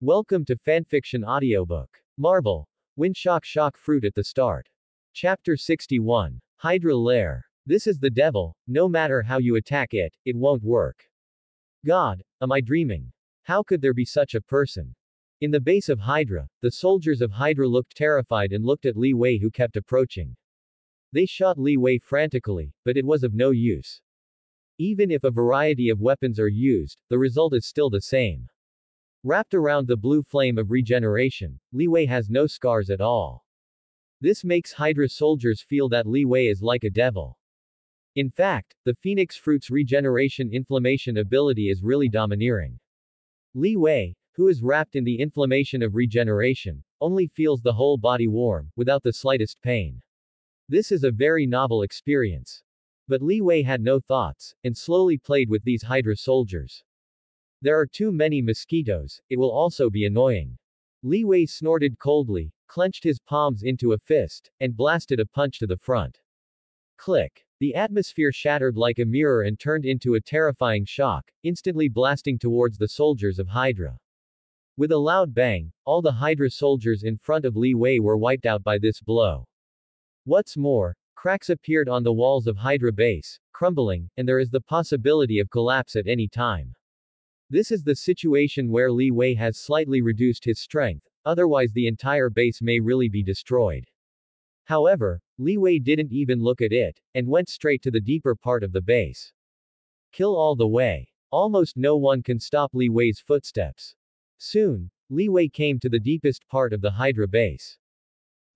Welcome to Fanfiction Audiobook. Marvel. Win Shock Fruit at the Start. Chapter 61. Hydra Lair. This is the devil. No matter how you attack it, it won't work. God, am I dreaming? How could there be such a person? In the base of Hydra, the soldiers of Hydra looked terrified and looked at Li Wei, who kept approaching. They shot Li Wei frantically, but it was of no use. Even if a variety of weapons are used, the result is still the same. Wrapped around the blue flame of regeneration, Li Wei has no scars at all. This makes Hydra soldiers feel that Li Wei is like a devil. In fact, the Phoenix Fruit's regeneration inflammation ability is really domineering. Li Wei, who is wrapped in the inflammation of regeneration, only feels the whole body warm, without the slightest pain. This is a very novel experience. But Li Wei had no thoughts, and slowly played with these Hydra soldiers. There are too many mosquitoes, it will also be annoying. Li Wei snorted coldly, clenched his palms into a fist, and blasted a punch to the front. Click. The atmosphere shattered like a mirror and turned into a terrifying shock, instantly blasting towards the soldiers of Hydra. With a loud bang, all the Hydra soldiers in front of Li Wei were wiped out by this blow. What's more, cracks appeared on the walls of Hydra base, crumbling, and there is the possibility of collapse at any time. This is the situation where Li Wei has slightly reduced his strength, otherwise the entire base may really be destroyed. However, Li Wei didn't even look at it, and went straight to the deeper part of the base. Kill all the way. Almost no one can stop Li Wei's footsteps. Soon, Li Wei came to the deepest part of the Hydra base.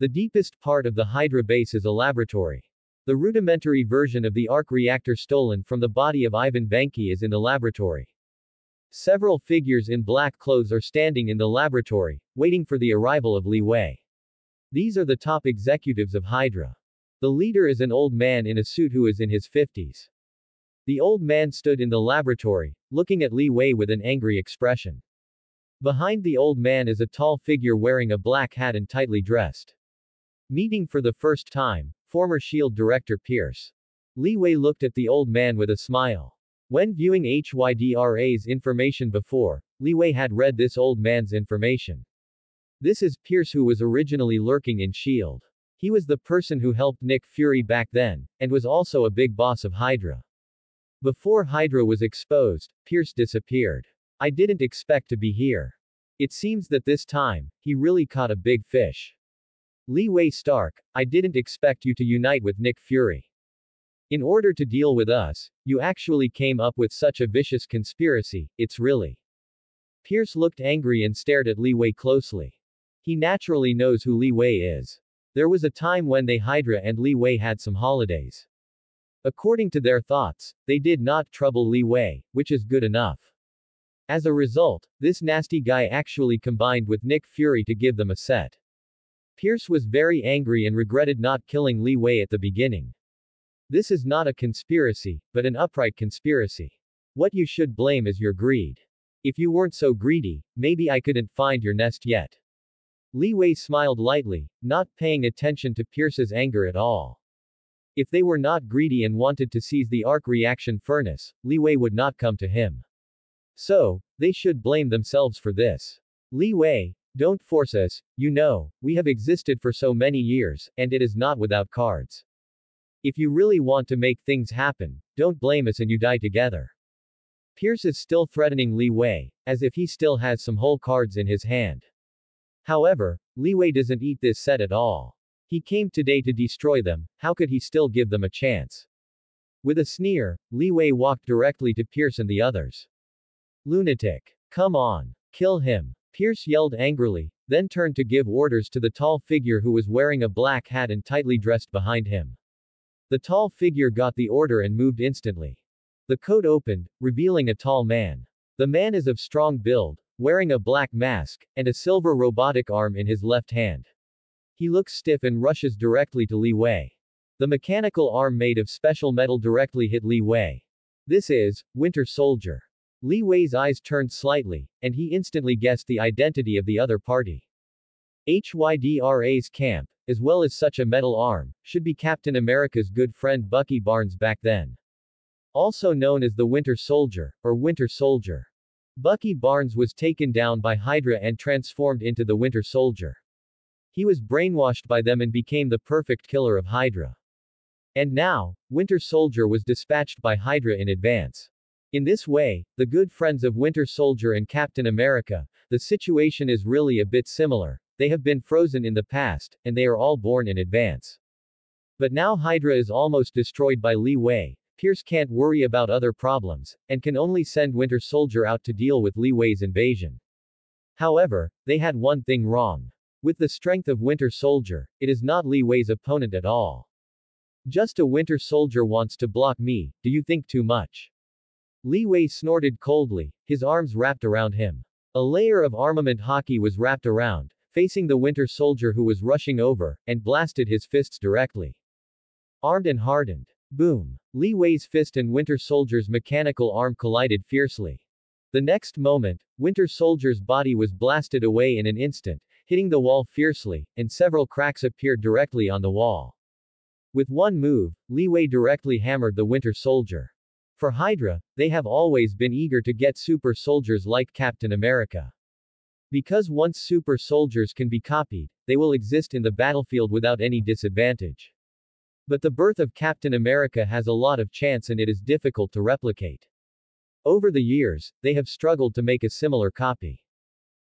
The deepest part of the Hydra base is a laboratory. The rudimentary version of the arc reactor stolen from the body of Ivan Vanki is in the laboratory. Several figures in black clothes are standing in the laboratory, waiting for the arrival of Li Wei. These are the top executives of Hydra. The leader is an old man in a suit who is in his 50s. The old man stood in the laboratory, looking at Li Wei with an angry expression. Behind the old man is a tall figure wearing a black hat and tightly dressed. Meeting for the first time, former SHIELD director Pierce. Li Wei looked at the old man with a smile. When viewing HYDRA's information before, Li Wei had read this old man's information. This is Pierce, who was originally lurking in SHIELD. He was the person who helped Nick Fury back then, and was also a big boss of Hydra. Before Hydra was exposed, Pierce disappeared. I didn't expect to be here. It seems that this time, he really caught a big fish. Li Wei Stark, I didn't expect you to unite with Nick Fury. In order to deal with us, you actually came up with such a vicious conspiracy, it's really. Pierce looked angry and stared at Li Wei closely. He naturally knows who Li Wei is. There was a time when they Hydra and Li Wei had some holidays. According to their thoughts, they did not trouble Li Wei, which is good enough. As a result, this nasty guy actually combined with Nick Fury to give them a set. Pierce was very angry and regretted not killing Li Wei at the beginning. This is not a conspiracy, but an upright conspiracy. What you should blame is your greed. If you weren't so greedy, maybe I couldn't find your nest yet. Li Wei smiled lightly, not paying attention to Pierce's anger at all. If they were not greedy and wanted to seize the arc reaction furnace, Li Wei would not come to him. So, they should blame themselves for this. Li Wei, don't force us, you know, we have existed for so many years, and it is not without cards. If you really want to make things happen, don't blame us and you die together. Pierce is still threatening Li Wei, as if he still has some whole cards in his hand. However, Li Wei doesn't eat this set at all. He came today to destroy them, how could he still give them a chance? With a sneer, Li Wei walked directly to Pierce and the others. Lunatic. Come on. Kill him. Pierce yelled angrily, then turned to give orders to the tall figure who was wearing a black hat and tightly dressed behind him. The tall figure got the order and moved instantly. The coat opened, revealing a tall man. The man is of strong build, wearing a black mask, and a silver robotic arm in his left hand. He looks stiff and rushes directly to Li Wei. The mechanical arm made of special metal directly hit Li Wei. This is Winter Soldier. Li Wei's eyes turned slightly, and he instantly guessed the identity of the other party. HYDRA's camp, as well as such a metal arm, should be Captain America's good friend Bucky Barnes back then. Also known as the Winter Soldier, or Winter Soldier. Bucky Barnes was taken down by Hydra and transformed into the Winter Soldier. He was brainwashed by them and became the perfect killer of Hydra. And now, Winter Soldier was dispatched by Hydra in advance. In this way, the good friends of Winter Soldier and Captain America, the situation is really a bit similar. They have been frozen in the past, and they are all born in advance. But now Hydra is almost destroyed by Li Wei. Pierce can't worry about other problems, and can only send Winter Soldier out to deal with Li Wei's invasion. However, they had one thing wrong. With the strength of Winter Soldier, it is not Li Wei's opponent at all. Just a Winter Soldier wants to block me, do you think too much? Li Wei snorted coldly, his arms wrapped around him. A layer of armament hockey was wrapped around, facing the Winter Soldier who was rushing over, and blasted his fists directly. Armed and hardened. Boom! Li Wei's fist and Winter Soldier's mechanical arm collided fiercely. The next moment, Winter Soldier's body was blasted away in an instant, hitting the wall fiercely, and several cracks appeared directly on the wall. With one move, Li Wei directly hammered the Winter Soldier. For Hydra, they have always been eager to get super soldiers like Captain America. Because once super soldiers can be copied, they will exist in the battlefield without any disadvantage. But the birth of Captain America has a lot of chance and it is difficult to replicate. Over the years, they have struggled to make a similar copy.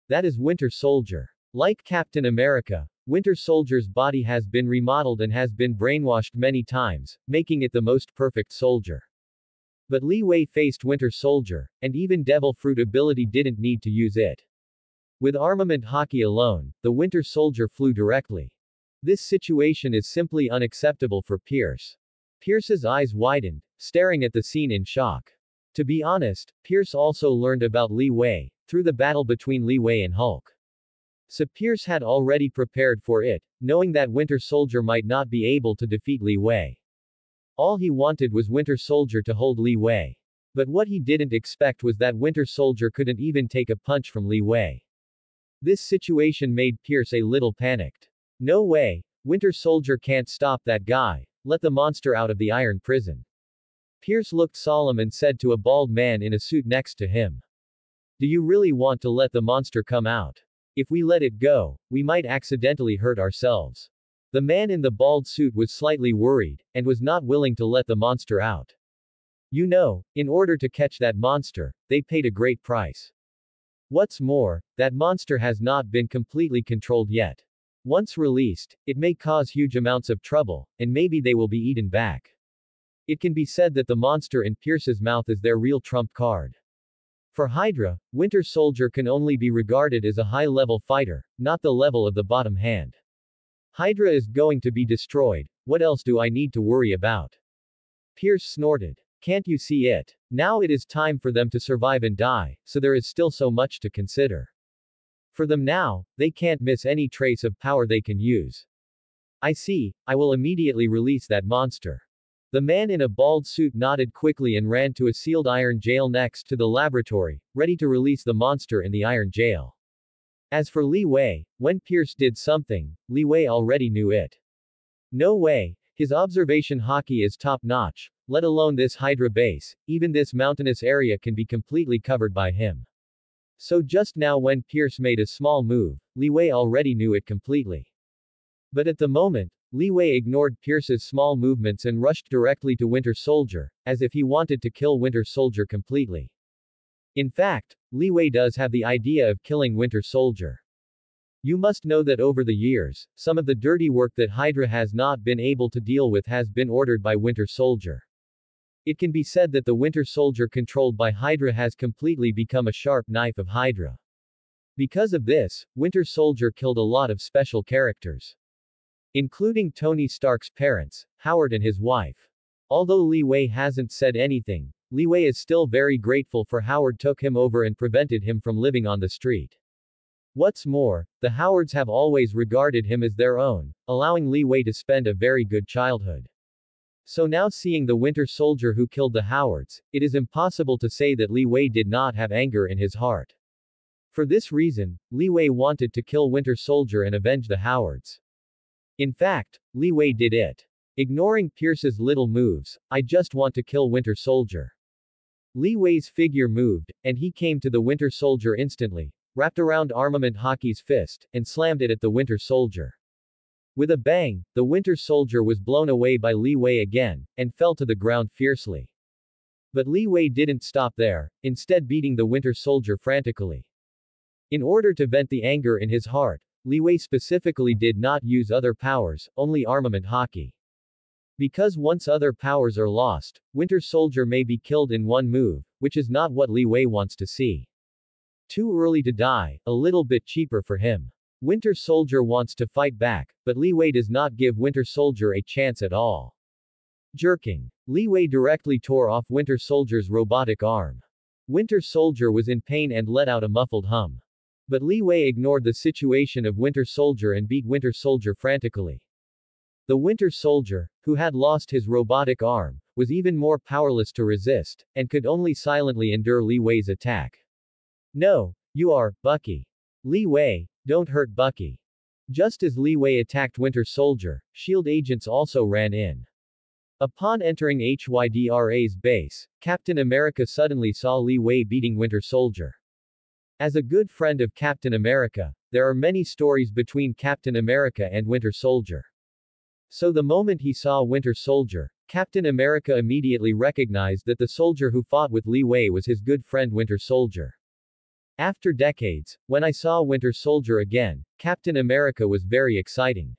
That is Winter Soldier. Like Captain America, Winter Soldier's body has been remodeled and has been brainwashed many times, making it the most perfect soldier. But Li Wei faced Winter Soldier, and even Devil Fruit ability didn't need to use it. With armament hockey alone, the Winter Soldier flew directly. This situation is simply unacceptable for Pierce. Pierce's eyes widened, staring at the scene in shock. To be honest, Pierce also learned about Li Wei, through the battle between Li Wei and Hulk. So Pierce had already prepared for it, knowing that Winter Soldier might not be able to defeat Li Wei. All he wanted was Winter Soldier to hold Li Wei. But what he didn't expect was that Winter Soldier couldn't even take a punch from Li Wei. This situation made Pierce a little panicked. No way, Winter Soldier can't stop that guy, let the monster out of the iron prison. Pierce looked solemn and said to a bald man in a suit next to him. Do you really want to let the monster come out? If we let it go, we might accidentally hurt ourselves. The man in the bald suit was slightly worried, and was not willing to let the monster out. You know, in order to catch that monster, they paid a great price. What's more, that monster has not been completely controlled yet. Once released, it may cause huge amounts of trouble, and maybe they will be eaten back. It can be said that the monster in Pierce's mouth is their real trump card. For Hydra, Winter Soldier can only be regarded as a high-level fighter, not the level of the bottom hand. Hydra is going to be destroyed, what else do I need to worry about? Pierce snorted. Can't you see it? Now it is time for them to survive and die, so there is still so much to consider. For them now, they can't miss any trace of power they can use. I see, I will immediately release that monster. The man in a bald suit nodded quickly and ran to a sealed iron jail next to the laboratory, ready to release the monster in the iron jail. As for Li Wei, when Pierce did something, Li Wei already knew it. No way, his observation hockey is top-notch, let alone this Hydra base, even this mountainous area can be completely covered by him. So just now when Pierce made a small move, Li Wei already knew it completely. But at the moment, Li Wei ignored Pierce's small movements and rushed directly to Winter Soldier, as if he wanted to kill Winter Soldier completely. In fact, Li Wei does have the idea of killing Winter Soldier. You must know that over the years, some of the dirty work that Hydra has not been able to deal with has been ordered by Winter Soldier. It can be said that the Winter Soldier controlled by Hydra has completely become a sharp knife of Hydra. Because of this, Winter Soldier killed a lot of special characters. Including Tony Stark's parents, Howard and his wife. Although Li Wei hasn't said anything, Li Wei is still very grateful for Howard took him over and prevented him from living on the street. What's more, the Howards have always regarded him as their own, allowing Li Wei to spend a very good childhood. So now seeing the Winter Soldier who killed the Howards, it is impossible to say that Li Wei did not have anger in his heart. For this reason, Li Wei wanted to kill Winter Soldier and avenge the Howards. In fact, Li Wei did it. Ignoring Pierce's little moves, I just want to kill Winter Soldier. Li Wei's figure moved, and he came to the Winter Soldier instantly, wrapped around Armament Haki's fist, and slammed it at the Winter Soldier. With a bang, the Winter Soldier was blown away by Li Wei again, and fell to the ground fiercely. But Li Wei didn't stop there, instead beating the Winter Soldier frantically. In order to vent the anger in his heart, Li Wei specifically did not use other powers, only Armament Haki. Because once other powers are lost, Winter Soldier may be killed in one move, which is not what Li Wei wants to see. Too early to die, a little bit cheaper for him. Winter Soldier wants to fight back, but Li Wei does not give Winter Soldier a chance at all. Jerking, Li Wei directly tore off Winter Soldier's robotic arm. Winter Soldier was in pain and let out a muffled hum. But Li Wei ignored the situation of Winter Soldier and beat Winter Soldier frantically. The Winter Soldier, who had lost his robotic arm, was even more powerless to resist, and could only silently endure Li Wei's attack. No, you are, Bucky. Li Wei, don't hurt Bucky. Just as Li Wei attacked Winter Soldier, SHIELD agents also ran in. Upon entering HYDRA's base, Captain America suddenly saw Li Wei beating Winter Soldier. As a good friend of Captain America, there are many stories between Captain America and Winter Soldier. So the moment he saw Winter Soldier, Captain America immediately recognized that the soldier who fought with Li Wei was his good friend Winter Soldier. After decades, when I saw Winter Soldier again, Captain America was very exciting.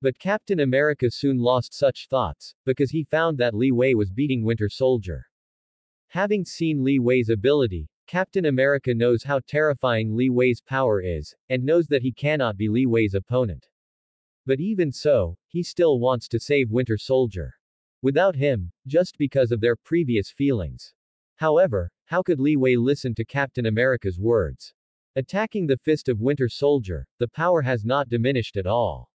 But Captain America soon lost such thoughts, because he found that Li Wei was beating Winter Soldier. Having seen Li Wei's ability, Captain America knows how terrifying Li Wei's power is, and knows that he cannot be Li Wei's opponent. But even so, he still wants to save Winter Soldier. Without him, just because of their previous feelings. However, how could Li Wei listen to Captain America's words? Attacking the fist of Winter Soldier, the power has not diminished at all.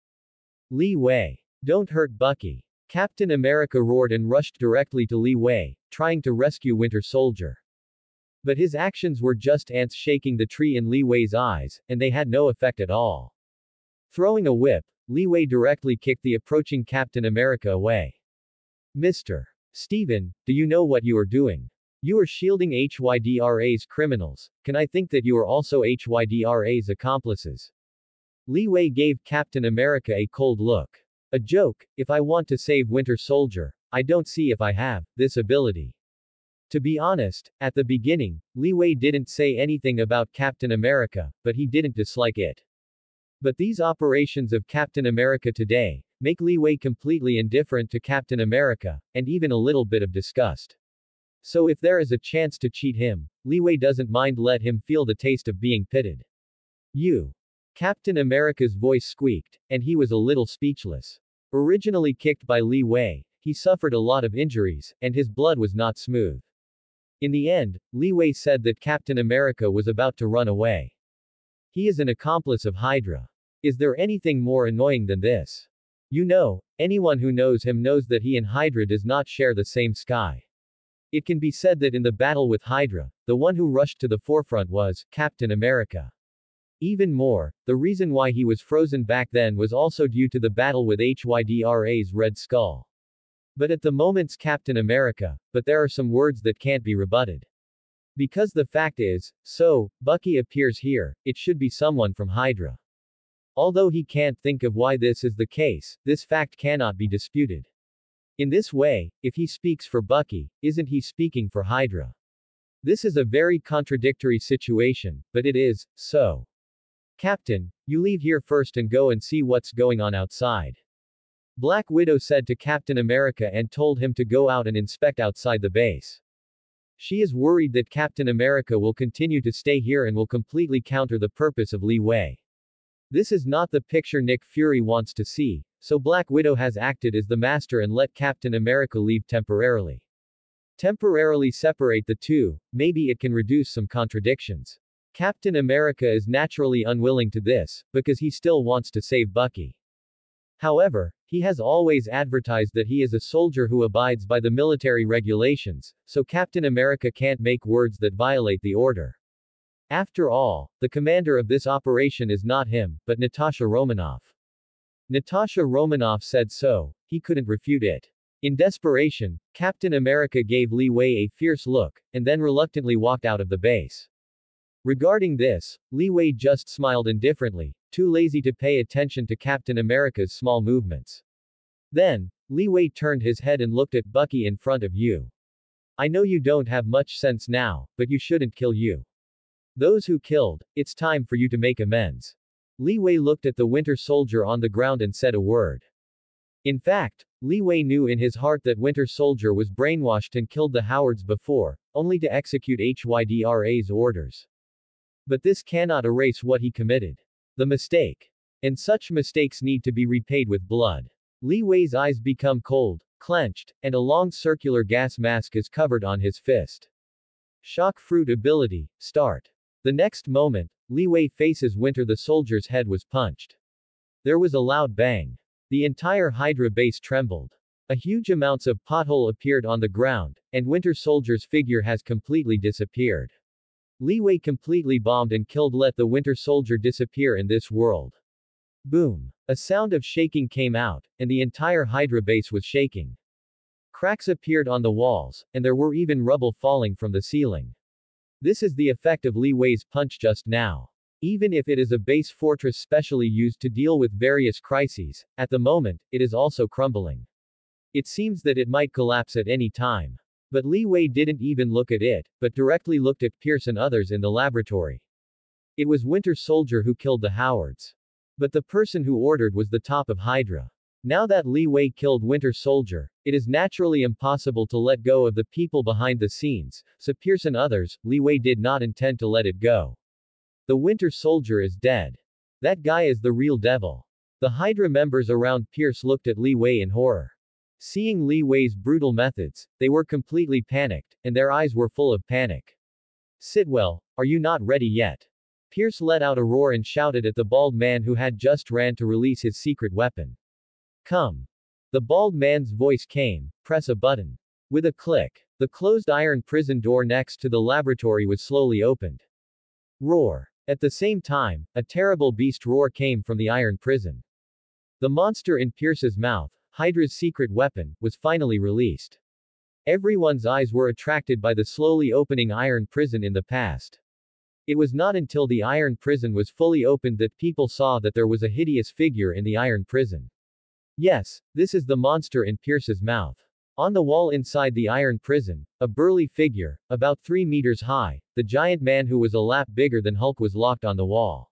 Li Wei, don't hurt Bucky. Captain America roared and rushed directly to Li Wei, trying to rescue Winter Soldier. But his actions were just ants shaking the tree in Li Wei's eyes, and they had no effect at all. Throwing a whip, Li Wei directly kicked the approaching Captain America away. Mr. Steven, do you know what you are doing? You are shielding HYDRA's criminals. Can I think that you are also HYDRA's accomplices? Li Wei gave Captain America a cold look. A joke, if I want to save Winter Soldier, I don't see if I have this ability. To be honest, at the beginning, Li Wei didn't say anything about Captain America, but he didn't dislike it. But these operations of Captain America today make Li Wei completely indifferent to Captain America, and even a little bit of disgust. So if there is a chance to cheat him, Li Wei doesn't mind let him feel the taste of being pitted. You. Captain America's voice squeaked, and he was a little speechless. Originally kicked by Li Wei, he suffered a lot of injuries, and his blood was not smooth. In the end, Li Wei said that Captain America was about to run away. He is an accomplice of Hydra. Is there anything more annoying than this? You know, anyone who knows him knows that he and Hydra does not share the same sky. It can be said that in the battle with Hydra, the one who rushed to the forefront was Captain America. Even more, the reason why he was frozen back then was also due to the battle with HYDRA's Red Skull. But at the moment's Captain America, but there are some words that can't be rebutted. Because the fact is, so, Bucky appears here, it should be someone from Hydra. Although he can't think of why this is the case, this fact cannot be disputed. In this way, if he speaks for Bucky, isn't he speaking for Hydra? This is a very contradictory situation, but it is, so. Captain, you leave here first and go and see what's going on outside. Black Widow said to Captain America and told him to go out and inspect outside the base. She is worried that Captain America will continue to stay here and will completely counter the purpose of Li Wei. This is not the picture Nick Fury wants to see, so Black Widow has acted as the master and let Captain America leave temporarily. Temporarily separate the two, maybe it can reduce some contradictions. Captain America is naturally unwilling to this, because he still wants to save Bucky. However, he has always advertised that he is a soldier who abides by the military regulations, so Captain America can't make words that violate the order. After all, the commander of this operation is not him, but Natasha Romanoff. Natasha Romanoff said so, he couldn't refute it. In desperation, Captain America gave Li Wei a fierce look, and then reluctantly walked out of the base. Regarding this, Li Wei just smiled indifferently, too lazy to pay attention to Captain America's small movements. Then, Li Wei turned his head and looked at Bucky in front of you. I know you don't have much sense now, but you shouldn't kill you. Those who killed, it's time for you to make amends. Li Wei looked at the Winter Soldier on the ground and said a word. In fact, Li Wei knew in his heart that Winter Soldier was brainwashed and killed the Howards before, only to execute HYDRA's orders. But this cannot erase what he committed. The mistake. And such mistakes need to be repaid with blood. Li Wei's eyes become cold, clenched, and a long circular gas mask is covered on his fist. Shock fruit ability, start. The next moment, Li Wei faces Winter the Soldier's head was punched. There was a loud bang. The entire Hydra base trembled. A huge amount of pothole appeared on the ground, and Winter Soldier's figure has completely disappeared. Li Wei completely bombed and killed let the Winter Soldier disappear in this world. Boom. A sound of shaking came out, and the entire Hydra base was shaking. Cracks appeared on the walls, and there were even rubble falling from the ceiling. This is the effect of Li Wei's punch just now. Even if it is a base fortress specially used to deal with various crises, at the moment, it is also crumbling. It seems that it might collapse at any time. But Li Wei didn't even look at it, but directly looked at Pierce and others in the laboratory. It was Winter Soldier who killed the Howards. But the person who ordered was the top of Hydra. Now that Li Wei killed Winter Soldier, it is naturally impossible to let go of the people behind the scenes, so Pierce and others, Li Wei did not intend to let it go. The Winter Soldier is dead. That guy is the real devil. The Hydra members around Pierce looked at Li Wei in horror. Seeing Li Wei's brutal methods, they were completely panicked, and their eyes were full of panic. Sitwell, are you not ready yet? Pierce let out a roar and shouted at the bald man who had just ran to release his secret weapon. Come. The bald man's voice came, press a button. With a click, the closed iron prison door next to the laboratory was slowly opened. Roar. At the same time, a terrible beast roar came from the iron prison. The monster in Pierce's mouth, Hydra's secret weapon, was finally released. Everyone's eyes were attracted by the slowly opening iron prison in the past. It was not until the iron prison was fully opened that people saw that there was a hideous figure in the iron prison. Yes, this is the monster in Pierce's mouth. On the wall inside the iron prison, a burly figure, about 3 meters high, the giant man who was a lap bigger than Hulk was locked on the wall.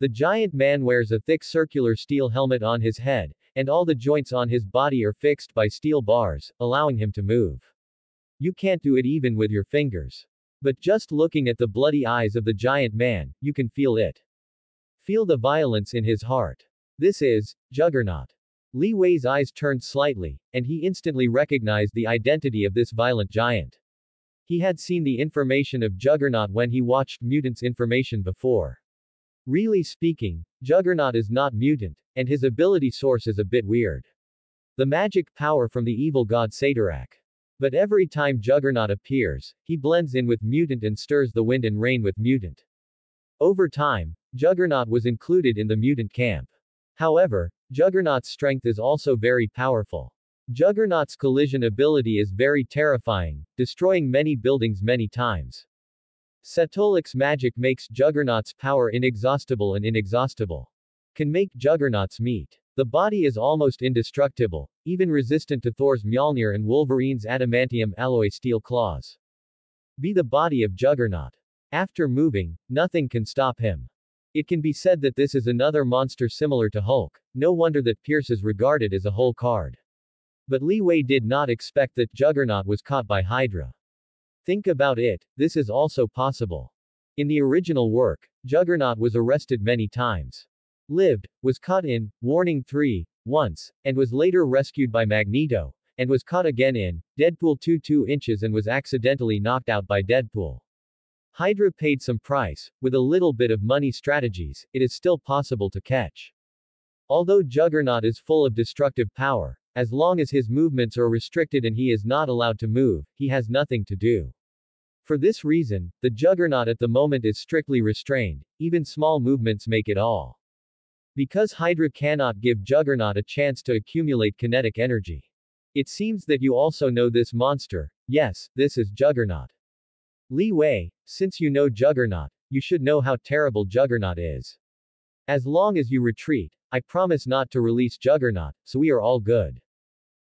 The giant man wears a thick circular steel helmet on his head, and all the joints on his body are fixed by steel bars, allowing him to move. You can't do it even with your fingers. But just looking at the bloody eyes of the giant man, you can feel it. Feel the violence in his heart. This is Juggernaut. Li Wei's eyes turned slightly, and he instantly recognized the identity of this violent giant. He had seen the information of Juggernaut when he watched Mutant's information before. Really speaking, Juggernaut is not mutant, and his ability source is a bit weird. The magic power from the evil god Satarak. But every time Juggernaut appears, he blends in with Mutant and stirs the wind and rain with Mutant. Over time, Juggernaut was included in the Mutant camp. However, Juggernaut's strength is also very powerful. Juggernaut's collision ability is very terrifying, destroying many buildings many times. Satolik's magic makes Juggernaut's power inexhaustible and can make Juggernaut's meat. The body is almost indestructible, even resistant to Thor's Mjolnir and Wolverine's adamantium alloy steel claws. Be the body of Juggernaut. After moving, nothing can stop him. It can be said that this is another monster similar to Hulk. No wonder that Pierce is regarded as a Hulk card. But Li Wei did not expect that Juggernaut was caught by Hydra. Think about it, this is also possible. In the original work, Juggernaut was arrested many times. Lived, was caught in, Warning 3, once, and was later rescued by Magneto, and was caught again in, Deadpool 2 2 inches and was accidentally knocked out by Deadpool. Hydra paid some price. With a little bit of money strategies, it is still possible to catch. Although Juggernaut is full of destructive power, as long as his movements are restricted and he is not allowed to move, he has nothing to do. For this reason, the Juggernaut at the moment is strictly restrained, even small movements make it all. Because Hydra cannot give Juggernaut a chance to accumulate kinetic energy. It seems that you also know this monster. Yes, this is Juggernaut. Li Wei, since you know Juggernaut, you should know how terrible Juggernaut is. As long as you retreat, I promise not to release Juggernaut, so we are all good.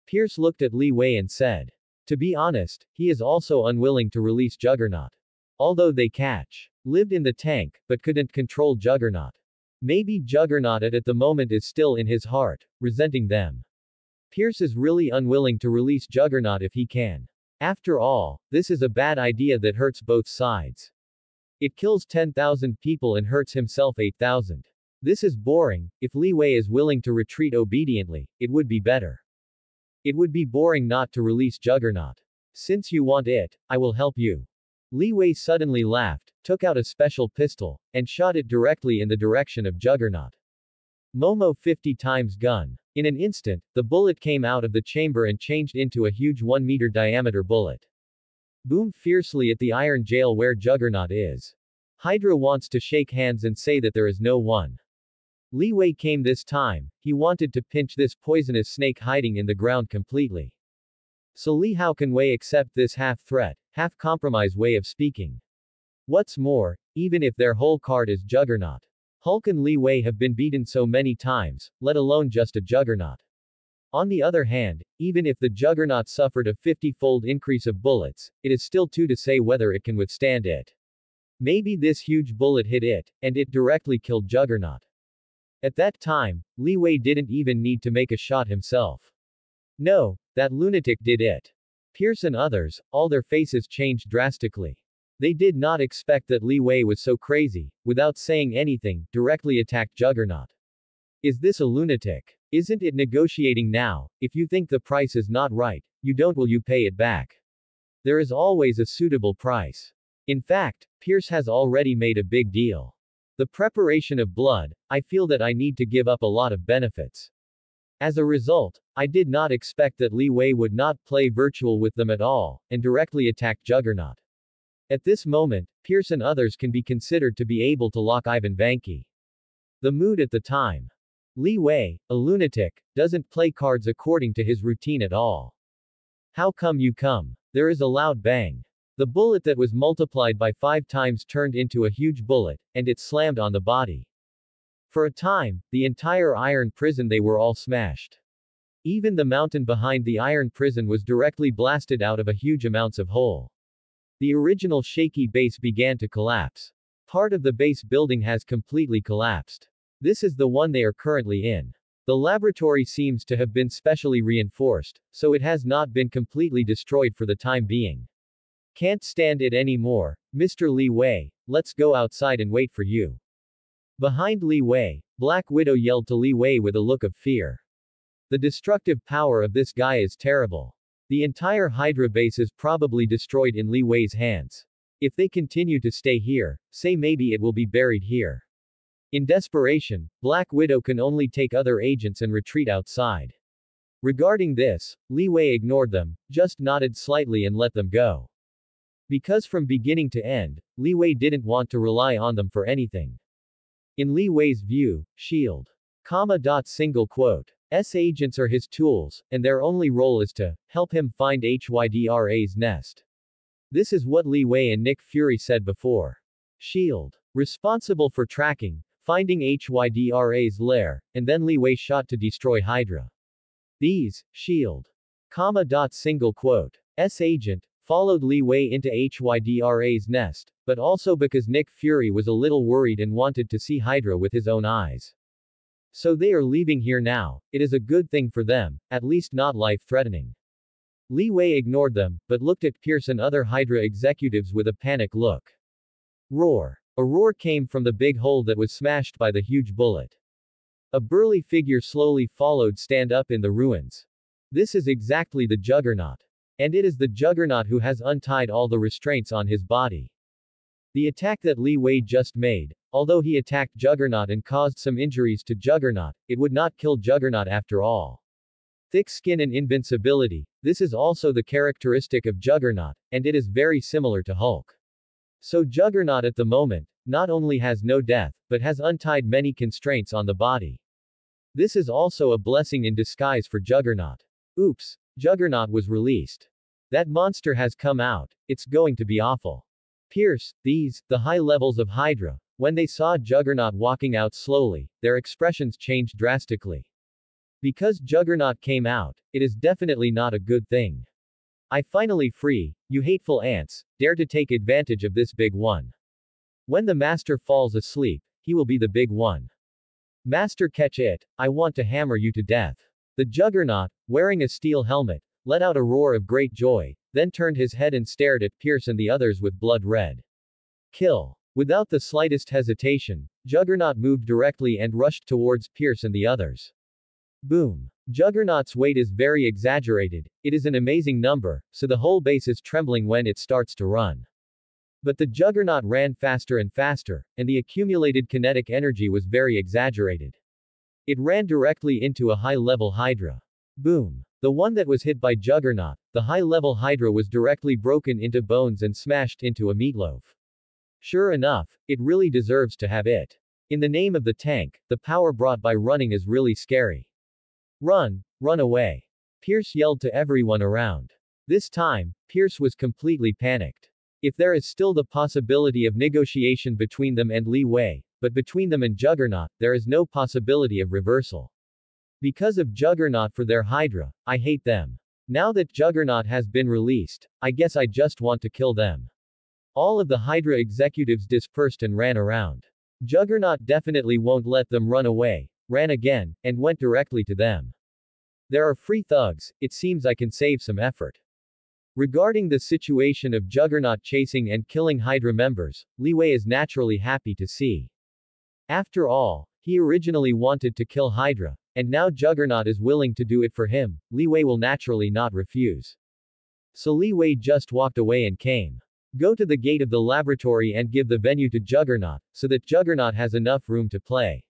Pierce looked at Li Wei and said. To be honest, he is also unwilling to release Juggernaut. Although they lived in the tank, but couldn't control Juggernaut. Maybe Juggernaut at the moment is still in his heart, resenting them. Pierce is really unwilling to release Juggernaut if he can. After all, this is a bad idea that hurts both sides. It kills 10,000 people and hurts himself 8,000. This is boring. If Li Wei is willing to retreat obediently, it would be better. It would be boring not to release Juggernaut. Since you want it, I will help you. Li Wei suddenly laughed, took out a special pistol, and shot it directly in the direction of Juggernaut. Momo 50 times gun. In an instant, the bullet came out of the chamber and changed into a huge 1-meter diameter bullet. Boom fiercely at the iron jail where Juggernaut is. Hydra wants to shake hands and say that there is no one. Li Wei came this time. He wanted to pinch this poisonous snake hiding in the ground completely. So Li Hao can Wei accept this half-threat, half-compromise way of speaking. What's more, even if their whole card is Juggernaut, Hulk and Li Wei have been beaten so many times, let alone just a Juggernaut. On the other hand, even if the Juggernaut suffered a 50-fold increase of bullets, it is still too to say whether it can withstand it. Maybe this huge bullet hit it, and it directly killed Juggernaut. At that time, Li Wei didn't even need to make a shot himself. No, that lunatic did it. Pierce and others, all their faces changed drastically. They did not expect that Li Wei was so crazy, without saying anything, directly attacked Juggernaut. Is this a lunatic? Isn't it negotiating now? If you think the price is not right, you don't will you pay it back. There is always a suitable price. In fact, Pierce has already made a big deal. The preparation of blood, I feel that I need to give up a lot of benefits. As a result, I did not expect that Li Wei would not play virtual with them at all, and directly attack Juggernaut. At this moment, Pierce and others can be considered to be able to lock Ivan Vanki. The mood at the time. Li Wei, a lunatic, doesn't play cards according to his routine at all. How come you come? There is a loud bang. The bullet that was multiplied by 5 times turned into a huge bullet, and it slammed on the body. For a time, the entire iron prison they were all smashed. Even the mountain behind the iron prison was directly blasted out of a huge amounts of hole. The original shaky base began to collapse. Part of the base building has completely collapsed. This is the one they are currently in. The laboratory seems to have been specially reinforced, so it has not been completely destroyed for the time being. Can't stand it anymore, Mr. Li Wei, let's go outside and wait for you. Behind Li Wei, Black Widow yelled to Li Wei with a look of fear. The destructive power of this guy is terrible. The entire Hydra base is probably destroyed in Li Wei's hands. If they continue to stay here, say maybe it will be buried here. In desperation, Black Widow can only take other agents and retreat outside. Regarding this, Li Wei ignored them, just nodded slightly and let them go. Because from beginning to end, Li Wei didn't want to rely on them for anything. In Li Wei's view, shield, single quote. S agents are his tools, and their only role is to help him find Hydra's nest. This is what Li Wei and Nick Fury said before. Shield. Responsible for tracking, finding Hydra's lair, and then Li Wei shot to destroy Hydra. These, shield, single quote, S agent, followed Li Wei into Hydra's nest, but also because Nick Fury was a little worried and wanted to see Hydra with his own eyes. So they are leaving here now. It is a good thing for them, at least not life-threatening. Li Wei ignored them, but looked at Pierce and other Hydra executives with a panic look. Roar. A roar came from the big hole that was smashed by the huge bullet. A burly figure slowly followed stand up in the ruins. This is exactly the Juggernaut. And it is the Juggernaut who has untied all the restraints on his body. The attack that Li Wei just made, although he attacked Juggernaut and caused some injuries to Juggernaut, it would not kill Juggernaut after all. Thick skin and invincibility, this is also the characteristic of Juggernaut, and it is very similar to Hulk. So Juggernaut at the moment, not only has no death, but has untied many constraints on the body. This is also a blessing in disguise for Juggernaut. Oops, Juggernaut was released. That monster has come out. It's going to be awful. Pierce these, the high levels of Hydra. When they saw Juggernaut walking out slowly, their expressions changed drastically. Because Juggernaut came out, it is definitely not a good thing. I finally free, you hateful ants, dare to take advantage of this big one. When the master falls asleep, he will be the big one. Master catch it, I want to hammer you to death. The Juggernaut, wearing a steel helmet, let out a roar of great joy, then turned his head and stared at Pierce and the others with blood red. Kill. Without the slightest hesitation, Juggernaut moved directly and rushed towards Pierce and the others. Boom. Juggernaut's weight is very exaggerated, it is an amazing number, so the whole base is trembling when it starts to run. But the Juggernaut ran faster and faster, and the accumulated kinetic energy was very exaggerated. It ran directly into a high-level Hydra. Boom. The one that was hit by Juggernaut, the high-level Hydra was directly broken into bones and smashed into a meatloaf. Sure enough, it really deserves to have it. In the name of the tank, the power brought by running is really scary. Run, run away. Pierce yelled to everyone around. This time, Pierce was completely panicked. If there is still the possibility of negotiation between them and Li Wei, but between them and Juggernaut, there is no possibility of reversal. Because of Juggernaut for their Hydra, I hate them. Now that Juggernaut has been released, I guess I just want to kill them. All of the Hydra executives dispersed and ran around. Juggernaut definitely won't let them run away, ran again, and went directly to them. There are free thugs, it seems I can save some effort. Regarding the situation of Juggernaut chasing and killing Hydra members, Li Wei is naturally happy to see. After all, he originally wanted to kill Hydra, and now Juggernaut is willing to do it for him, Li Wei will naturally not refuse. So Li Wei just walked away and came. Go to the gate of the laboratory and give the venue to Juggernaut, so that Juggernaut has enough room to play.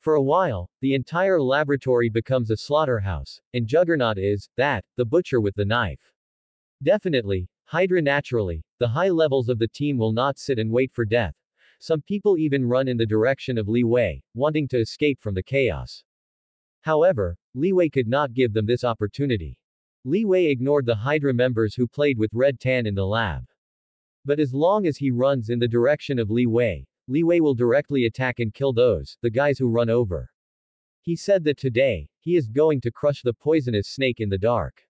For a while, the entire laboratory becomes a slaughterhouse, and Juggernaut is, that, the butcher with the knife. Definitely, Hydra naturally, the high levels of the team will not sit and wait for death. Some people even run in the direction of Li Wei, wanting to escape from the chaos. However, Li Wei could not give them this opportunity. Li Wei ignored the Hydra members who played with Red Tan in the lab. But as long as he runs in the direction of Li Wei will directly attack and kill those, the guys who run over. He said that today, he is going to crush the poisonous snake in the dark.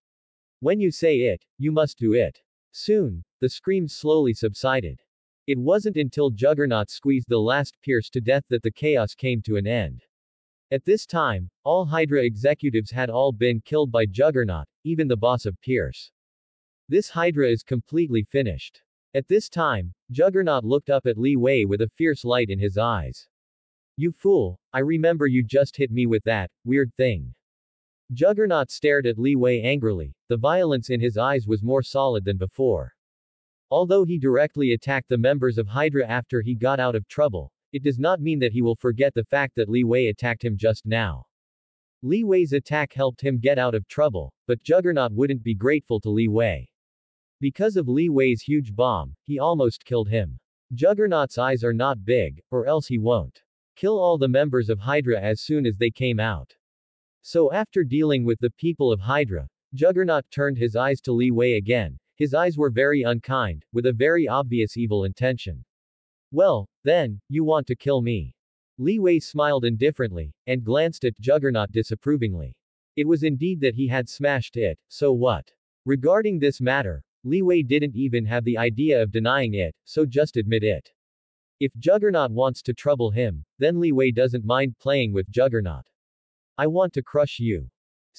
When you say it, you must do it. Soon, the screams slowly subsided. It wasn't until Juggernaut squeezed the last Pierce to death that the chaos came to an end. At this time, all Hydra executives had all been killed by Juggernaut, even the boss of Pierce. This Hydra is completely finished. At this time, Juggernaut looked up at Li Wei with a fierce light in his eyes. You fool, I remember you just hit me with that weird thing. Juggernaut stared at Li Wei angrily, the violence in his eyes was more solid than before. Although he directly attacked the members of Hydra after he got out of trouble, it does not mean that he will forget the fact that Li Wei attacked him just now. Li Wei's attack helped him get out of trouble, but Juggernaut wouldn't be grateful to Li Wei. Because of Li Wei's huge bomb, he almost killed him. Juggernaut's eyes are not big, or else he won't kill all the members of Hydra as soon as they came out. So after dealing with the people of Hydra, Juggernaut turned his eyes to Li Wei again. His eyes were very unkind, with a very obvious evil intention. Well, then, you want to kill me? Li Wei smiled indifferently, and glanced at Juggernaut disapprovingly. It was indeed that he had smashed it, so what? Regarding this matter, Li Wei didn't even have the idea of denying it, so just admit it. If Juggernaut wants to trouble him, then Li Wei doesn't mind playing with Juggernaut. I want to crush you.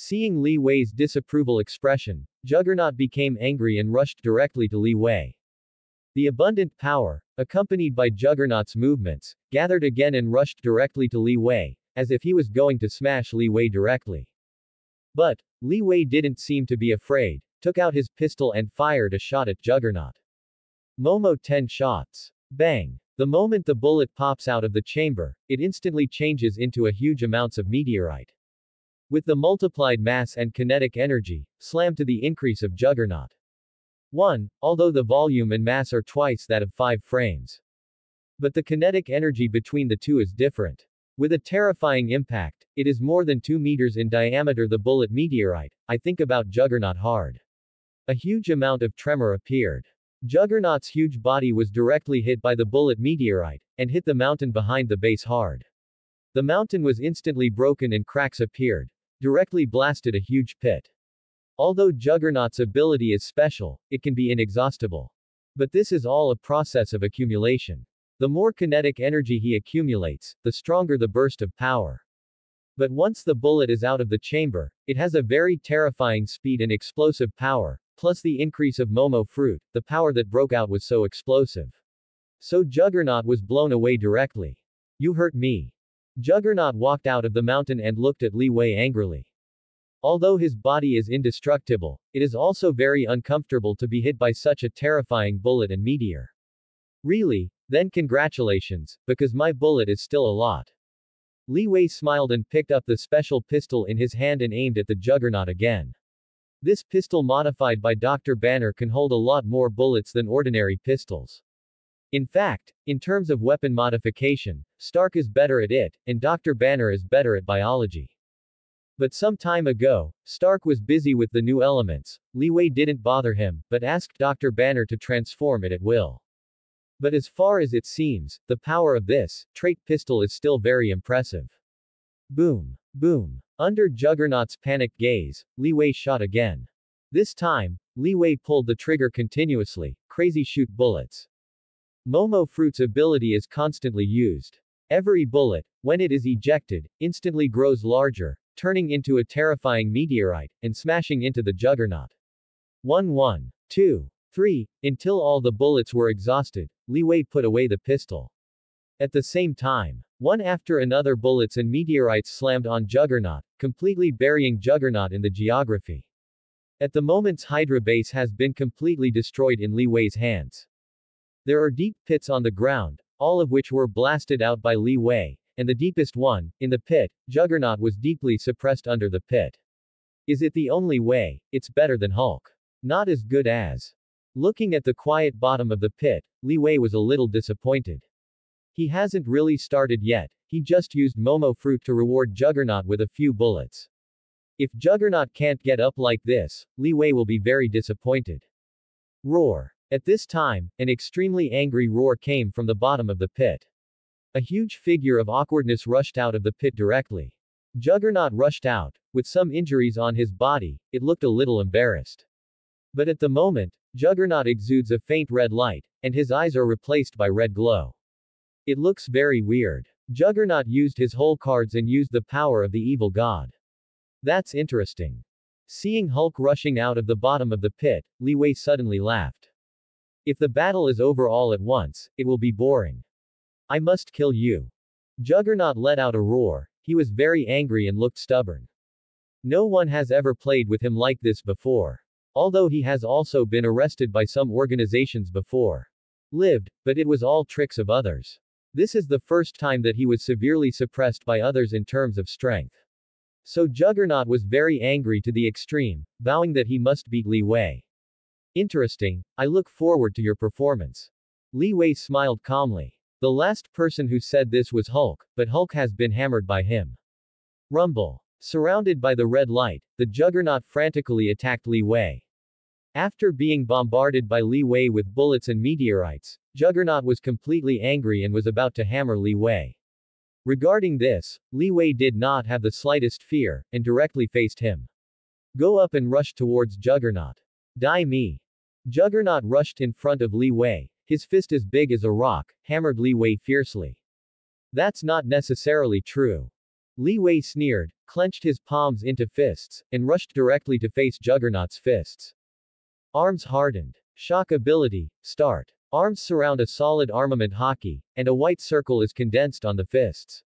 Seeing Li Wei's disapproval expression, Juggernaut became angry and rushed directly to Li Wei. The abundant power, accompanied by Juggernaut's movements, gathered again and rushed directly to Li Wei, as if he was going to smash Li Wei directly. But Li Wei didn't seem to be afraid, took out his pistol and fired a shot at Juggernaut. Momo 10 shots. Bang. The moment the bullet pops out of the chamber, it instantly changes into a huge amounts of meteorite. With the multiplied mass and kinetic energy, slammed to the increase of Juggernaut. 1. Although the volume and mass are twice that of 5 frames. But the kinetic energy between the two is different. With a terrifying impact, it is more than 2 meters in diameter. The bullet meteorite, I think about Juggernaut hard. A huge amount of tremor appeared. Juggernaut's huge body was directly hit by the bullet meteorite, and hit the mountain behind the base hard. The mountain was instantly broken and cracks appeared, directly blasted a huge pit. Although Juggernaut's ability is special, it can be inexhaustible. But this is all a process of accumulation. The more kinetic energy he accumulates, the stronger the burst of power. But once the bullet is out of the chamber, it has a very terrifying speed and explosive power, plus the increase of Momo fruit. The power that broke out was so explosive. So Juggernaut was blown away directly. You hurt me. Juggernaut walked out of the mountain and looked at Li Wei angrily. Although his body is indestructible, it is also very uncomfortable to be hit by such a terrifying bullet and meteor. Really? Then congratulations, because my bullet is still a lot. Li Wei smiled and picked up the special pistol in his hand and aimed at the Juggernaut again. This pistol modified by Dr. Banner can hold a lot more bullets than ordinary pistols. In fact, in terms of weapon modification, Stark is better at it, and Dr. Banner is better at biology. But some time ago, Stark was busy with the new elements. Li Wei didn't bother him, but asked Dr. Banner to transform it at will. But as far as it seems, the power of this trait pistol is still very impressive. Boom. Boom. Under Juggernaut's panicked gaze, Li Wei shot again. This time, Li Wei pulled the trigger continuously, crazy shoot bullets. Momo Fruit's ability is constantly used. Every bullet, when it is ejected, instantly grows larger, turning into a terrifying meteorite, and smashing into the Juggernaut. 1, 1, 2, 3, until all the bullets were exhausted, Li Wei put away the pistol. At the same time, one after another bullets and meteorites slammed on Juggernaut, completely burying Juggernaut in the geography. At the moment's Hydra base has been completely destroyed in Li Wei's hands. There are deep pits on the ground, all of which were blasted out by Li Wei, and the deepest one, in the pit, Juggernaut was deeply suppressed under the pit. Is it the only way? It's better than Hulk. Not as good as. Looking at the quiet bottom of the pit, Li Wei was a little disappointed. He hasn't really started yet, he just used Momo Fruit to reward Juggernaut with a few bullets. If Juggernaut can't get up like this, Li Wei will be very disappointed. Roar. At this time, an extremely angry roar came from the bottom of the pit. A huge figure of awkwardness rushed out of the pit directly. Juggernaut rushed out, with some injuries on his body, it looked a little embarrassed. But at the moment, Juggernaut exudes a faint red light, and his eyes are replaced by red glow. It looks very weird. Juggernaut used his whole cards and used the power of the evil god. That's interesting. Seeing Hulk rushing out of the bottom of the pit, Li Wei suddenly laughed. If the battle is over all at once, it will be boring. I must kill you. Juggernaut let out a roar, he was very angry and looked stubborn. No one has ever played with him like this before. Although he has also been arrested by some organizations before. Lived, but it was all tricks of others. This is the first time that he was severely suppressed by others in terms of strength. So Juggernaut was very angry to the extreme, vowing that he must beat Li Wei. Interesting, I look forward to your performance. Li Wei smiled calmly. The last person who said this was Hulk, but Hulk has been hammered by him. Rumble. Surrounded by the red light, the Juggernaut frantically attacked Li Wei. After being bombarded by Li Wei with bullets and meteorites, Juggernaut was completely angry and was about to hammer Li Wei. Regarding this, Li Wei did not have the slightest fear, and directly faced him. Go up and rush towards Juggernaut. Die me. Juggernaut rushed in front of Li Wei, his fist as big as a rock, hammered Li Wei fiercely. That's not necessarily true. Li Wei sneered, clenched his palms into fists, and rushed directly to face Juggernaut's fists. Arms hardened. Shock ability, start. Arms surround a solid armament hockey, and a white circle is condensed on the fists.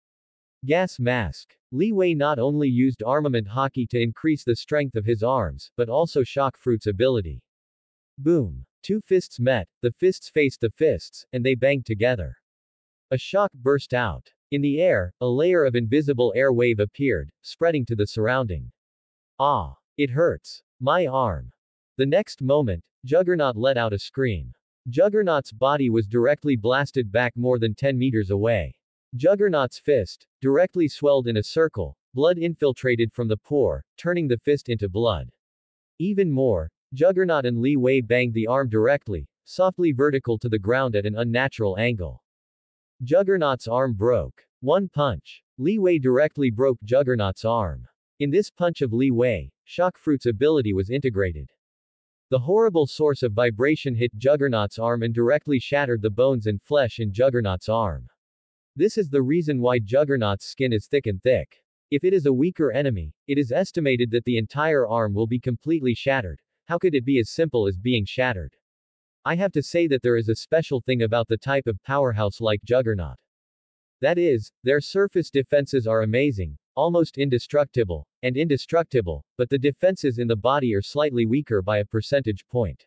Gas mask. Li Wei not only used armament hockey to increase the strength of his arms, but also Shock Fruit's ability. Boom. 2 fists met, the fists faced the fists, and they banged together. A shock burst out. In the air, a layer of invisible air wave appeared, spreading to the surrounding. Ah. It hurts. My arm. The next moment, Juggernaut let out a scream. Juggernaut's body was directly blasted back more than 10 meters away. Juggernaut's fist, directly swelled in a circle, blood infiltrated from the pore, turning the fist into blood. Even more, Juggernaut and Li Wei banged the arm directly, softly vertical to the ground at an unnatural angle. Juggernaut's arm broke. One punch. Li Wei directly broke Juggernaut's arm. In this punch of Li Wei, Shockfruit's ability was integrated. The horrible source of vibration hit Juggernaut's arm and directly shattered the bones and flesh in Juggernaut's arm. This is the reason why Juggernaut's skin is thick and thick. If it is a weaker enemy, it is estimated that the entire arm will be completely shattered. How could it be as simple as being shattered? I have to say that there is a special thing about the type of powerhouse like Juggernaut. That is, their surface defenses are amazing, almost indestructible, and indestructible, but the defenses in the body are slightly weaker by a percentage point.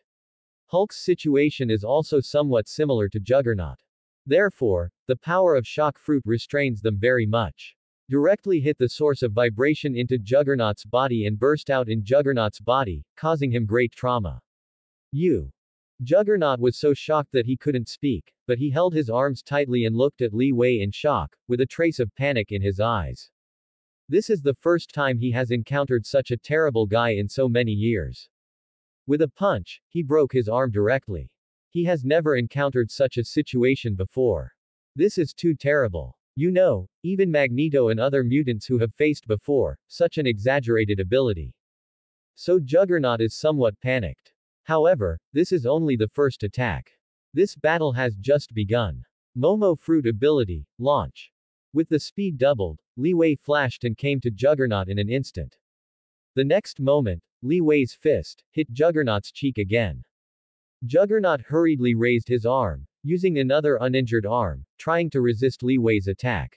Hulk's situation is also somewhat similar to Juggernaut. Therefore, the power of Shock Fruit restrains them very much. Directly hit the source of vibration into Juggernaut's body and burst out in Juggernaut's body, causing him great trauma. Juggernaut was so shocked that he couldn't speak, but he held his arms tightly and looked at Li Wei in shock, with a trace of panic in his eyes. This is the first time he has encountered such a terrible guy in so many years. With a punch, he broke his arm directly. He has never encountered such a situation before. This is too terrible. You know, even Magneto and other mutants who have faced before, such an exaggerated ability. So Juggernaut is somewhat panicked. However, this is only the first attack. This battle has just begun. Momo Fruit ability, launch. With the speed doubled, Li Wei flashed and came to Juggernaut in an instant. The next moment, Li Wei's fist hit Juggernaut's cheek again. Juggernaut hurriedly raised his arm, using another uninjured arm, trying to resist Li Wei's attack.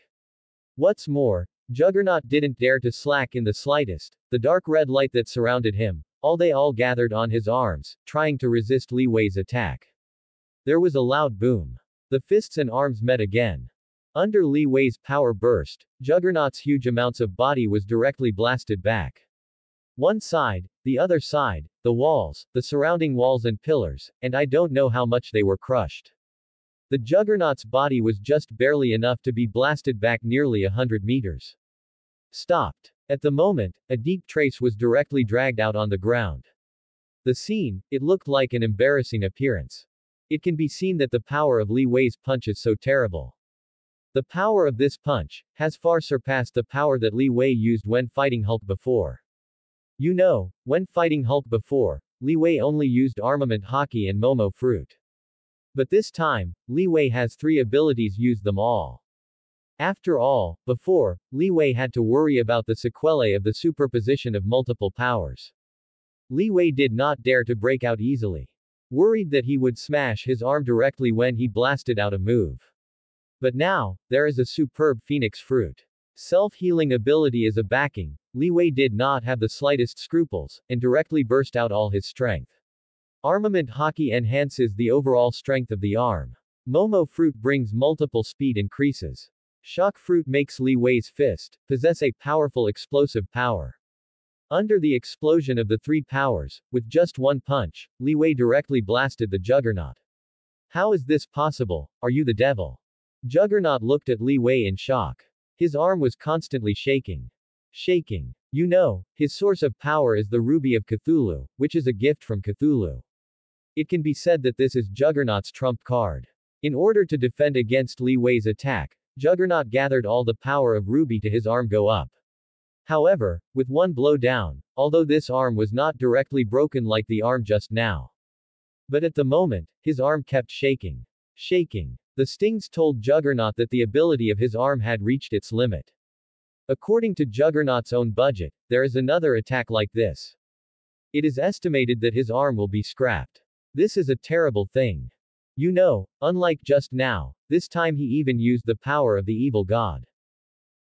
What's more, Juggernaut didn't dare to slack in the slightest. The dark red light that surrounded him, all gathered on his arms, trying to resist Li Wei's attack. There was a loud boom. The fists and arms met again. Under Li Wei's power burst, Juggernaut's huge amounts of body was directly blasted back. One side, the other side, the walls, the surrounding walls and pillars, and I don't know how much they were crushed. The Juggernaut's body was just barely enough to be blasted back nearly 100 meters. Stopped. At the moment, a deep trace was directly dragged out on the ground. The scene, it looked like an embarrassing appearance. It can be seen that the power of Li Wei's punch is so terrible. The power of this punch has far surpassed the power that Li Wei used when fighting Hulk before. You know, when fighting Hulk before, Li Wei only used Armament Haki and Momo Fruit. But this time, Li Wei has three abilities, used them all. After all, before, Li Wei had to worry about the sequelae of the superposition of multiple powers. Li Wei did not dare to break out easily. Worried that he would smash his arm directly when he blasted out a move. But now, there is a superb Phoenix Fruit. Self-healing ability as a backing, Li Wei did not have the slightest scruples, and directly burst out all his strength. Armament Haki enhances the overall strength of the arm. Momo Fruit brings multiple speed increases. Shock Fruit makes Li Wei's fist possess a powerful explosive power. Under the explosion of the three powers, with just one punch, Li Wei directly blasted the Juggernaut. How is this possible? Are you the devil? Juggernaut looked at Li Wei in shock. His arm was constantly shaking. You know, his source of power is the Ruby of Cthulhu, which is a gift from Cthulhu. It can be said that this is Juggernaut's trump card. In order to defend against Li Wei's attack, Juggernaut gathered all the power of Ruby to his arm go up. However, with one blow down, although this arm was not directly broken like the arm just now. But at the moment, his arm kept shaking. The stings told Juggernaut that the ability of his arm had reached its limit. According to Juggernaut's own budget, there is another attack like this. It is estimated that his arm will be scrapped. This is a terrible thing. You know, unlike just now, this time he even used the power of the evil god.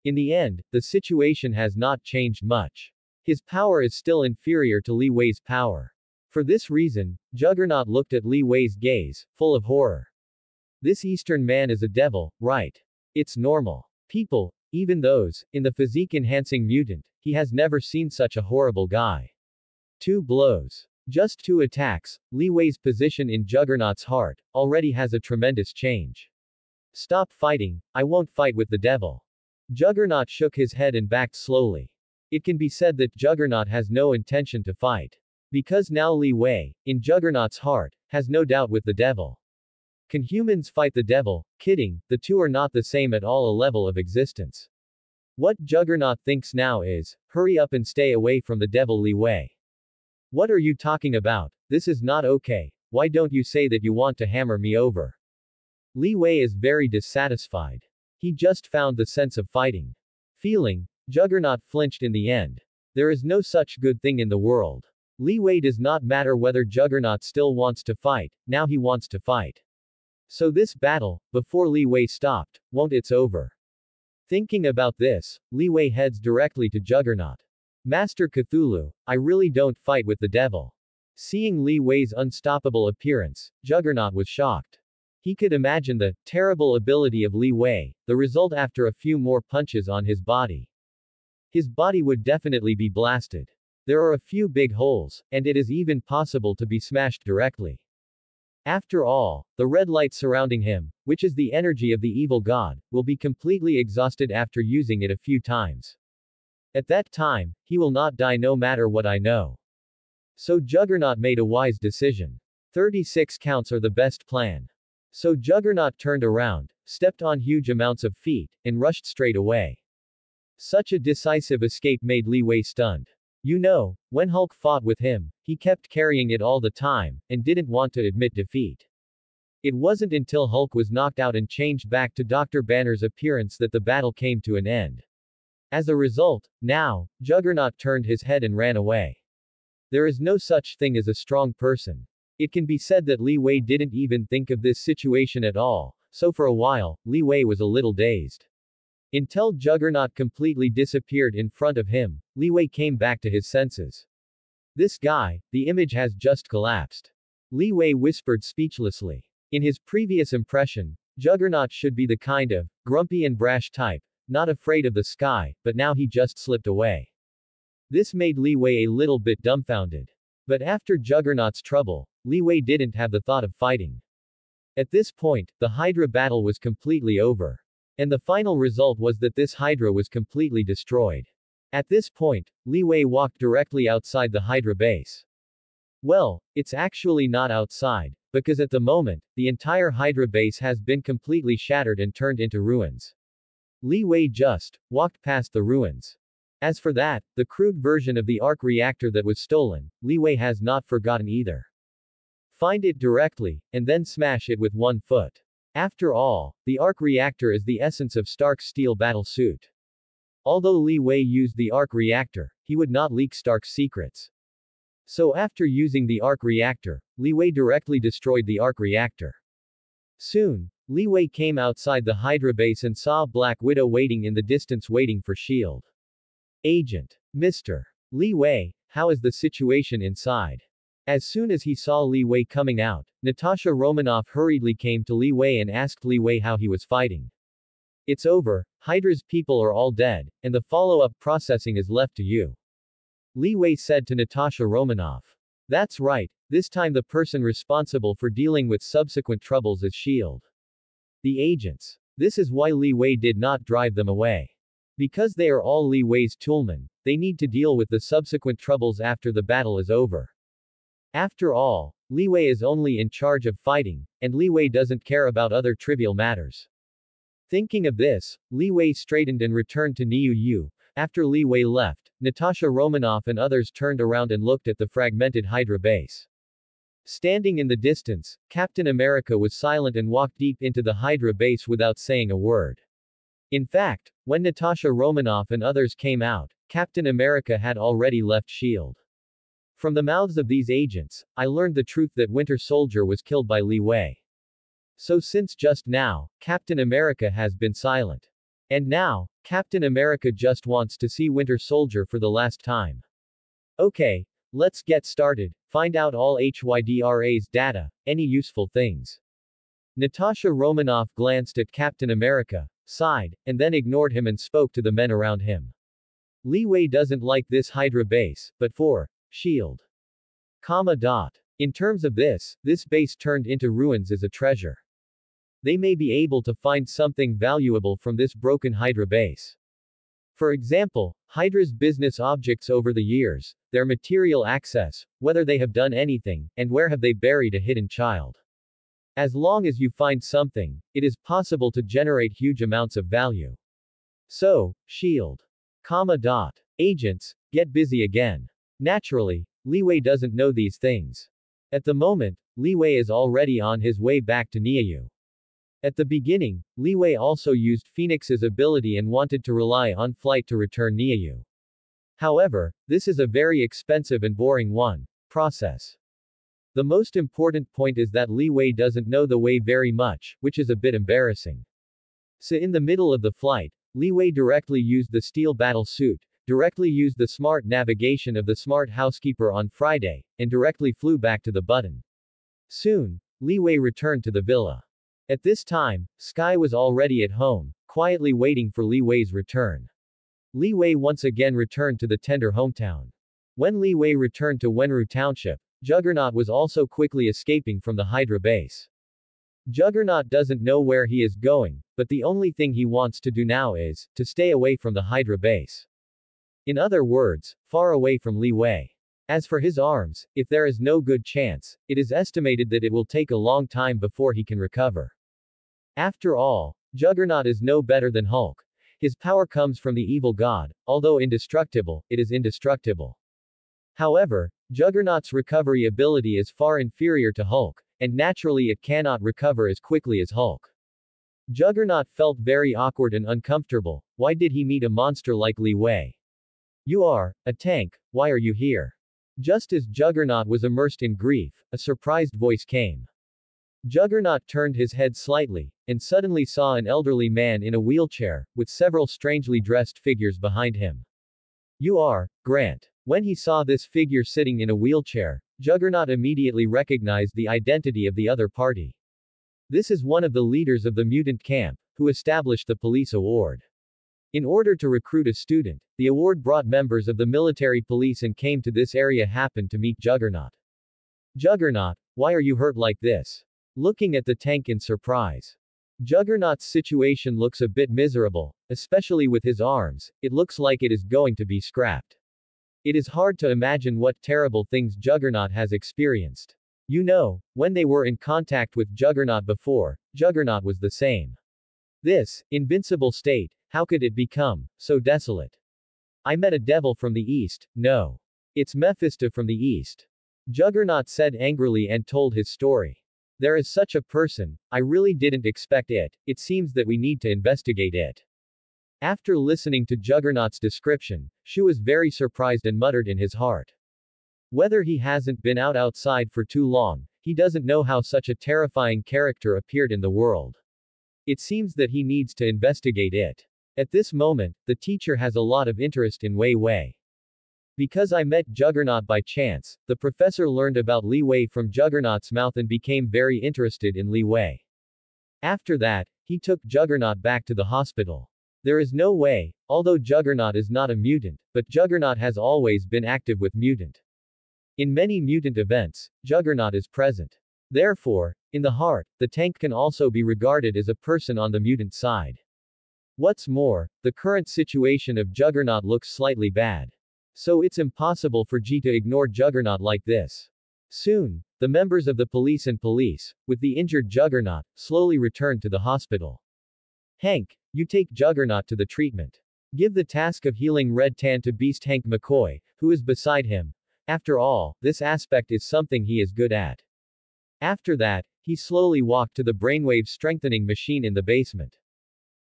In the end, the situation has not changed much. His power is still inferior to Li Wei's power. For this reason, Juggernaut looked at Li Wei's gaze, full of horror. This Eastern man is a devil, right? It's normal. People, even those, in the physique-enhancing mutant, he has never seen such a horrible guy. Two blows. Just two attacks, Li Wei's position in Juggernaut's heart already has a tremendous change. Stop fighting, I won't fight with the devil. Juggernaut shook his head and backed slowly. It can be said that Juggernaut has no intention to fight. Because now Li Wei, in Juggernaut's heart, has no doubt with the devil. Can humans fight the devil? Kidding, the two are not the same at all a level of existence. What Juggernaut thinks now is, hurry up and stay away from the devil Li Wei. What are you talking about? This is not okay, why don't you say that you want to hammer me over? Li Wei is very dissatisfied. He just found the sense of fighting. Feeling, Juggernaut flinched in the end. There is no such good thing in the world. Li Wei does not matter whether Juggernaut still wants to fight, now he wants to fight. So this battle, before Li Wei stopped, it's over. Thinking about this, Li Wei heads directly to Juggernaut. Master Cthulhu, I really don't fight with the devil. Seeing Li Wei's unstoppable appearance, Juggernaut was shocked. He could imagine the terrible ability of Li Wei, the result after a few more punches on his body. His body would definitely be blasted. There are a few big holes, and it is even possible to be smashed directly. After all, the red light surrounding him, which is the energy of the evil god, will be completely exhausted after using it a few times. At that time, he will not die no matter what I know. So Juggernaut made a wise decision. 36 counts are the best plan. So Juggernaut turned around, stepped on huge amounts of feet, and rushed straight away. Such a decisive escape made Li Wei stunned. You know, when Hulk fought with him, he kept carrying it all the time, and didn't want to admit defeat. It wasn't until Hulk was knocked out and changed back to Dr. Banner's appearance that the battle came to an end. As a result, now, Juggernaut turned his head and ran away. There is no such thing as a strong person. It can be said that Li Wei didn't even think of this situation at all, so for a while, Li Wei was a little dazed. Until Juggernaut completely disappeared in front of him, Li Wei came back to his senses. This guy, the image has just collapsed. Li Wei whispered speechlessly. In his previous impression, Juggernaut should be the kind of grumpy and brash type, not afraid of the sky, but now he just slipped away. This made Li Wei a little bit dumbfounded. But after Juggernaut's trouble, Li Wei didn't have the thought of fighting. At this point, the Hydra battle was completely over. And the final result was that this Hydra was completely destroyed. At this point, Li Wei walked directly outside the Hydra base. Well, it's actually not outside, because at the moment, the entire Hydra base has been completely shattered and turned into ruins. Li Wei just walked past the ruins. As for that, the crude version of the arc reactor that was stolen, Li Wei has not forgotten either. Find it directly, and then smash it with one foot. After all, the arc reactor is the essence of Stark's steel battle suit. Although Li Wei used the arc reactor, he would not leak Stark's secrets. So after using the arc reactor, Li Wei directly destroyed the arc reactor. Soon, Li Wei came outside the Hydra base and saw Black Widow waiting in the distance waiting for S.H.I.E.L.D. Agent. Mr. Li Wei, how is the situation inside? As soon as he saw Li Wei coming out, Natasha Romanoff hurriedly came to Li Wei and asked Li Wei how he was fighting. It's over, Hydra's people are all dead, and the follow-up processing is left to you. Li Wei said to Natasha Romanoff. That's right, this time the person responsible for dealing with subsequent troubles is S.H.I.E.L.D. The agents. This is why Li Wei did not drive them away. Because they are all Li Wei's toolmen, they need to deal with the subsequent troubles after the battle is over. After all, Li Wei is only in charge of fighting, and Li Wei doesn't care about other trivial matters. Thinking of this, Li Wei straightened and returned to Niu Yu. After Li Wei left, Natasha Romanoff and others turned around and looked at the fragmented Hydra base. Standing in the distance, Captain America was silent and walked deep into the Hydra base without saying a word. In fact, when Natasha Romanoff and others came out, Captain America had already left S.H.I.E.L.D. From the mouths of these agents, I learned the truth that Winter Soldier was killed by Li Wei. So since just now, Captain America has been silent. And now, Captain America just wants to see Winter Soldier for the last time. Okay, let's get started, find out all HYDRA's data, any useful things. Natasha Romanoff glanced at Captain America, sighed, and then ignored him and spoke to the men around him. Li Wei doesn't like this Hydra base, but for S.H.I.E.L.D. In terms of this base turned into ruins is a treasure. they may be able to find something valuable from this broken Hydra base. For example, Hydra's business objects over the years, their material access, whether they have done anything, and where have they buried a hidden child. As long as you find something, it is possible to generate huge amounts of value. So, Shield. Agents, get busy again. Naturally, Liyue doesn't know these things. At the moment, Liyue is already on his way back to Niiyu. At the beginning, Liyue also used Phoenix's ability and wanted to rely on flight to return Niiyu. However, this is a very expensive and boring process. The most important point is that Liyue doesn't know the way very much, which is a bit embarrassing. So in the middle of the flight, Liyue directly used the steel battle suit, directly used the smart navigation of the smart housekeeper on Friday, and directly flew back to the button. Soon, Liyue returned to the villa. At this time, Sky was already at home, quietly waiting for Liyue's return. Liyue once again returned to the tender hometown. When Liyue returned to Wenru Township, Juggernaut was also quickly escaping from the Hydra base. Juggernaut doesn't know where he is going, but the only thing he wants to do now is to stay away from the Hydra base. In other words, far away from Liyue. As for his arms, if there is no good chance, it is estimated that it will take a long time before he can recover. After all, Juggernaut is no better than Hulk. His power comes from the evil god, although indestructible, it is indestructible. However, Juggernaut's recovery ability is far inferior to Hulk, and naturally it cannot recover as quickly as Hulk. Juggernaut felt very awkward and uncomfortable. Why did he meet a monster like Liyue? You are a tank, why are you here? Just as Juggernaut was immersed in grief, a surprised voice came. Juggernaut turned his head slightly, and suddenly saw an elderly man in a wheelchair, with several strangely dressed figures behind him. You are Grant. When he saw this figure sitting in a wheelchair, Juggernaut immediately recognized the identity of the other party. This is one of the leaders of the mutant camp, who established the police award. In order to recruit a student, the award brought members of the military police and came to this area happened to meet Juggernaut. Juggernaut, why are you hurt like this? Looking at the tank in surprise. Juggernaut's situation looks a bit miserable, especially with his arms, it looks like it is going to be scrapped. It is hard to imagine what terrible things Juggernaut has experienced. You know, when they were in contact with Juggernaut before, Juggernaut was the same. This invincible state, how could it become so desolate? I met a devil from the east, no. It's Mephisto from the east. Juggernaut said angrily and told his story. There is such a person, I really didn't expect it, it seems that we need to investigate it. After listening to Juggernaut's description, Shu was very surprised and muttered in his heart. Whether he hasn't been outside for too long, he doesn't know how such a terrifying character appeared in the world. It seems that he needs to investigate it. At this moment, the teacher has a lot of interest in Wei Wei. Because I met Juggernaut by chance, the professor learned about Liyue from Juggernaut's mouth and became very interested in Liyue. After that, he took Juggernaut back to the hospital. There is no way, although Juggernaut is not a mutant, but Juggernaut has always been active with mutant. In many mutant events, Juggernaut is present. Therefore, in the heart, the tank can also be regarded as a person on the mutant side. What's more, the current situation of Juggernaut looks slightly bad. So it's impossible for G to ignore Juggernaut like this. Soon, the members of the police and with the injured Juggernaut, slowly returned to the hospital. Hank, you take Juggernaut to the treatment. Give the task of healing Red Tan to Beast Hank McCoy, who is beside him. After all, this aspect is something he is good at. After that, he slowly walked to the brainwave strengthening machine in the basement.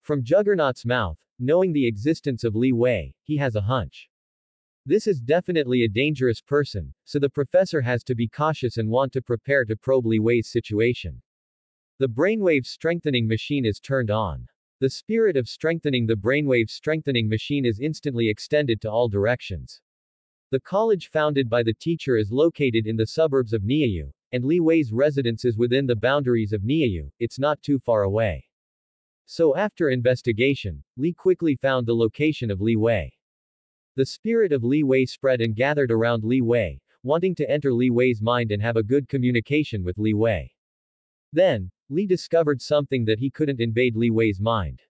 From Juggernaut's mouth, knowing the existence of Liyue, he has a hunch. This is definitely a dangerous person, so the professor has to be cautious and want to prepare to probe Liyue's situation. The brainwave strengthening machine is turned on. The spirit of strengthening the brainwave strengthening machine is instantly extended to all directions. The college founded by the teacher is located in the suburbs of Niiyu, and Liyue's residence is within the boundaries of Niiyu, it's not too far away. So after investigation, Li quickly found the location of Liyue. The spirit of Liyue spread and gathered around Liyue, wanting to enter Liyue's mind and have a good communication with Liyue. Then, Li discovered something that he couldn't invade Li Wei's mind.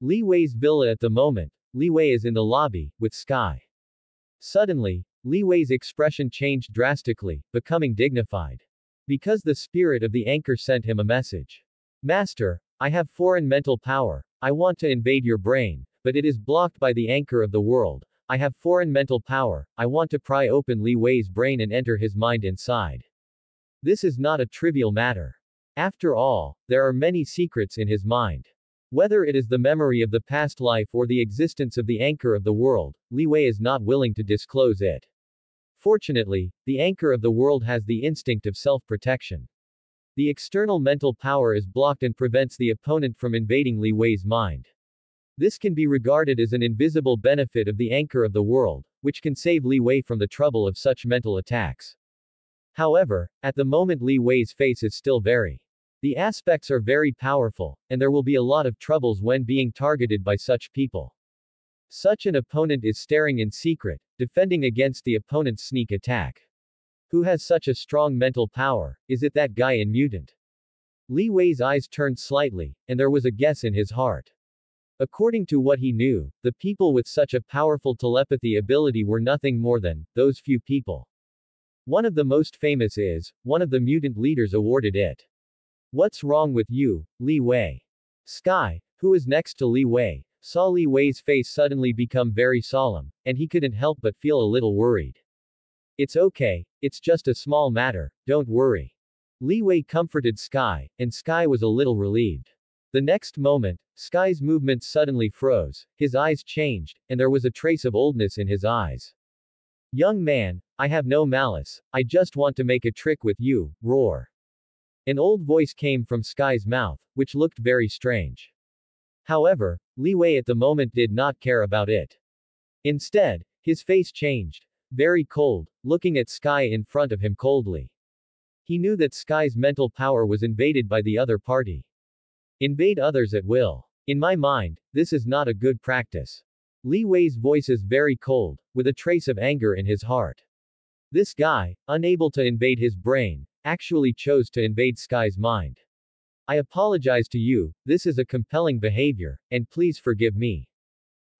Li Wei's villa at the moment, Li Wei is in the lobby, with Sky. Suddenly, Li Wei's expression changed drastically, becoming dignified. Because the spirit of the anchor sent him a message. Master, I have foreign mental power, I want to invade your brain, but it is blocked by the anchor of the world. I have foreign mental power, I want to pry open Li Wei's brain and enter his mind inside. This is not a trivial matter. After all, there are many secrets in his mind. Whether it is the memory of the past life or the existence of the anchor of the world, Li Wei is not willing to disclose it. Fortunately, the anchor of the world has the instinct of self-protection. The external mental power is blocked and prevents the opponent from invading Li Wei's mind. This can be regarded as an invisible benefit of the anchor of the world, which can save Li Wei from the trouble of such mental attacks. However, at the moment Li Wei's face is still very. The aspects are very powerful, and there will be a lot of troubles when being targeted by such people. Such an opponent is staring in secret, defending against the opponent's sneak attack. Who has such a strong mental power? Is it that guy in Mutant? Li Wei's eyes turned slightly, and there was a guess in his heart. According to what he knew, the people with such a powerful telepathy ability were nothing more than those few people. One of the most famous is, one of the mutant leaders awarded it. What's wrong with you, Li Wei? Sky, who is next to Li Wei, saw Li Wei's face suddenly become very solemn, and he couldn't help but feel a little worried. It's okay, it's just a small matter, don't worry. Li Wei comforted Sky, and Sky was a little relieved. The next moment, Sky's movements suddenly froze, his eyes changed, and there was a trace of oldness in his eyes. Young man, I have no malice, I just want to make a trick with you, roar. An old voice came from Sky's mouth, which looked very strange. However, Li Wei at the moment did not care about it. Instead, his face changed, very cold, looking at Sky in front of him coldly. He knew that Sky's mental power was invaded by the other party. Invade others at will. In my mind, this is not a good practice. Li Wei's voice is very cold, with a trace of anger in his heart. This guy, unable to invade his brain, actually chose to invade Sky's mind. I apologize to you, this is a compelling behavior, and please forgive me.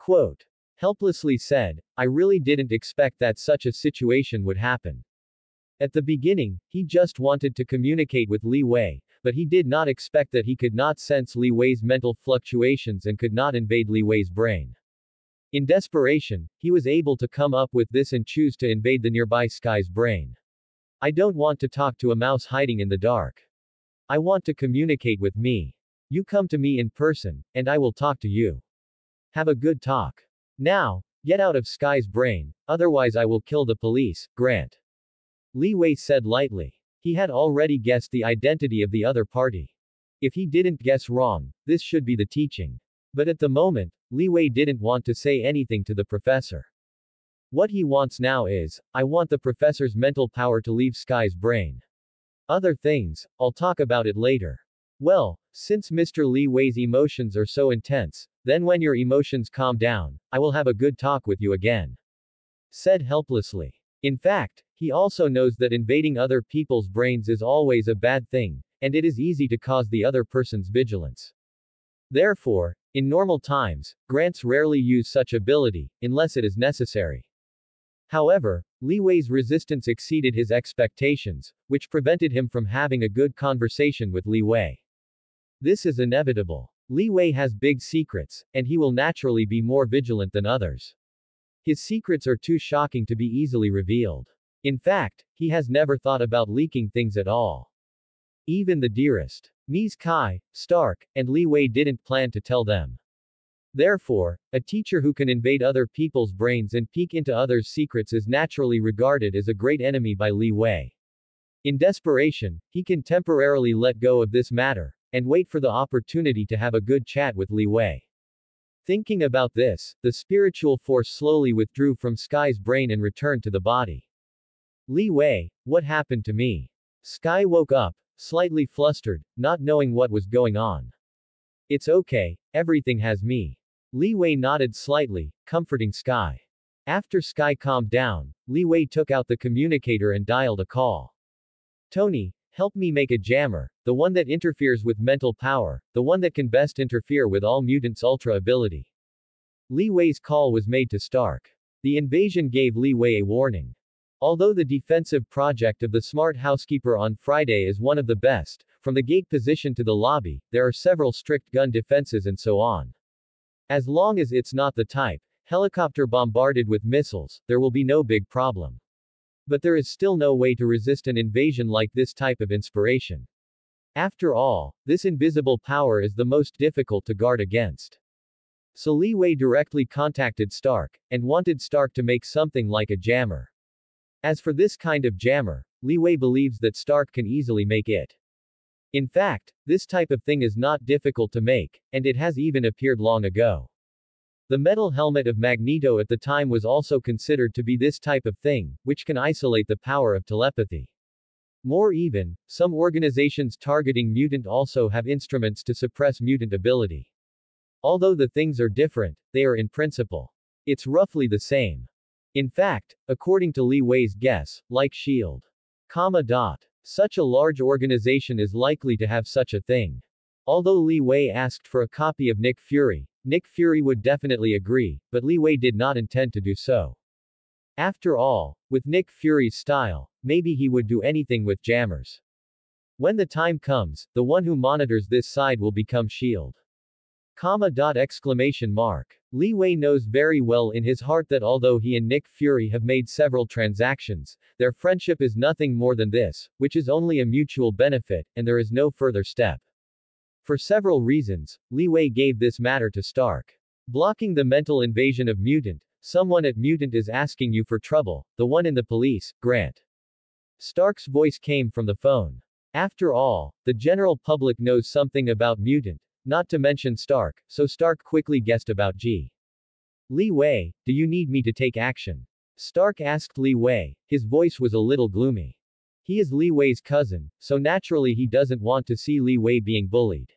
Quote. Helplessly said, I really didn't expect that such a situation would happen. At the beginning, he just wanted to communicate with Li Wei, but he did not expect that he could not sense Li Wei's mental fluctuations and could not invade Li Wei's brain. In desperation, he was able to come up with this and choose to invade the nearby Sky's brain. I don't want to talk to a mouse hiding in the dark. I want to communicate with me. You come to me in person, and I will talk to you. Have a good talk. Now, get out of Sky's brain, otherwise I will kill the police, Grant. Li Wei said lightly. He had already guessed the identity of the other party. If he didn't guess wrong, this should be the teaching. But at the moment, Li Wei didn't want to say anything to the professor. What he wants now is, I want the professor's mental power to leave Sky's brain. Other things, I'll talk about it later. Well, since Mr. Li Wei's emotions are so intense, then when your emotions calm down, I will have a good talk with you again. Said helplessly. In fact, he also knows that invading other people's brains is always a bad thing, and it is easy to cause the other person's vigilance. Therefore, in normal times, Grants rarely use such ability, unless it is necessary. However, Li Wei's resistance exceeded his expectations, which prevented him from having a good conversation with Li Wei. This is inevitable. Li Wei has big secrets, and he will naturally be more vigilant than others. His secrets are too shocking to be easily revealed. In fact, he has never thought about leaking things at all. Even the dearest, Mies Kai, Stark, and Li Wei didn't plan to tell them. Therefore, a teacher who can invade other people's brains and peek into others' secrets is naturally regarded as a great enemy by Li Wei. In desperation, he can temporarily let go of this matter, and wait for the opportunity to have a good chat with Li Wei. Thinking about this, the spiritual force slowly withdrew from Sky's brain and returned to the body. Li Wei, what happened to me? Sky woke up, slightly flustered, not knowing what was going on. It's okay, everything has me. Li Wei nodded slightly, comforting Sky. After Sky calmed down, Li Wei took out the communicator and dialed a call. Tony, Help me make a jammer, the one that interferes with mental power, the one that can best interfere with all mutants' ultra ability. Li Wei's call was made to Stark. The invasion gave Li Wei a warning. Although the defensive project of the Smart Housekeeper on Friday is one of the best, from the gate position to the lobby, there are several strict gun defenses and so on. As long as it's not the type, helicopter bombarded with missiles, there will be no big problem. But there is still no way to resist an invasion like this type of inspiration. After all, this invisible power is the most difficult to guard against. So Li Wei directly contacted Stark, and wanted Stark to make something like a jammer. As for this kind of jammer, Li Wei believes that Stark can easily make it. In fact, this type of thing is not difficult to make, and it has even appeared long ago. The metal helmet of Magneto at the time was also considered to be this type of thing, which can isolate the power of telepathy. More even, some organizations targeting mutant also have instruments to suppress mutant ability. Although the things are different, they are in principle. It's roughly the same. In fact, according to Li Wei's guess, like SHIELD. Such a large organization is likely to have such a thing. Although Li Wei asked for a copy of Nick Fury would definitely agree, but Li Wei did not intend to do so. After all, with Nick Fury's style, maybe he would do anything with jammers. When the time comes, the one who monitors this side will become SHIELD. Li Wei knows very well in his heart that although he and Nick Fury have made several transactions, their friendship is nothing more than this, which is only a mutual benefit, and there is no further step. For several reasons, Li Wei gave this matter to Stark. Blocking the mental invasion of mutant, someone at mutant is asking you for trouble, the one in the police, Grant. Stark's voice came from the phone. After all, the general public knows something about mutant, not to mention Stark, so Stark quickly guessed about G. Li Wei, do you need me to take action? Stark asked Li Wei, his voice was a little gloomy. He is Li Wei's cousin, so naturally he doesn't want to see Li Wei being bullied.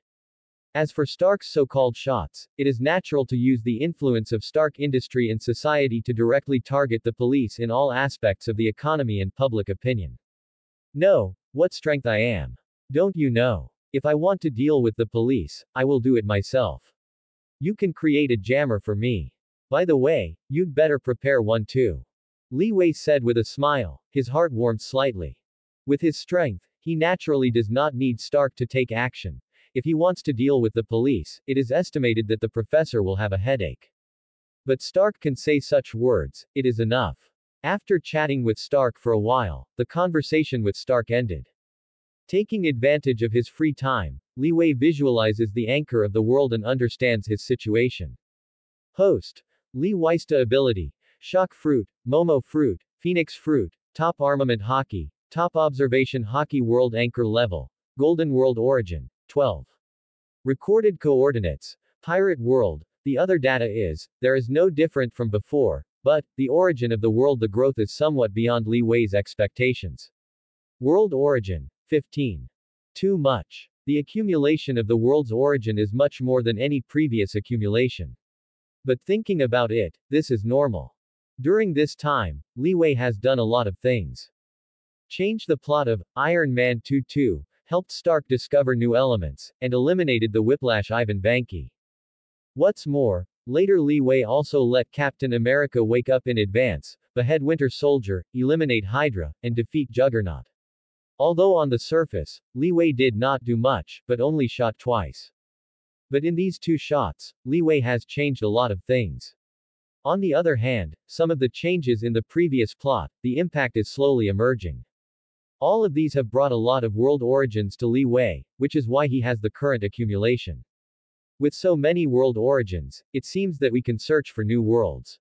As for Stark's so-called shots, it is natural to use the influence of Stark industry and society to directly target the police in all aspects of the economy and public opinion. No, what strength I am. Don't you know? If I want to deal with the police, I will do it myself. You can create a jammer for me. By the way, you'd better prepare one too. Li Wei said with a smile, his heart warmed slightly. With his strength, he naturally does not need Stark to take action. If he wants to deal with the police, it is estimated that the professor will have a headache. But Stark can say such words, it is enough. After chatting with Stark for a while, the conversation with Stark ended. Taking advantage of his free time, Li Wei visualizes the anchor of the world and understands his situation. Host. Li Weista ability. Shock fruit, Momo fruit, Phoenix fruit, top armament hockey. Top Observation Hockey World Anchor Level. Golden World Origin. 12. Recorded Coordinates. Pirate World. The other data is, there is no different from before, but, the origin of the world the growth is somewhat beyond Li Wei's expectations. World Origin. 15. Too much. The accumulation of the world's origin is much more than any previous accumulation. But thinking about it, this is normal. During this time, Li Wei has done a lot of things. Change the plot of Iron Man 2-2, helped Stark discover new elements, and eliminated the whiplash Ivan Vanki. What's more, later Li Wei also let Captain America wake up in advance, behead Winter Soldier, eliminate Hydra, and defeat Juggernaut. Although on the surface, Li Wei did not do much, but only shot twice. But in these two shots, Li Wei has changed a lot of things. On the other hand, some of the changes in the previous plot, the impact is slowly emerging. All of these have brought a lot of world origins to Li Wei, which is why he has the current accumulation. With so many world origins, it seems that we can search for new worlds.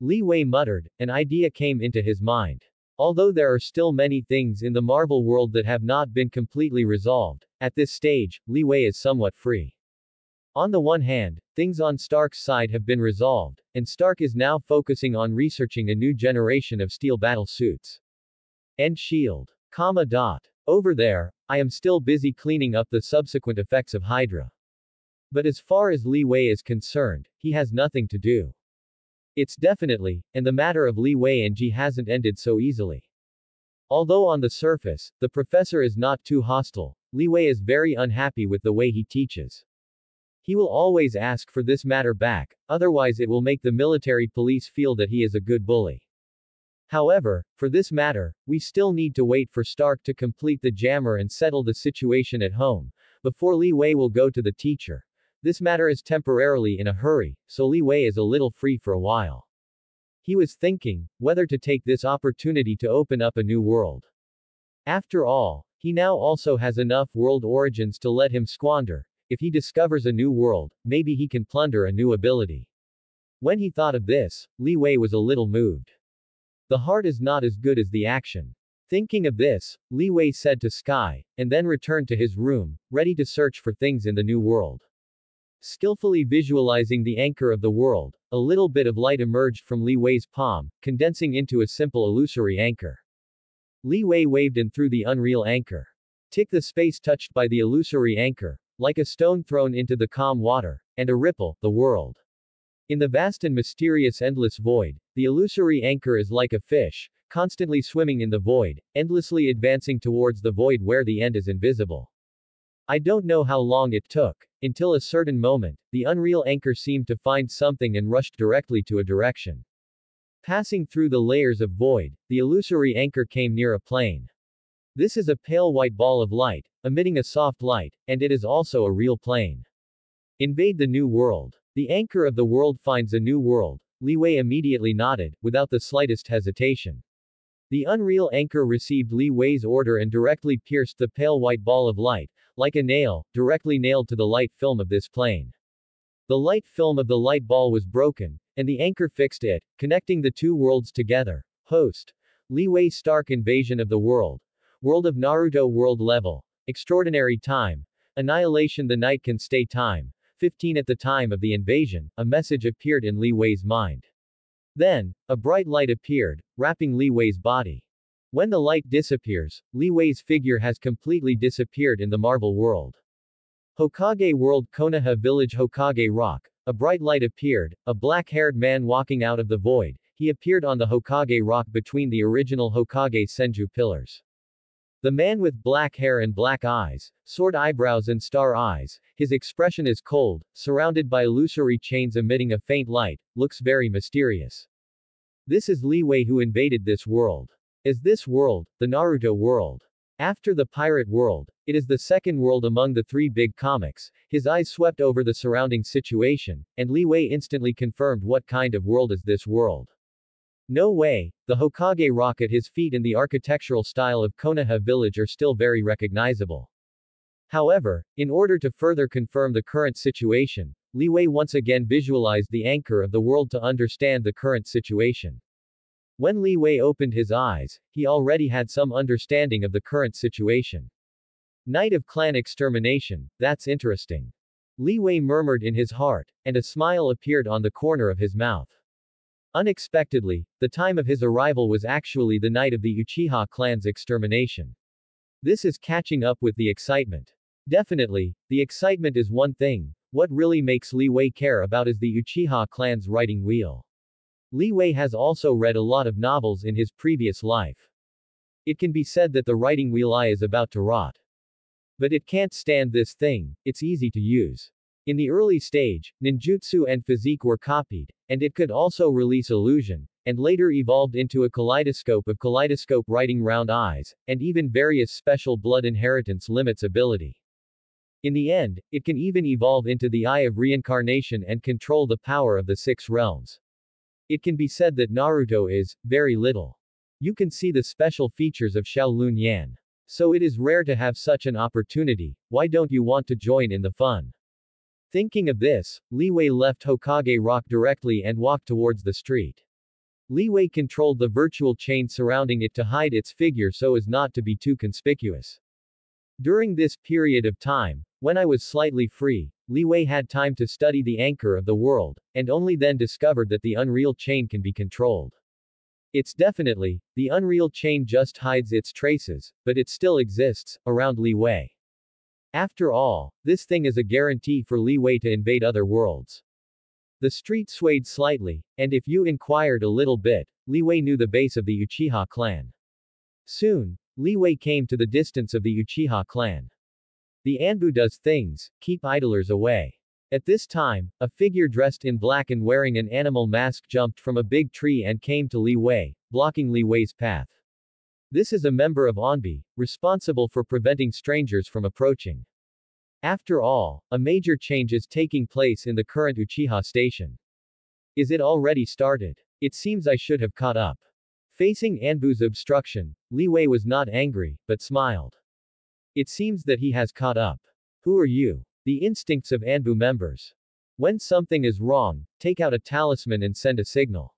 Li Wei muttered, an idea came into his mind. Although there are still many things in the Marvel world that have not been completely resolved, at this stage, Li Wei is somewhat free. On the one hand, things on Stark's side have been resolved, and Stark is now focusing on researching a new generation of steel battle suits. And SHIELD. Over there, I am still busy cleaning up the subsequent effects of Hydra. But as far as Li Wei is concerned, he has nothing to do. It's definitely, and the matter of Li Wei and G hasn't ended so easily. Although on the surface, the professor is not too hostile, Li Wei is very unhappy with the way he teaches. He will always ask for this matter back, otherwise it will make the military police feel that he is a good bully. However, for this matter, we still need to wait for Stark to complete the jammer and settle the situation at home, before Li Wei will go to the teacher. This matter is temporarily in a hurry, so Li Wei is a little free for a while. He was thinking whether to take this opportunity to open up a new world. After all, he now also has enough world origins to let him squander. If he discovers a new world, maybe he can plunder a new ability. When he thought of this, Li Wei was a little moved. The heart is not as good as the action. Thinking of this, Li Wei said to Sky, and then returned to his room, ready to search for things in the new world. Skillfully visualizing the anchor of the world, a little bit of light emerged from Li Wei's palm, condensing into a simple illusory anchor. Li Wei waved in through the unreal anchor. Tick, the space touched by the illusory anchor, like a stone thrown into the calm water, and a ripple, the world. In the vast and mysterious endless void, the illusory anchor is like a fish, constantly swimming in the void, endlessly advancing towards the void where the end is invisible. I don't know how long it took, until a certain moment, the unreal anchor seemed to find something and rushed directly to a direction. Passing through the layers of void, the illusory anchor came near a plane. This is a pale white ball of light, emitting a soft light, and it is also a real plane. Invade the new world. The anchor of the world finds a new world. Li Wei immediately nodded, without the slightest hesitation. The unreal anchor received Li Wei's order and directly pierced the pale white ball of light, like a nail, directly nailed to the light film of this plane. The light film of the light ball was broken, and the anchor fixed it, connecting the two worlds together. Host. Li Wei Stark invasion of the world. World of Naruto world level. Extraordinary time. Annihilation the night can stay time. 15 at the time of the invasion, a message appeared in Li Wei's mind. Then, a bright light appeared, wrapping Li Wei's body. When the light disappears, Li Wei's figure has completely disappeared in the Marvel world. Hokage world Konoha village Hokage rock, a bright light appeared, a black-haired man walking out of the void. He appeared on the Hokage rock between the original Hokage Senju pillars. The man with black hair and black eyes, sword eyebrows and star eyes, his expression is cold, surrounded by illusory chains emitting a faint light, looks very mysterious. This is Li Wei who invaded this world. Is this world, the Naruto world. After the pirate world, it is the second world among the three big comics. His eyes swept over the surrounding situation, and Li Wei instantly confirmed what kind of world is this world. No way, the Hokage rock at his feet and the architectural style of Konoha village are still very recognizable. However, in order to further confirm the current situation, Li Wei once again visualized the anchor of the world to understand the current situation. When Li Wei opened his eyes, he already had some understanding of the current situation. Night of clan extermination, that's interesting. Li Wei murmured in his heart, and a smile appeared on the corner of his mouth. Unexpectedly, the time of his arrival was actually the night of the Uchiha clan's extermination. This is catching up with the excitement. Definitely, the excitement is one thing. What really makes Li Wei care about is the Uchiha clan's writing wheel. Li Wei has also read a lot of novels in his previous life. It can be said that the writing wheel is about to rot. But it can't stand this thing, it's easy to use. In the early stage, ninjutsu and physique were copied, and it could also release illusion, and later evolved into a kaleidoscope of kaleidoscope writing round eyes, and even various special blood inheritance limits ability. In the end, it can even evolve into the Eye of Reincarnation and control the power of the six realms. It can be said that Naruto is very little. You can see the special features of Shaolun Yan. So it is rare to have such an opportunity. Why don't you want to join in the fun? Thinking of this, Li Wei left Hokage Rock directly and walked towards the street. Li Wei controlled the virtual chain surrounding it to hide its figure so as not to be too conspicuous. During this period of time, when I was slightly free, Li Wei had time to study the anchor of the world, and only then discovered that the unreal chain can be controlled. It's definitely, the unreal chain just hides its traces, but it still exists, around Li Wei. After all, this thing is a guarantee for Li Wei to invade other worlds. The street swayed slightly, and if you inquired a little bit, Li Wei knew the base of the Uchiha clan. Soon, Li Wei came to the distance of the Uchiha clan. The Anbu does things, keep idlers away. At this time, a figure dressed in black and wearing an animal mask jumped from a big tree and came to Li Wei, blocking Li Wei's path. This is a member of Anbu, responsible for preventing strangers from approaching. After all, a major change is taking place in the current Uchiha station. Is it already started? It seems I should have caught up. Facing Anbu's obstruction, Li Wei was not angry, but smiled. It seems that he has caught up. Who are you? The instincts of Anbu members. When something is wrong, take out a talisman and send a signal.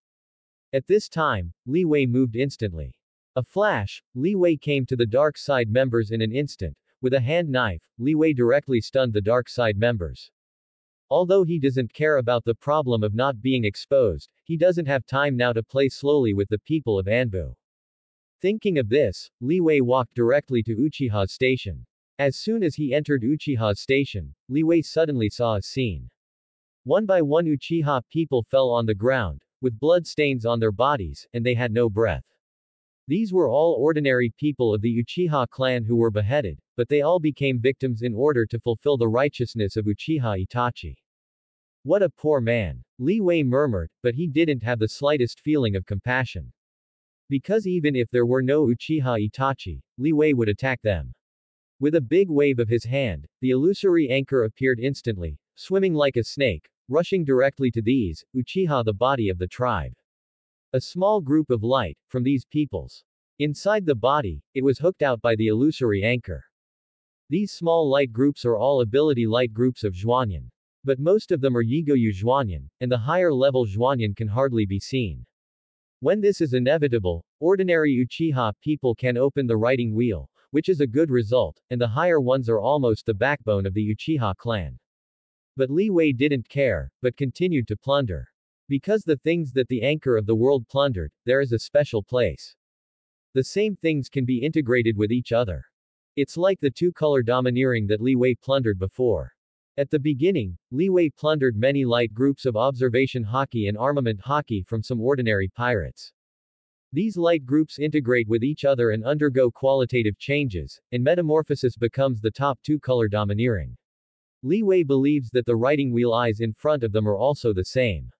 At this time, Li Wei moved instantly. A flash, Li Wei came to the dark side members in an instant. With a hand knife, Li Wei directly stunned the dark side members. Although he doesn't care about the problem of not being exposed, he doesn't have time now to play slowly with the people of Anbu. Thinking of this, Li Wei walked directly to Uchiha's station. As soon as he entered Uchiha's station, Li Wei suddenly saw a scene. One by one Uchiha people fell on the ground, with blood stains on their bodies, and they had no breath. These were all ordinary people of the Uchiha clan who were beheaded, but they all became victims in order to fulfill the righteousness of Uchiha Itachi. What a poor man, Li Wei murmured, but he didn't have the slightest feeling of compassion. Because even if there were no Uchiha Itachi, Li Wei would attack them. With a big wave of his hand, the illusory anchor appeared instantly, swimming like a snake, rushing directly to these, Uchiha the body of the tribe. A small group of light, from these peoples. Inside the body, it was hooked out by the illusory anchor. These small light groups are all ability light groups of Zhuanyan. But most of them are Yigoyu Zhuanyan, and the higher level Zhuanyan can hardly be seen. When this is inevitable, ordinary Uchiha people can open the writing wheel, which is a good result, and the higher ones are almost the backbone of the Uchiha clan. But Li Wei didn't care, but continued to plunder. Because the things that the anchor of the world plundered, there is a special place. The same things can be integrated with each other. It's like the two-color domineering that Li Wei plundered before. At the beginning, Li Wei plundered many light groups of observation hockey and armament hockey from some ordinary pirates. These light groups integrate with each other and undergo qualitative changes, and metamorphosis becomes the top two-color domineering. Li Wei believes that the writing wheel eyes in front of them are also the same.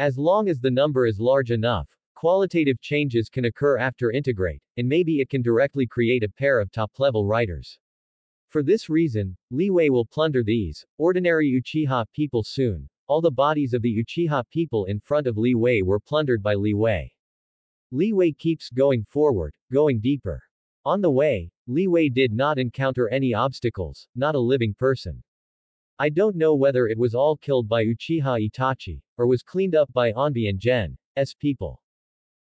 As long as the number is large enough, qualitative changes can occur after integrate, and maybe it can directly create a pair of top-level writers. For this reason, Li Wei will plunder these, ordinary Uchiha people soon. All the bodies of the Uchiha people in front of Li Wei were plundered by Li Wei. Li Wei keeps going forward, going deeper. On the way, Li Wei did not encounter any obstacles, not a living person. I don't know whether it was all killed by Uchiha Itachi, or was cleaned up by Anbu and Gen's people.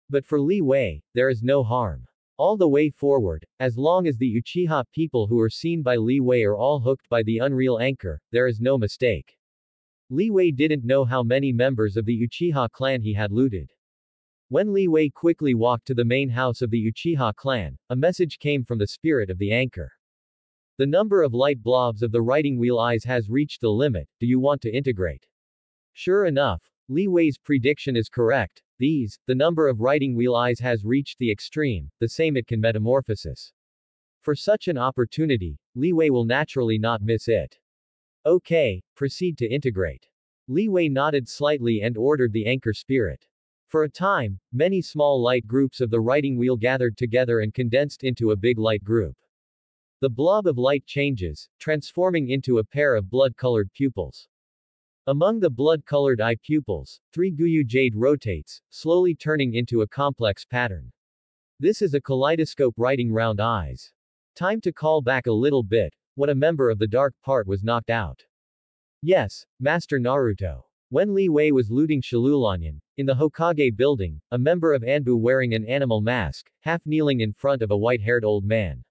But for Li Wei, there is no harm. All the way forward, as long as the Uchiha people who are seen by Li Wei are all hooked by the unreal anchor, there is no mistake. Li Wei didn't know how many members of the Uchiha clan he had looted. When Li Wei quickly walked to the main house of the Uchiha clan, a message came from the spirit of the anchor. The number of light blobs of the writing wheel eyes has reached the limit, do you want to integrate? Sure enough, Li Wei's prediction is correct. These, the number of writing wheel eyes has reached the extreme, the same it can metamorphosis. For such an opportunity, Li Wei will naturally not miss it. Okay, proceed to integrate. Li Wei nodded slightly and ordered the anchor spirit. For a time, many small light groups of the writing wheel gathered together and condensed into a big light group. The blob of light changes, transforming into a pair of blood-colored pupils. Among the blood-colored eye pupils, 3 Guyu Jade rotates, slowly turning into a complex pattern. This is a kaleidoscope writing round eyes. Time to call back a little bit, when a member of the dark part was knocked out. Yes, Master Naruto. When Li Wei was looting Shilulanyan, in the Hokage building, a member of Anbu wearing an animal mask, half-kneeling in front of a white-haired old man.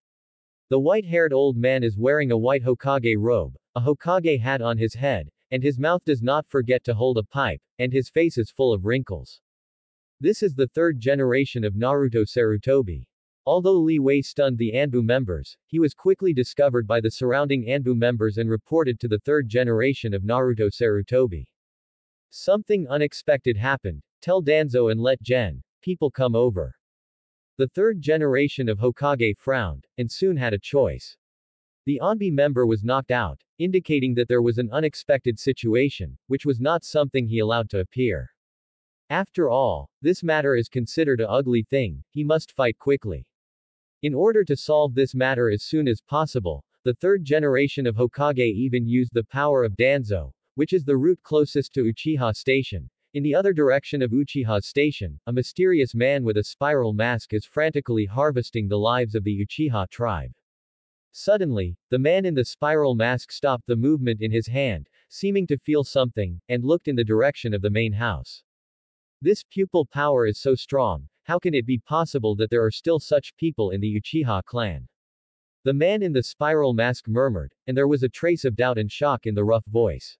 The white-haired old man is wearing a white Hokage robe, a Hokage hat on his head, and his mouth does not forget to hold a pipe, and his face is full of wrinkles. This is the third generation of Naruto Sarutobi. Although Li Wei stunned the Anbu members, he was quickly discovered by the surrounding Anbu members and reported to the third generation of Naruto Sarutobi. Something unexpected happened, tell Danzo and let Gen people come over. The third generation of Hokage frowned, and soon had a choice. The Onbi member was knocked out, indicating that there was an unexpected situation, which was not something he allowed to appear. After all, this matter is considered an ugly thing, he must fight quickly. In order to solve this matter as soon as possible, the third generation of Hokage even used the power of Danzo, which is the route closest to Uchiha Station. In the other direction of Uchiha Station, a mysterious man with a spiral mask is frantically harvesting the lives of the Uchiha tribe. Suddenly, the man in the spiral mask stopped the movement in his hand, seeming to feel something, and looked in the direction of the main house. This pupil power is so strong, how can it be possible that there are still such people in the Uchiha clan? The man in the spiral mask murmured, and there was a trace of doubt and shock in the rough voice.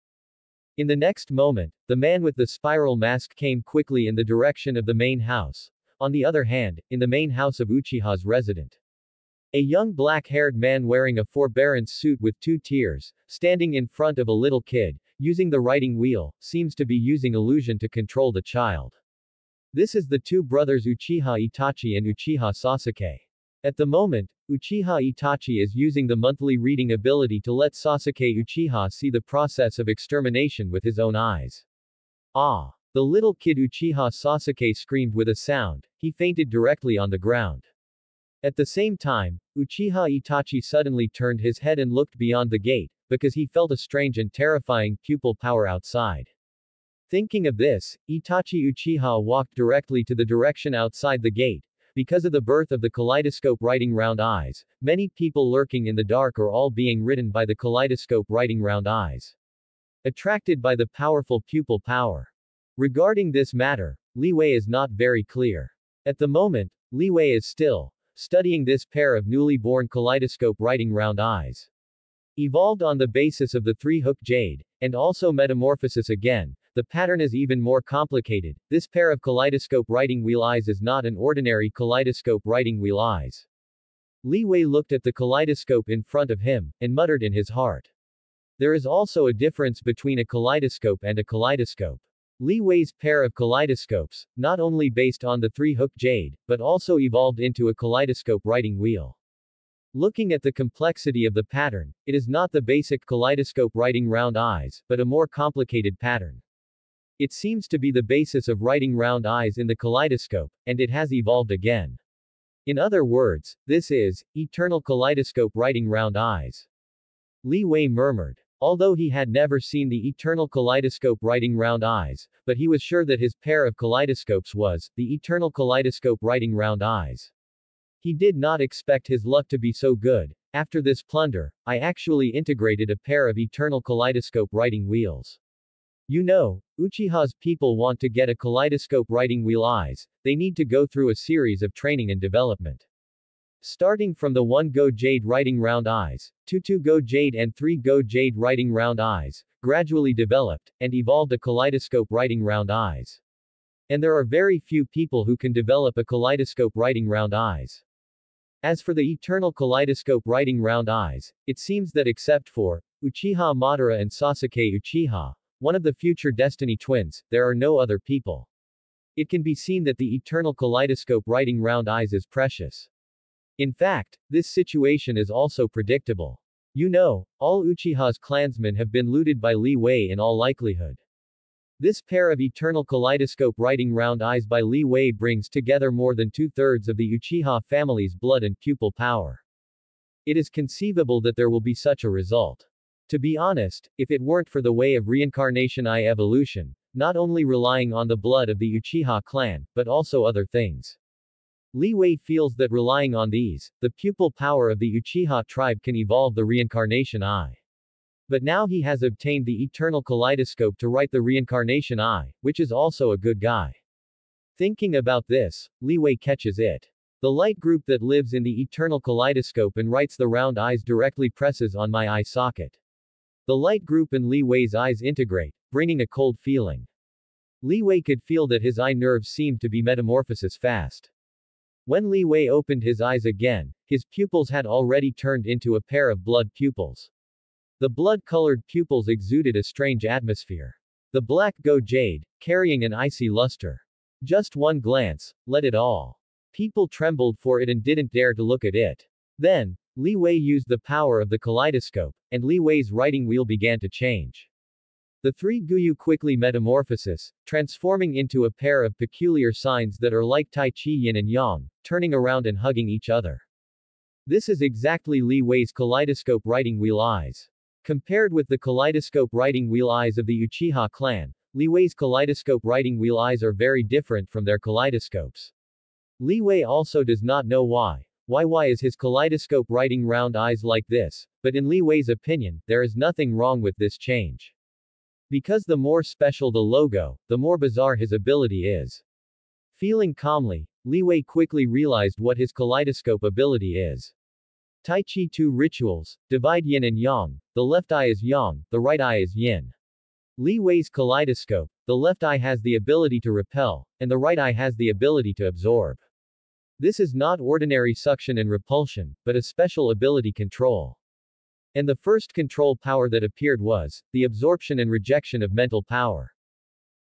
In the next moment, the man with the spiral mask came quickly in the direction of the main house. On the other hand, in the main house of Uchiha's resident, a young black-haired man wearing a forbearance suit with two tiers, standing in front of a little kid, using the writing wheel, seems to be using illusion to control the child. This is the two brothers Uchiha Itachi and Uchiha Sasuke. At the moment, Uchiha Itachi is using the monthly reading ability to let Sasuke Uchiha see the process of extermination with his own eyes. Ah! The little kid Uchiha Sasuke screamed with a sound. He fainted directly on the ground. At the same time, Uchiha Itachi suddenly turned his head and looked beyond the gate, because he felt a strange and terrifying pupil power outside. Thinking of this, Itachi Uchiha walked directly to the direction outside the gate. Because of the birth of the kaleidoscope writing round eyes, many people lurking in the dark are all being ridden by the kaleidoscope writing round eyes, attracted by the powerful pupil power. Regarding this matter, Liyue is not very clear. At the moment, Liyue is still studying this pair of newly born kaleidoscope writing round eyes. Evolved on the basis of the three hook jade, and also metamorphosis again, the pattern is even more complicated. This pair of kaleidoscope writing wheel eyes is not an ordinary kaleidoscope writing wheel eyes. Liyue looked at the kaleidoscope in front of him, and muttered in his heart. There is also a difference between a kaleidoscope and a kaleidoscope. Liyue's pair of kaleidoscopes, not only based on the three-hook jade, but also evolved into a kaleidoscope writing wheel. Looking at the complexity of the pattern, it is not the basic kaleidoscope writing round eyes, but a more complicated pattern. It seems to be the basis of writing round eyes in the kaleidoscope, and it has evolved again. In other words, this is eternal kaleidoscope writing round eyes. Liyue murmured. Although he had never seen the eternal kaleidoscope writing round eyes, but he was sure that his pair of kaleidoscopes was the eternal kaleidoscope writing round eyes. He did not expect his luck to be so good. After this plunder, I actually integrated a pair of eternal kaleidoscope writing wheels. You know, Uchiha's people want to get a kaleidoscope writing wheel eyes, they need to go through a series of training and development. Starting from the 1-go jade writing round eyes, 2-go jade and 3-go jade writing round eyes, gradually developed, and evolved a kaleidoscope writing round eyes. And there are very few people who can develop a kaleidoscope writing round eyes. As for the eternal kaleidoscope writing round eyes, it seems that except for Uchiha Madara and Sasuke Uchiha, one of the future Destiny twins, there are no other people. It can be seen that the eternal kaleidoscope writing round eyes is precious. In fact, this situation is also predictable. You know, all Uchiha's clansmen have been looted by Liyue in all likelihood. This pair of eternal kaleidoscope writing round eyes by Liyue brings together more than 2/3 of the Uchiha family's blood and pupil power. It is conceivable that there will be such a result. To be honest, if it weren't for the way of reincarnation I evolution, not only relying on the blood of the Uchiha clan, but also other things. Liyue feels that relying on these, the pupil power of the Uchiha tribe can evolve the reincarnation eye. But now he has obtained the eternal kaleidoscope to write the reincarnation eye, which is also a good guy. Thinking about this, Liyue catches it. The light group that lives in the eternal kaleidoscope and writes the round eyes directly presses on my eye socket. The light group and Liyue's eyes integrate, bringing a cold feeling. Liyue could feel that his eye nerves seemed to be metamorphosis fast. When Liyue opened his eyes again, his pupils had already turned into a pair of blood pupils. The blood-colored pupils exuded a strange atmosphere. The black go jade, carrying an icy luster. Just one glance, let it all. People trembled for it and didn't dare to look at it. Then, Li Wei used the power of the kaleidoscope, and Li Wei's writing wheel began to change. The three Guyu quickly metamorphosis, transforming into a pair of peculiar signs that are like Tai Chi yin and yang, turning around and hugging each other. This is exactly Li Wei's kaleidoscope writing wheel eyes. Compared with the kaleidoscope writing wheel eyes of the Uchiha clan, Li Wei's kaleidoscope writing wheel eyes are very different from their kaleidoscopes. Li Wei also does not know why. Why is his kaleidoscope writing round eyes like this, but in Li Wei's opinion, there is nothing wrong with this change. Because the more special the logo, the more bizarre his ability is. Feeling calmly, Li Wei quickly realized what his kaleidoscope ability is. Tai Chi 2 rituals, divide yin and yang, the left eye is yang, the right eye is yin. Li Wei's kaleidoscope, the left eye has the ability to repel, and the right eye has the ability to absorb. This is not ordinary suction and repulsion, but a special ability control. And the first control power that appeared was the absorption and rejection of mental power.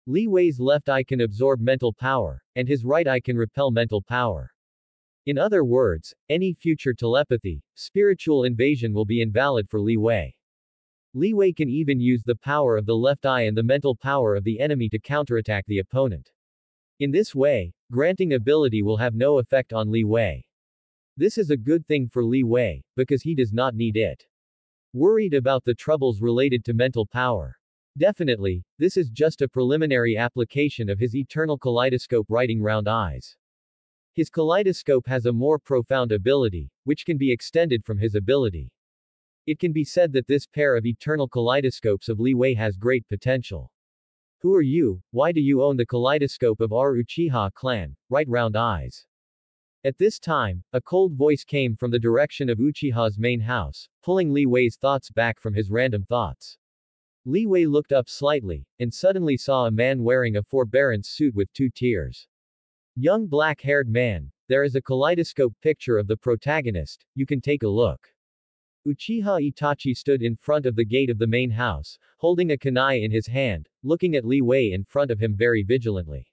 Li Wei's left eye can absorb mental power, and his right eye can repel mental power. In other words, any future telepathy, spiritual invasion will be invalid for Li Wei. Li Wei can even use the power of the left eye and the mental power of the enemy to counterattack the opponent. In this way, granting ability will have no effect on Li Wei. This is a good thing for Li Wei, because he does not need it. Worried about the troubles related to mental power. Definitely, this is just a preliminary application of his eternal kaleidoscope writing round eyes. His kaleidoscope has a more profound ability, which can be extended from his ability. It can be said that this pair of eternal kaleidoscopes of Li Wei has great potential. Who are you? Why do you own the kaleidoscope of our Uchiha clan? Right round eyes. At this time, a cold voice came from the direction of Uchiha's main house, pulling Li Wei's thoughts back from his random thoughts. Li Wei looked up slightly, and suddenly saw a man wearing a forbearance suit with two tiers. Young black-haired man, there is a kaleidoscope picture of the protagonist, you can take a look. Uchiha Itachi stood in front of the gate of the main house, holding a kunai in his hand, looking at Li Wei in front of him very vigilantly.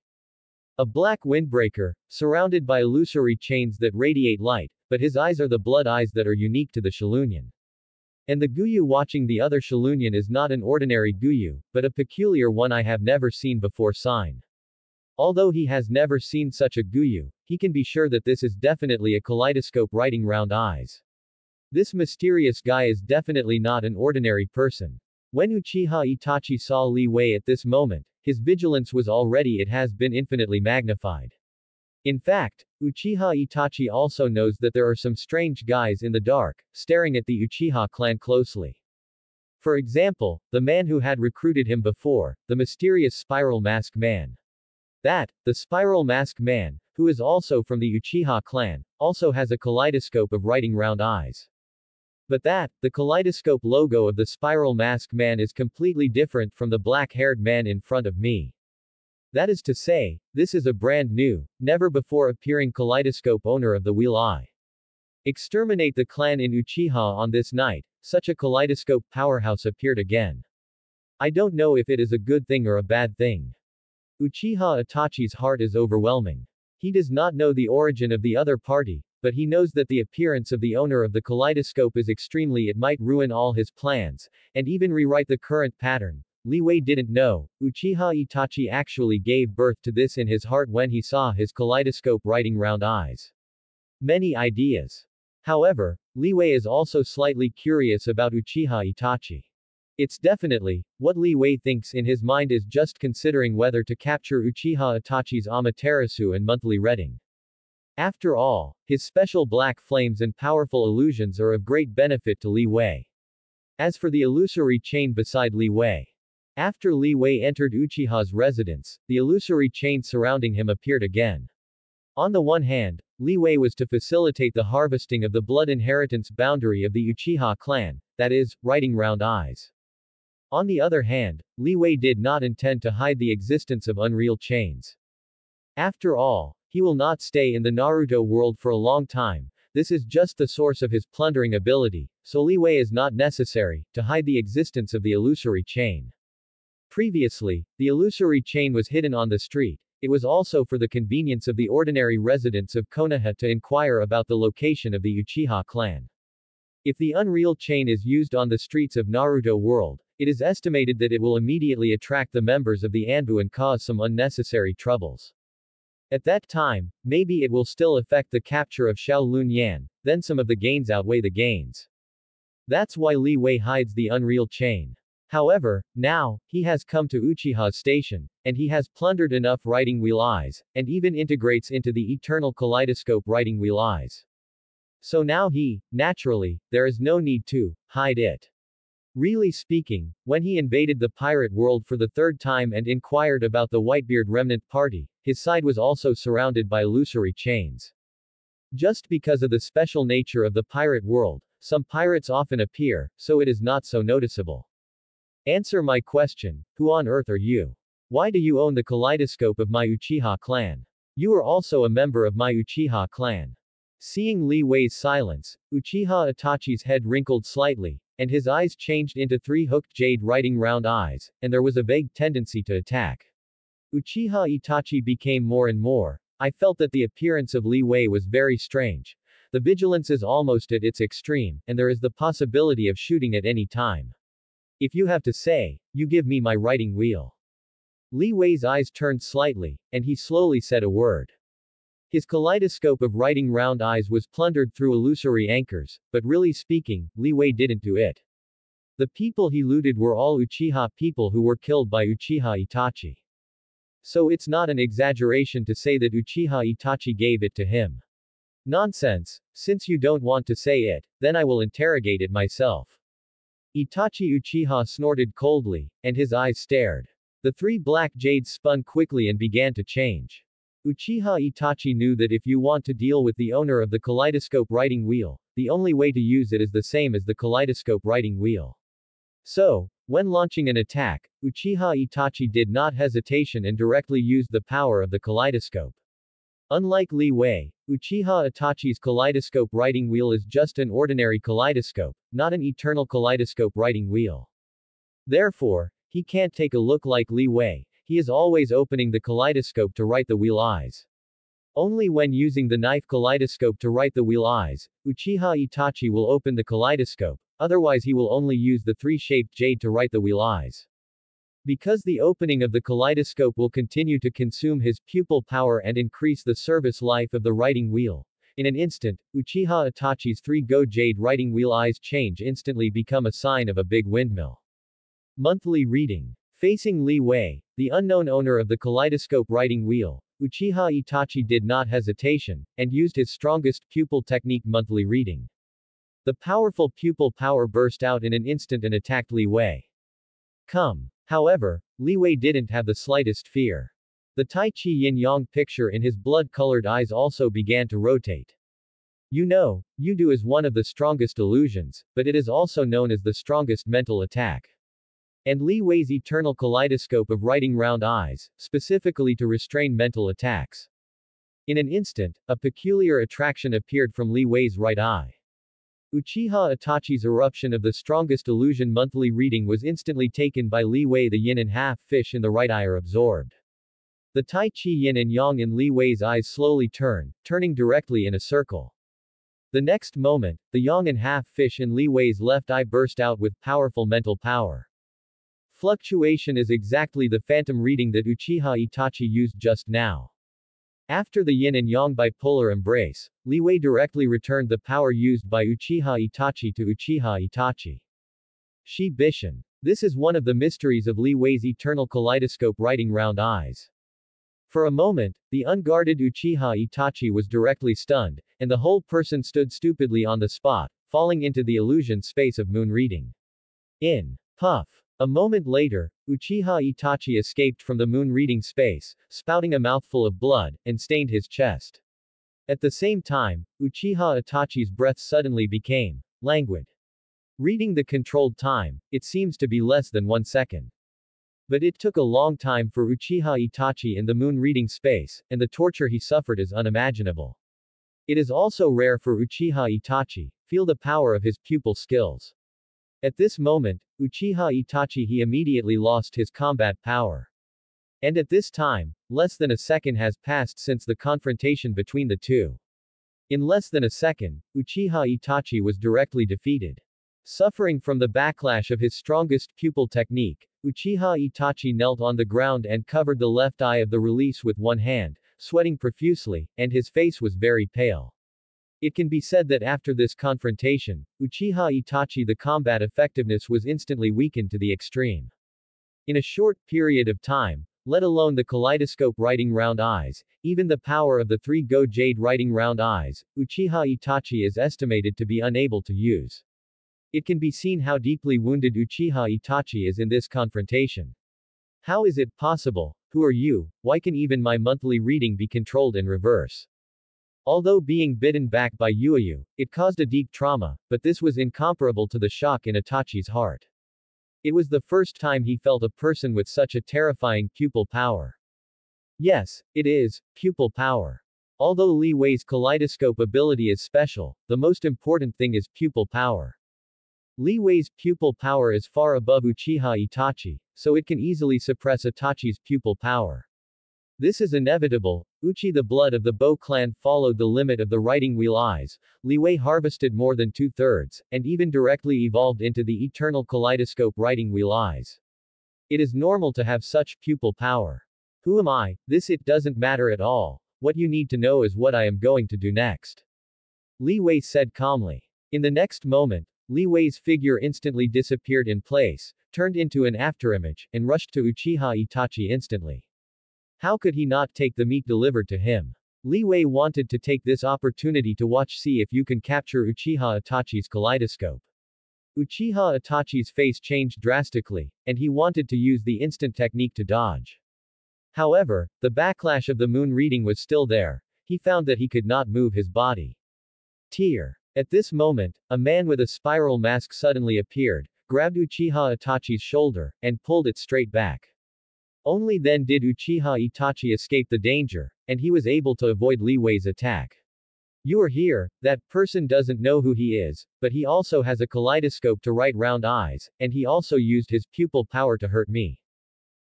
A black windbreaker, surrounded by illusory chains that radiate light, but his eyes are the blood eyes that are unique to the Shilunian. And the Guyu watching the other Shilunian is not an ordinary Guyu, but a peculiar one I have never seen before sign. Although he has never seen such a Guyu, he can be sure that this is definitely a kaleidoscope writing round eyes. This mysterious guy is definitely not an ordinary person. When Uchiha Itachi saw Li Wei at this moment, his vigilance was already it has been infinitely magnified. In fact, Uchiha Itachi also knows that there are some strange guys in the dark, staring at the Uchiha clan closely. For example, the man who had recruited him before, the mysterious spiral mask man. That, the spiral mask man, who is also from the Uchiha clan, also has a kaleidoscope of writing round eyes. But that, the kaleidoscope logo of the spiral mask man is completely different from the black-haired man in front of me. That is to say, this is a brand new, never-before-appearing kaleidoscope owner of the wheel eye. Exterminate the clan in Uchiha on this night, such a kaleidoscope powerhouse appeared again. I don't know if it is a good thing or a bad thing. Uchiha Itachi's heart is overwhelming. He does not know the origin of the other party, but he knows that the appearance of the owner of the kaleidoscope is extremely it might ruin all his plans, and even rewrite the current pattern. Li Wei didn't know, Uchiha Itachi actually gave birth to this in his heart when he saw his kaleidoscope writing round eyes. Many ideas. However, Li Wei is also slightly curious about Uchiha Itachi. It's definitely, what Li Wei thinks in his mind is just considering whether to capture Uchiha Itachi's Amaterasu and monthly reading. After all, his special black flames and powerful illusions are of great benefit to Li Wei. As for the illusory chain beside Li Wei. After Li Wei entered Uchiha's residence, the illusory chain surrounding him appeared again. On the one hand, Li Wei was to facilitate the harvesting of the blood inheritance boundary of the Uchiha clan, that is, writing round eyes. On the other hand, Li Wei did not intend to hide the existence of unreal chains. After all, he will not stay in the Naruto world for a long time, this is just the source of his plundering ability, so Li Wei is not necessary to hide the existence of the illusory chain. Previously, the illusory chain was hidden on the street, It was also for the convenience of the ordinary residents of Konoha to inquire about the location of the Uchiha clan. If the Unreal chain is used on the streets of Naruto World, it is estimated that it will immediately attract the members of the Anbu and cause some unnecessary troubles. At that time, maybe it will still affect the capture of Shaolun Yan, then some of the gains outweigh the gains. That's why Li Wei hides the Unreal chain. However, now, he has come to Uchiha's station, and he has plundered enough Writing Wheel Eyes, and even integrates into the Eternal Kaleidoscope Writing Wheel Eyes. So now he, naturally, there is no need to hide it. Really speaking, when he invaded the pirate world for the third time and inquired about the Whitebeard remnant party, his side was also surrounded by illusory chains. Just because of the special nature of the pirate world, some pirates often appear, so it is not so noticeable. Answer my question, who on earth are you? Why do you own the kaleidoscope of my Uchiha clan? You are also a member of my Uchiha clan. Seeing Li Wei's silence, Uchiha Itachi's head wrinkled slightly, and his eyes changed into three hooked jade writing round eyes, and there was a vague tendency to attack. Uchiha Itachi became more and more. I felt that the appearance of Li Wei was very strange. The vigilance is almost at its extreme, and there is the possibility of shooting at any time. If you have to say, you give me my writing wheel. Li Wei's eyes turned slightly, and he slowly said a word. His kaleidoscope of writing round eyes was plundered through illusory anchors, but really speaking, Li Wei didn't do it. The people he looted were all Uchiha people who were killed by Uchiha Itachi. So it's not an exaggeration to say that Uchiha Itachi gave it to him. Nonsense, since you don't want to say it, then I will interrogate it myself. Itachi Uchiha snorted coldly, and his eyes stared. The three black jades spun quickly and began to change. Uchiha Itachi knew that if you want to deal with the owner of the kaleidoscope writing wheel, the only way to use it is the same as the kaleidoscope writing wheel. So, when launching an attack, Uchiha Itachi did not hesitation and directly used the power of the kaleidoscope. Unlike Li Wei, Uchiha Itachi's kaleidoscope writing wheel is just an ordinary kaleidoscope, not an eternal kaleidoscope writing wheel. Therefore, he can't take a look like Li Wei. He is always opening the kaleidoscope to write the wheel eyes. Only when using the knife kaleidoscope to write the wheel eyes, Uchiha Itachi will open the kaleidoscope, otherwise he will only use the three-shaped jade to write the wheel eyes. Because the opening of the kaleidoscope will continue to consume his pupil power and increase the service life of the writing wheel, in an instant, Uchiha Itachi's three go jade writing wheel eyes change instantly become a sign of a big windmill. Monthly reading. Facing Li Wei, the unknown owner of the kaleidoscope writing wheel, Uchiha Itachi did not hesitation, and used his strongest pupil technique monthly reading. The powerful pupil power burst out in an instant and attacked Li Wei. Come. However, Li Wei didn't have the slightest fear. The Tai Chi yin-yang picture in his blood-colored eyes also began to rotate. You know, Yudu is one of the strongest illusions, but it is also known as the strongest mental attack. And Li Wei's eternal kaleidoscope of writing round eyes, specifically to restrain mental attacks. In an instant, a peculiar attraction appeared from Li Wei's right eye. Uchiha Itachi's eruption of the strongest illusion monthly reading was instantly taken by Li Wei. The yin and half fish in the right eye are absorbed. The Tai Chi yin and yang in Li Wei's eyes slowly turn, turning directly in a circle. The next moment, the yang and half fish in Li Wei's left eye burst out with powerful mental power. Fluctuation is exactly the phantom reading that Uchiha Itachi used just now. After the yin and yang bipolar embrace, Li Wei directly returned the power used by Uchiha Itachi to Uchiha Itachi. Shi Bishin. This is one of the mysteries of Li Wei's eternal kaleidoscope writing round eyes. For a moment, the unguarded Uchiha Itachi was directly stunned, and the whole person stood stupidly on the spot, falling into the illusion space of moon reading. In. Puff. A moment later, Uchiha Itachi escaped from the moon-reading space, spouting a mouthful of blood, and stained his chest. At the same time, Uchiha Itachi's breath suddenly became languid. Reading the controlled time, it seems to be less than 1 second. But it took a long time for Uchiha Itachi in the moon-reading space, and the torture he suffered is unimaginable. It is also rare for Uchiha Itachi to feel the power of his pupil skills. At this moment, Uchiha Itachi immediately lost his combat power. And at this time, Less than a second has passed since the confrontation between the two. In less than a second, Uchiha Itachi was directly defeated. Suffering from the backlash of his strongest pupil technique, Uchiha Itachi knelt on the ground and covered the left eye of the release with one hand, sweating profusely, and his face was very pale. It can be said that after this confrontation, Uchiha Itachi the combat effectiveness was instantly weakened to the extreme. In a short period of time, let alone the kaleidoscope riding round eyes, even the power of the three Go Jade riding round eyes, Uchiha Itachi is estimated to be unable to use. It can be seen how deeply wounded Uchiha Itachi is in this confrontation. How is it possible? Who are you? Why can even my monthly reading be controlled in reverse? Although being bitten back by Yuyu, it caused a deep trauma, but this was incomparable to the shock in Itachi's heart. It was the first time he felt a person with such a terrifying pupil power. Yes, it is, pupil power. Although Li Wei's kaleidoscope ability is special, the most important thing is pupil power. Li Wei's pupil power is far above Uchiha Itachi, so it can easily suppress Itachi's pupil power. This is inevitable. Uchi the blood of the Bo clan followed the limit of the riding wheel eyes, Li Wei harvested more than 2/3, and even directly evolved into the eternal kaleidoscope riding wheel eyes. It is normal to have such pupil power. Who am I? This it doesn't matter at all. What you need to know is what I am going to do next. Li Wei said calmly. In the next moment, Li Wei's figure instantly disappeared in place, turned into an afterimage, and rushed to Uchiha Itachi instantly. How could he not take the meat delivered to him? Li Wei wanted to take this opportunity to see if you can capture Uchiha Itachi's kaleidoscope. Uchiha Itachi's face changed drastically, and he wanted to use the instant technique to dodge. However, the backlash of the moon reading was still there. He found that he could not move his body. Tear. At this moment, a man with a spiral mask suddenly appeared, grabbed Uchiha Itachi's shoulder, and pulled it straight back. Only then did Uchiha Itachi escape the danger, and he was able to avoid Li Wei's attack. You are here, that person doesn't know who he is, but he also has a kaleidoscope to right round eyes, and he also used his pupil power to hurt me.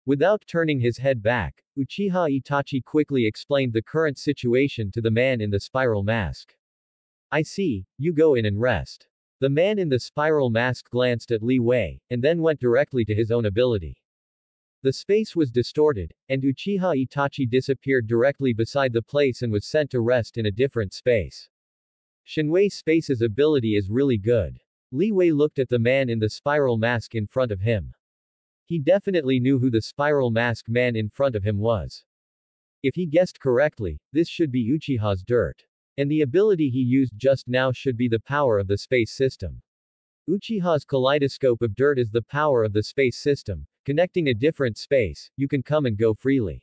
Without turning his head back, Uchiha Itachi quickly explained the current situation to the man in the spiral mask. I see, you go in and rest. The man in the spiral mask glanced at Li Wei, and then went directly to his own ability. The space was distorted, and Uchiha Itachi disappeared directly beside the place and was sent to rest in a different space. Shinwei Space's ability is really good. Li Wei looked at the man in the spiral mask in front of him. He definitely knew who the spiral mask man in front of him was. If he guessed correctly, this should be Uchiha's dirt. And the ability he used just now should be the power of the space system. Uchiha's kaleidoscope of dirt is the power of the space system. Connecting a different space, you can come and go freely.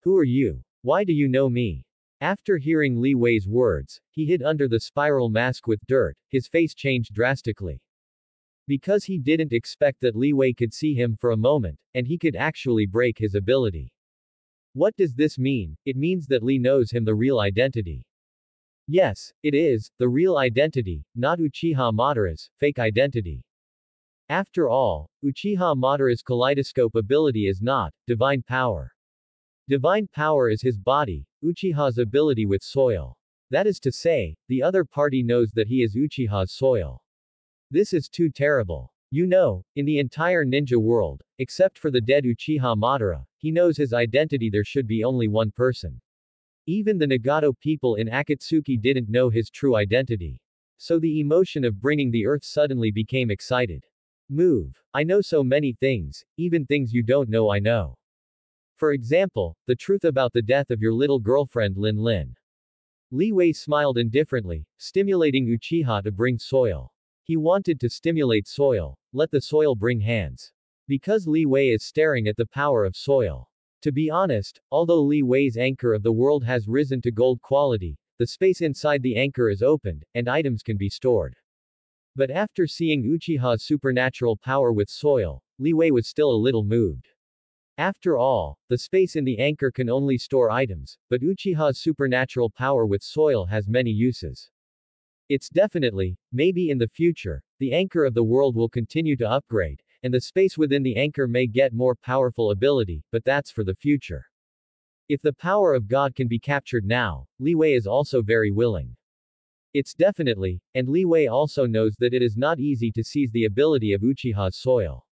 Who are you? Why do you know me? After hearing Li Wei's words, he hid under the spiral mask with dirt. His face changed drastically. Because he didn't expect that Li Wei could see him for a moment, and he could actually break his ability. What does this mean? It means that Li knows him the real identity. Yes, it is, the real identity, not Uchiha Madara's fake identity. After all, Uchiha Madara's kaleidoscope ability is not divine power. Divine power is his body, Uchiha's ability with soil. That is to say, the other party knows that he is Uchiha's soil. This is too terrible. You know, in the entire ninja world, except for the dead Uchiha Madara, he knows his identity. There should be only one person. Even the Nagato people in Akatsuki didn't know his true identity. So the emotion of bringing the earth suddenly became excited. Move. I know so many things, even things you don't know I know. For example, the truth about the death of your little girlfriend Lin Lin. Li Wei smiled indifferently, stimulating Uchiha to bring soil. He wanted to stimulate soil, let the soil bring hands. Because Li Wei is staring at the power of soil. To be honest, although Li Wei's anchor of the world has risen to gold quality, the space inside the anchor is opened, and items can be stored. But after seeing Uchiha's supernatural power with soil, Li Wei was still a little moved. After all, the space in the anchor can only store items, but Uchiha's supernatural power with soil has many uses. It's definitely, maybe in the future, the anchor of the world will continue to upgrade, and the space within the anchor may get more powerful ability, but that's for the future. If the power of God can be captured now, Li Wei is also very willing. It's definitely, and Li Wei also knows that it is not easy to seize the ability of Uchiha's soil.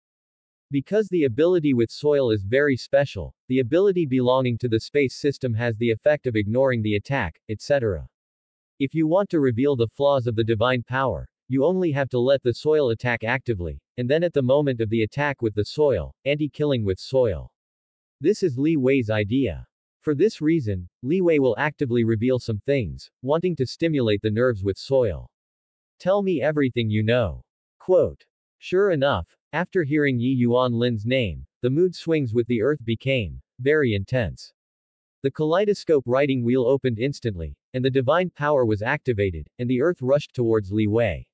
Because the ability with soil is very special, the ability belonging to the space system has the effect of ignoring the attack, etc. If you want to reveal the flaws of the divine power, you only have to let the soil attack actively, and then at the moment of the attack with the soil, anti-killing with soil. This is Li Wei's idea. For this reason, Li Wei will actively reveal some things, wanting to stimulate the nerves with soil. Tell me everything you know. Quote. Sure enough, after hearing Yi Yuan Lin's name, the mood swings with the earth became very intense. The kaleidoscope writing wheel opened instantly, and the divine power was activated, and the earth rushed towards Li Wei.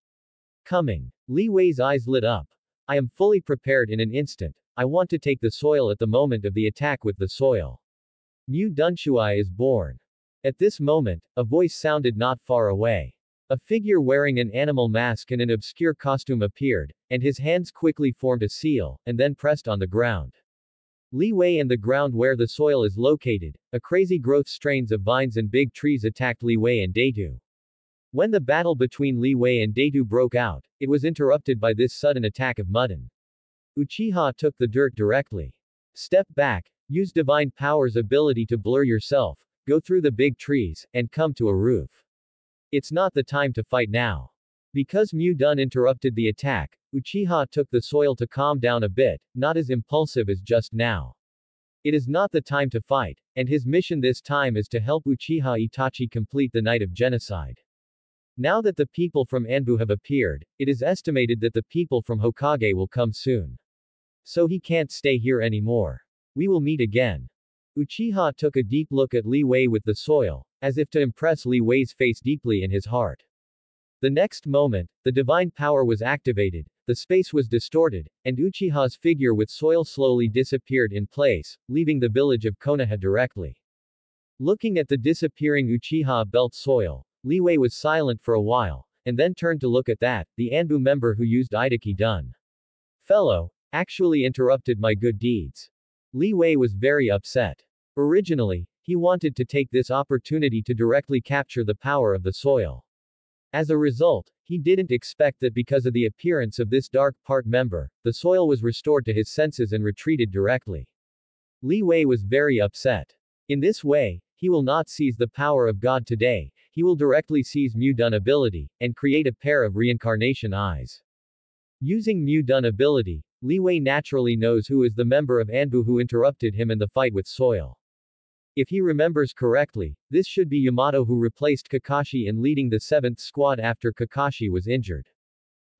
Coming. Li Wei's eyes lit up. I am fully prepared in an instant. I want to take the soil at the moment of the attack with the soil. Mu Dunshuai is born. At this moment, a voice sounded not far away. A figure wearing an animal mask and an obscure costume appeared, and his hands quickly formed a seal, and then pressed on the ground. Li Wei and the ground where the soil is located, a crazy growth strains of vines and big trees attacked Li Wei and Daidu. When the battle between Li Wei and Daidu broke out, it was interrupted by this sudden attack of Mudan. Uchiha took the dirt directly. Step back, use divine power's ability to blur yourself, go through the big trees, and come to a roof. It's not the time to fight now. Because Mu Dun interrupted the attack, Uchiha took the soil to calm down a bit, not as impulsive as just now. It is not the time to fight, and his mission this time is to help Uchiha Itachi complete the night of genocide. Now that the people from Anbu have appeared, it is estimated that the people from Hokage will come soon. So he can't stay here anymore. We will meet again. Uchiha took a deep look at Li Wei with the soil, as if to impress Li Wei's face deeply in his heart. The next moment, the divine power was activated, the space was distorted, and Uchiha's figure with soil slowly disappeared in place, leaving the village of Konoha directly. Looking at the disappearing Uchiha belt soil, Li Wei was silent for a while, and then turned to look at that, the Anbu member who used Aidaki Dun. Fellow, actually interrupted my good deeds. Li Wei was very upset. Originally, he wanted to take this opportunity to directly capture the power of the soil. As a result, he didn't expect that because of the appearance of this dark part member, the soil was restored to his senses and retreated directly. Li Wei was very upset. In this way, he will not seize the power of God today, he will directly seize Mu Dun ability, and create a pair of reincarnation eyes. Using Mu Dun ability, Li Wei naturally knows who is the member of Anbu who interrupted him in the fight with soil. If he remembers correctly, this should be Yamato who replaced Kakashi in leading the 7th squad after Kakashi was injured.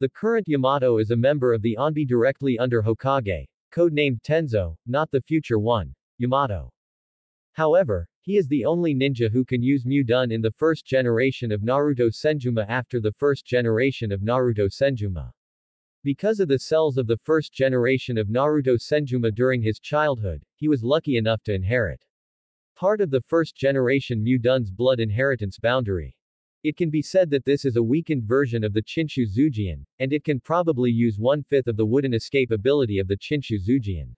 The current Yamato is a member of the Anbu directly under Hokage, codenamed Tenzo, not the future one, Yamato. However, he is the only ninja who can use Mu Dun in the first generation of Naruto Senjuma after the first generation of Naruto Senjuma. Because of the cells of the first generation of Naruto Senjuma during his childhood, he was lucky enough to inherit part of the first generation Mu Dun's blood inheritance boundary. It can be said that this is a weakened version of the Chinshu Zujian, and it can probably use 1/5 of the wooden escape ability of the Chinshu Zujian.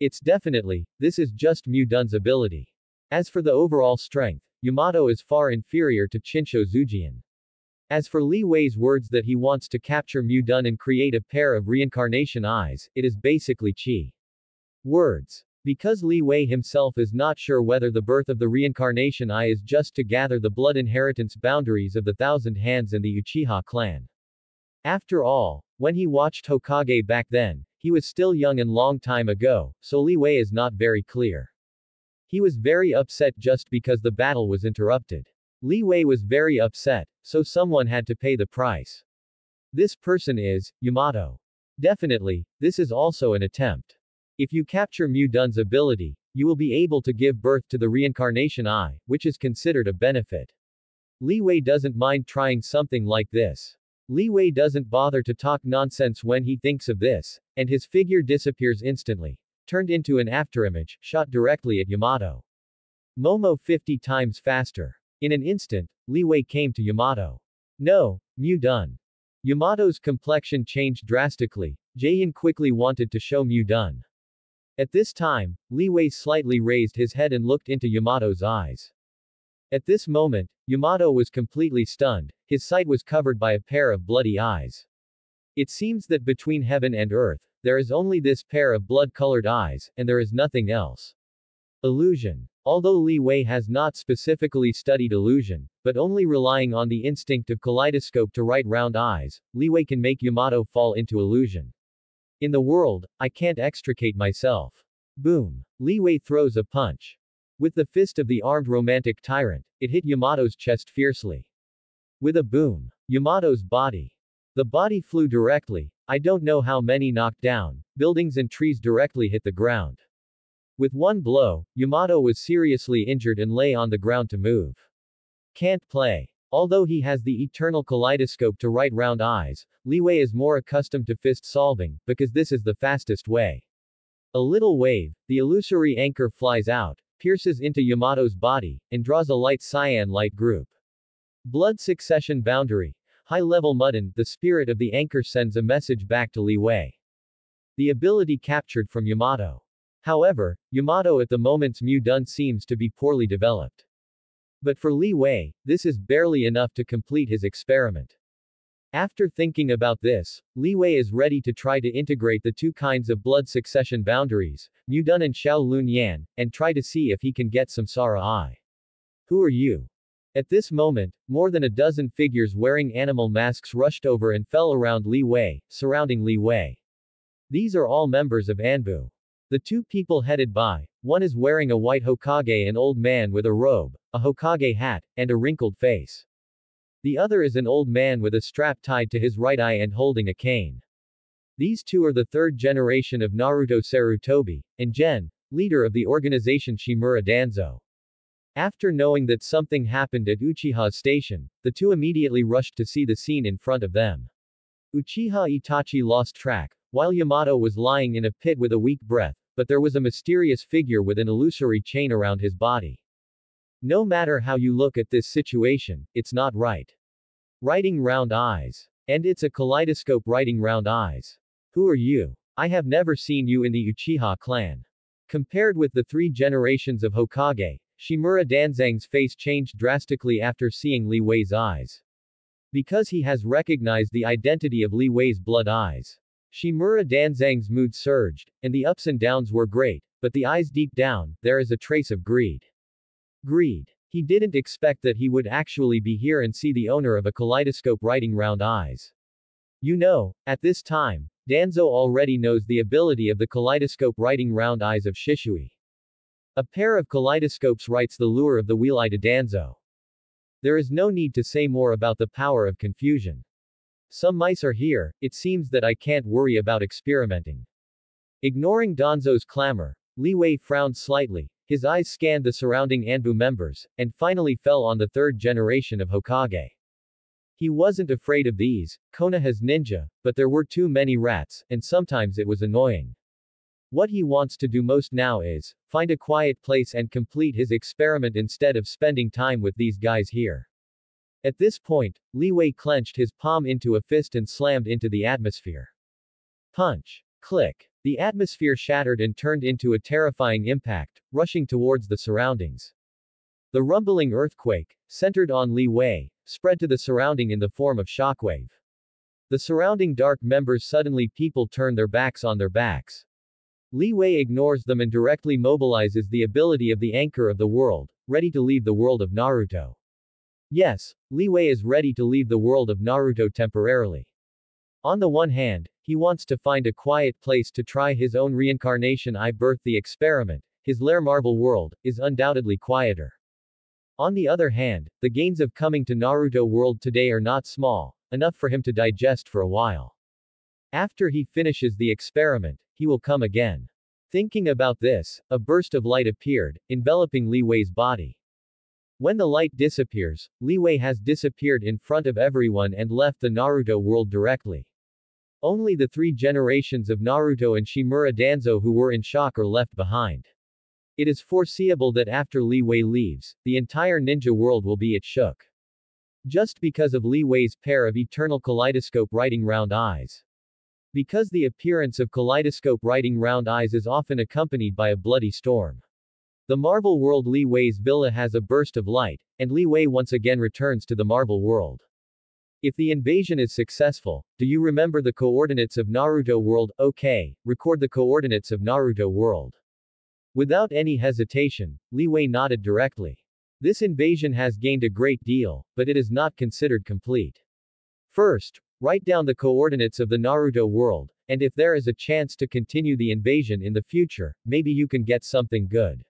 It's definitely, this is just Mu Dun's ability. As for the overall strength, Yamato is far inferior to Chinshu Zujian. As for Li Wei's words that he wants to capture Mu Dun and create a pair of reincarnation eyes, it is basically chi words. Because Li Wei himself is not sure whether the birth of the reincarnation eye is just to gather the blood inheritance boundaries of the Thousand Hands and the Uchiha clan. After all, when he watched Hokage back then, he was still young and long time ago, so Li Wei is not very clear. He was very upset just because the battle was interrupted. Li Wei was very upset, so someone had to pay the price. This person is Yamato. Definitely, this is also an attempt. If you capture Mu Dun's ability, you will be able to give birth to the reincarnation eye, which is considered a benefit. Li Wei doesn't mind trying something like this. Li Wei doesn't bother to talk nonsense when he thinks of this, and his figure disappears instantly, turned into an afterimage, shot directly at Yamato. Momo 50 times faster. In an instant, Li Wei came to Yamato. No, Mu Dun. Yamato's complexion changed drastically. Jayan quickly wanted to show Mu Dun At this time, Li Wei slightly raised his head and looked into Yamato's eyes. At this moment, Yamato was completely stunned, his sight was covered by a pair of bloody eyes. It seems that between heaven and earth, there is only this pair of blood-colored eyes, and there is nothing else. Illusion. Although Li Wei has not specifically studied illusion, but only relying on the instinct of kaleidoscope to write round eyes, Li Wei can make Yamato fall into illusion. In the world, I can't extricate myself. Boom. Li Wei throws a punch. With the fist of the armed romantic tyrant, it hit Yamato's chest fiercely. With a boom. Yamato's body. The body flew directly, I don't know how many knocked down, buildings and trees directly hit the ground. With one blow, Yamato was seriously injured and lay on the ground to move. Can't play. Although he has the eternal kaleidoscope to right round eyes, Li Wei is more accustomed to fist solving, because this is the fastest way. A little wave, the illusory anchor flies out, pierces into Yamato's body, and draws a light cyan light group. Blood succession boundary. High-level Mudan, the spirit of the anchor sends a message back to Li Wei. The ability captured from Yamato. However, Yamato at the moment's Mudan seems to be poorly developed. But for Li Wei, this is barely enough to complete his experiment. After thinking about this, Li Wei is ready to try to integrate the two kinds of blood succession boundaries, Mudan and Shaolun Yan, and try to see if he can get Samsara Eye. Who are you? At this moment, more than a dozen figures wearing animal masks rushed over and fell around Li Wei, surrounding Li Wei. These are all members of Anbu. The two people headed by, one is wearing a white Hokage, an old man with a robe, a Hokage hat, and a wrinkled face. The other is an old man with a strap tied to his right eye and holding a cane. These two are the third generation of Naruto Sarutobi, and Gen, leader of the organization Shimura Danzo. After knowing that something happened at Uchiha's station, the two immediately rushed to see the scene in front of them. Uchiha Itachi lost track, while Yamato was lying in a pit with a weak breath, but there was a mysterious figure with an illusory chain around his body. No matter how you look at this situation, it's not right. Writing round eyes. And it's a kaleidoscope writing round eyes. Who are you? I have never seen you in the Uchiha clan. Compared with the three generations of Hokage, Shimura Danzang's face changed drastically after seeing Li Wei's eyes. Because he has recognized the identity of Li Wei's blood eyes. Shimura Danzang's mood surged, and the ups and downs were great, but the eyes deep down, there is a trace of greed. Greed. He didn't expect that he would actually be here and see the owner of a kaleidoscope writing round eyes. You know, at this time, Danzo already knows the ability of the kaleidoscope writing round eyes of Shishui. A pair of kaleidoscopes writes the lure of the wheel-eye to Danzo. There is no need to say more about the power of confusion. Some mice are here, it seems that I can't worry about experimenting. Ignoring Danzo's clamor, Li Wei frowned slightly, his eyes scanned the surrounding Anbu members, and finally fell on the third generation of Hokage. He wasn't afraid of these, Konoha's ninja, but there were too many rats, and sometimes it was annoying. What he wants to do most now is, find a quiet place and complete his experiment instead of spending time with these guys here. At this point, Li Wei clenched his palm into a fist and slammed into the atmosphere. Punch. Click. The atmosphere shattered and turned into a terrifying impact, rushing towards the surroundings. The rumbling earthquake, centered on Li Wei, spread to the surrounding in the form of shockwave. The surrounding dark members suddenly people turn their backs on their backs. Li Wei ignores them and directly mobilizes the ability of the anchor of the world, ready to leave the world of Naruto. Yes, Li Wei is ready to leave the world of Naruto temporarily. On the one hand, he wants to find a quiet place to try his own reincarnation I birth the experiment, his lair Marvel world, is undoubtedly quieter. On the other hand, the gains of coming to Naruto world today are not small, enough for him to digest for a while. After he finishes the experiment, he will come again. Thinking about this, a burst of light appeared, enveloping Li Wei's body. When the light disappears, Li Wei has disappeared in front of everyone and left the Naruto world directly. Only the three generations of Naruto and Shimura Danzo who were in shock are left behind. It is foreseeable that after Li Wei leaves, the entire ninja world will be shook. Just because of Li Wei's pair of eternal kaleidoscope writing round eyes. because the appearance of kaleidoscope writing round eyes is often accompanied by a bloody storm. The Marvel world Li Wei's villa has a burst of light, and Li Wei once again returns to the Marvel world. If the invasion is successful, do you remember the coordinates of Naruto world? Okay, record the coordinates of Naruto world. Without any hesitation, Li Wei nodded directly. This invasion has gained a great deal, but it is not considered complete. First, write down the coordinates of the Naruto world, and if there is a chance to continue the invasion in the future, maybe you can get something good.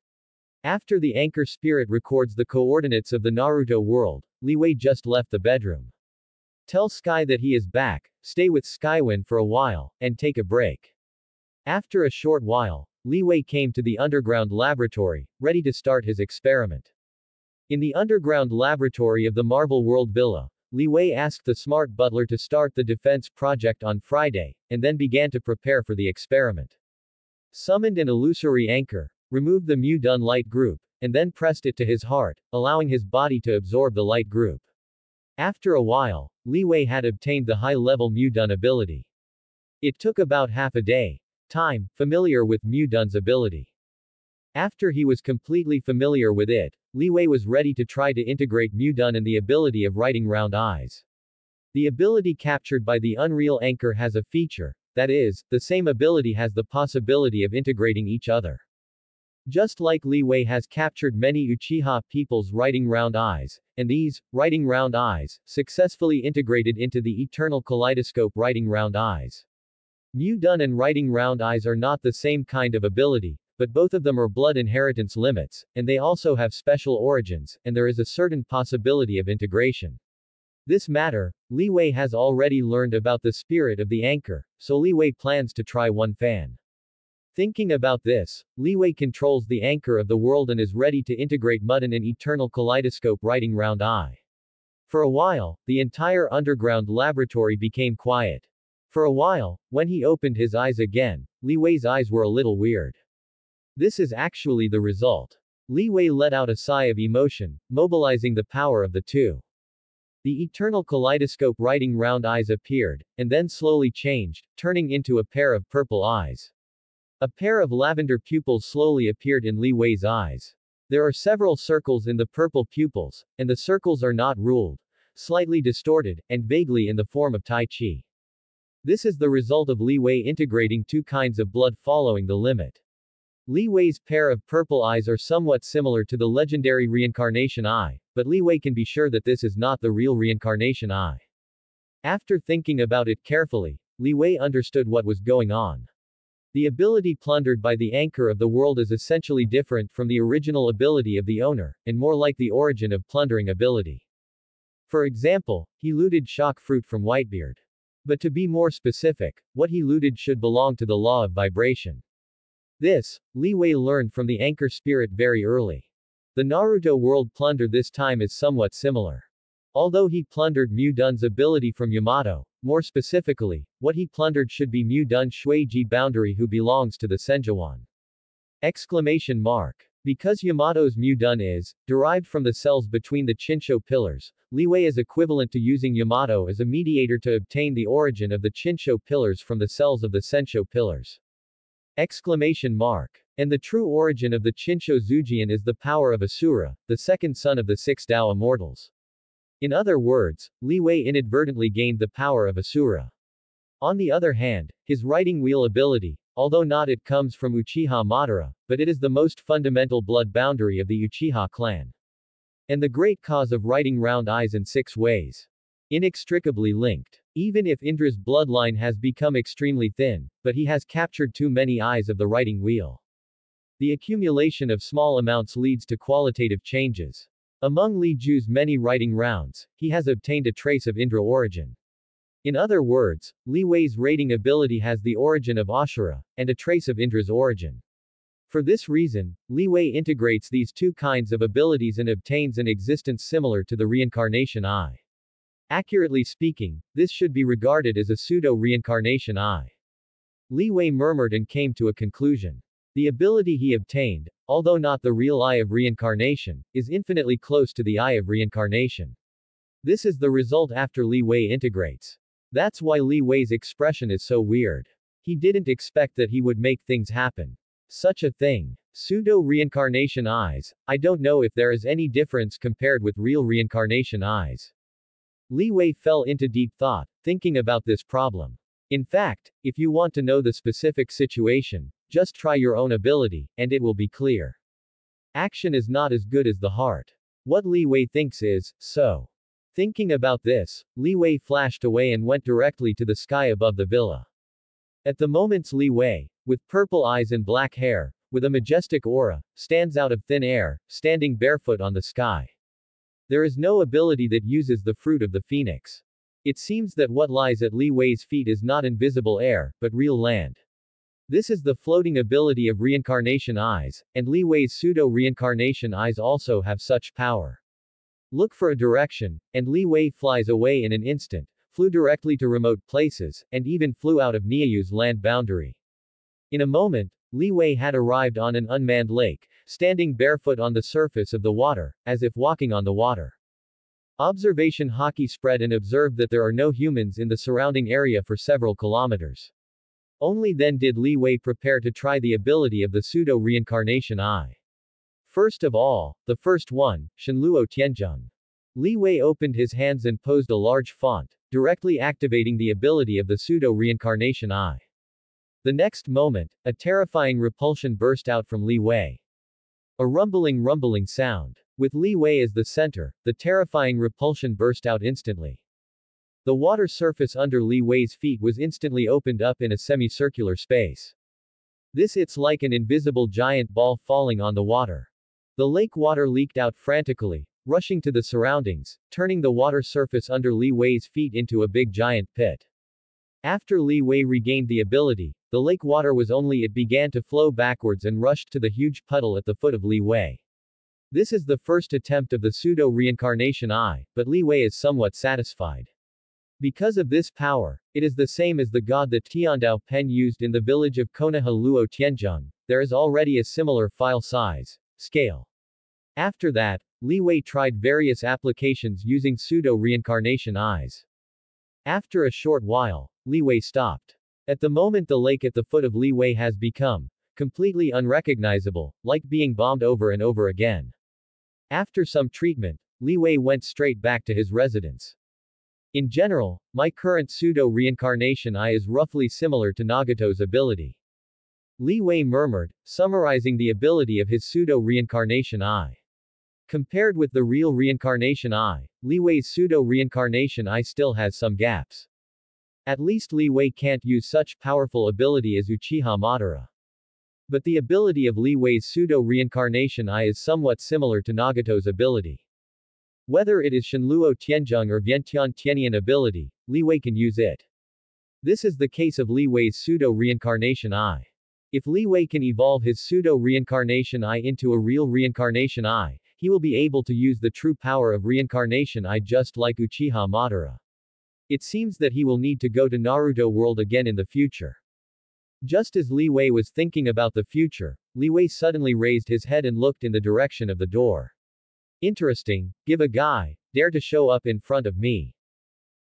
After the anchor spirit records the coordinates of the Naruto world, Li Wei just left the bedroom. Tell Sky that he is back, stay with Skywind for a while, and take a break. After a short while, Li Wei came to the underground laboratory, ready to start his experiment. In the underground laboratory of the Marvel World Villa, Li Wei asked the smart butler to start the defense project on Friday, and then began to prepare for the experiment. Summoned an illusory anchor, removed the Mu-Dun light group, and then pressed it to his heart, allowing his body to absorb the light group. After a while, Li Wei had obtained the high-level Mu-Dun ability. It took about half a day, time, familiar with Mu-Dun's ability. After he was completely familiar with it, Li Wei was ready to try to integrate Mu-Dun and the ability of writing round eyes. The ability captured by the Unreal Anchor has a feature, that is, the same ability has the possibility of integrating each other. Just like Li Wei has captured many Uchiha people's writing round eyes, and these, writing round eyes, successfully integrated into the Eternal Kaleidoscope writing round eyes. Mu-Dun and writing round eyes are not the same kind of ability, but both of them are blood inheritance limits, and they also have special origins, and there is a certain possibility of integration. This matter, Li Wei has already learned about the spirit of the anchor, so Li Wei plans to try one fan. Thinking about this, Li Wei controls the anchor of the world and is ready to integrate Mu-Dun in Eternal Kaleidoscope writing round eye. For a while, the entire underground laboratory became quiet. For a while, when he opened his eyes again, Li Wei's eyes were a little weird. This is actually the result. Li Wei let out a sigh of emotion, mobilizing the power of the two. The Eternal Kaleidoscope writing round eyes appeared, and then slowly changed, turning into a pair of purple eyes. A pair of lavender pupils slowly appeared in Li Wei's eyes. There are several circles in the purple pupils, and the circles are not ruled, slightly distorted, and vaguely in the form of Tai Chi. This is the result of Li Wei integrating two kinds of blood following the limit. Li Wei's pair of purple eyes are somewhat similar to the legendary reincarnation eye, but Li Wei can be sure that this is not the real reincarnation eye. After thinking about it carefully, Li Wei understood what was going on. The ability plundered by the anchor of the world is essentially different from the original ability of the owner, and more like the origin of plundering ability. For example, he looted shock fruit from Whitebeard. But to be more specific, what he looted should belong to the law of vibration. This, Li Wei learned from the anchor spirit very early. The Naruto world plunder this time is somewhat similar. Although he plundered Mu-Dun's ability from Yamato, more specifically, what he plundered should be Mu-Dun Shueiji boundary who belongs to the Senjuan. Exclamation mark. Because Yamato's Mu-Dun is derived from the cells between the Chinsho pillars, Li Wei is equivalent to using Yamato as a mediator to obtain the origin of the Chinsho pillars from the cells of the Sensho pillars. Exclamation mark. And the true origin of the Chinsho Zujian is the power of Asura, the second son of the six Dao immortals. In other words, Li Wei inadvertently gained the power of Asura. On the other hand, his writing wheel ability, although not it comes from Uchiha Madara, but it is the most fundamental blood boundary of the Uchiha clan. And the great cause of writing round eyes in six ways. Inextricably linked. Even if Indra's bloodline has become extremely thin, but he has captured too many eyes of the writing wheel. The accumulation of small amounts leads to qualitative changes. Among Li Ju's many writing rounds, he has obtained a trace of Indra origin. In other words, Li Wei's rating ability has the origin of Ashura, and a trace of Indra's origin. For this reason, Li Wei integrates these two kinds of abilities and obtains an existence similar to the reincarnation eye. Accurately speaking, this should be regarded as a pseudo-reincarnation eye. Li Wei murmured and came to a conclusion. The ability he obtained, although not the real eye of reincarnation, is infinitely close to the eye of reincarnation. This is the result after Li Wei integrates. That's why Li Wei's expression is so weird. He didn't expect that he would make things happen. Such a thing. Pseudo-reincarnation eyes. I don't know if there is any difference compared with real reincarnation eyes. Li Wei fell into deep thought, thinking about this problem. In fact, if you want to know the specific situation, just try your own ability, and it will be clear. Action is not as good as the heart. What Li Wei thinks is so. Thinking about this, Li Wei flashed away and went directly to the sky above the villa. At the moment's Li Wei, with purple eyes and black hair, with a majestic aura, stands out of thin air, standing barefoot on the sky. There is no ability that uses the fruit of the phoenix. It seems that what lies at Li Wei's feet is not invisible air, but real land. This is the floating ability of reincarnation eyes, and Li Wei's pseudo-reincarnation eyes also have such power. Look for a direction, and Li Wei flies away in an instant, flew directly to remote places, and even flew out of Niao's land boundary. In a moment, Li Wei had arrived on an unmanned lake, standing barefoot on the surface of the water, as if walking on the water. Observation Haki spread and observed that there are no humans in the surrounding area for several kilometers. Only then did Li Wei prepare to try the ability of the pseudo-reincarnation eye. First of all, the first one, Shenluo Tianzheng. Li Wei opened his hands and posed a large font, directly activating the ability of the pseudo-reincarnation eye. The next moment, a terrifying repulsion burst out from Li Wei. A rumbling sound. With Li Wei as the center, the terrifying repulsion burst out instantly. The water surface under Li Wei's feet was instantly opened up in a semicircular space. It's like an invisible giant ball falling on the water. The lake water leaked out frantically, rushing to the surroundings, turning the water surface under Li Wei's feet into a big giant pit. After Li Wei regained the ability, the lake water was only it began to flow backwards and rushed to the huge puddle at the foot of Li Wei. This is the first attempt of the pseudo-reincarnation eye, but Li Wei is somewhat satisfied. Because of this power, it is the same as the god that Tiandao Pen used in the village of Konoha Luo Tianjung. There is already a similar file size, scale. After that, Li Wei tried various applications using pseudo-reincarnation eyes. After a short while, Li Wei stopped. At the moment the lake at the foot of Li Wei has become completely unrecognizable, like being bombed over and over again. After some treatment, Li Wei went straight back to his residence. In general, my current pseudo-reincarnation eye is roughly similar to Nagato's ability. Li Wei murmured, summarizing the ability of his pseudo-reincarnation eye. Compared with the real reincarnation eye, Li Wei's pseudo-reincarnation eye still has some gaps. At least Li Wei can't use such powerful ability as Uchiha Madara. But the ability of Li Wei's pseudo-reincarnation eye is somewhat similar to Nagato's ability. Whether it is Shenluo Tianzheng or Vientian Tianyan ability, Li Wei can use it. This is the case of Li Wei's pseudo-reincarnation eye. If Li Wei can evolve his pseudo-reincarnation eye into a real reincarnation eye, he will be able to use the true power of reincarnation eye just like Uchiha Madara. It seems that he will need to go to Naruto World again in the future. Just as Li Wei was thinking about the future, Li Wei suddenly raised his head and looked in the direction of the door. Interesting, give a guy, dare to show up in front of me.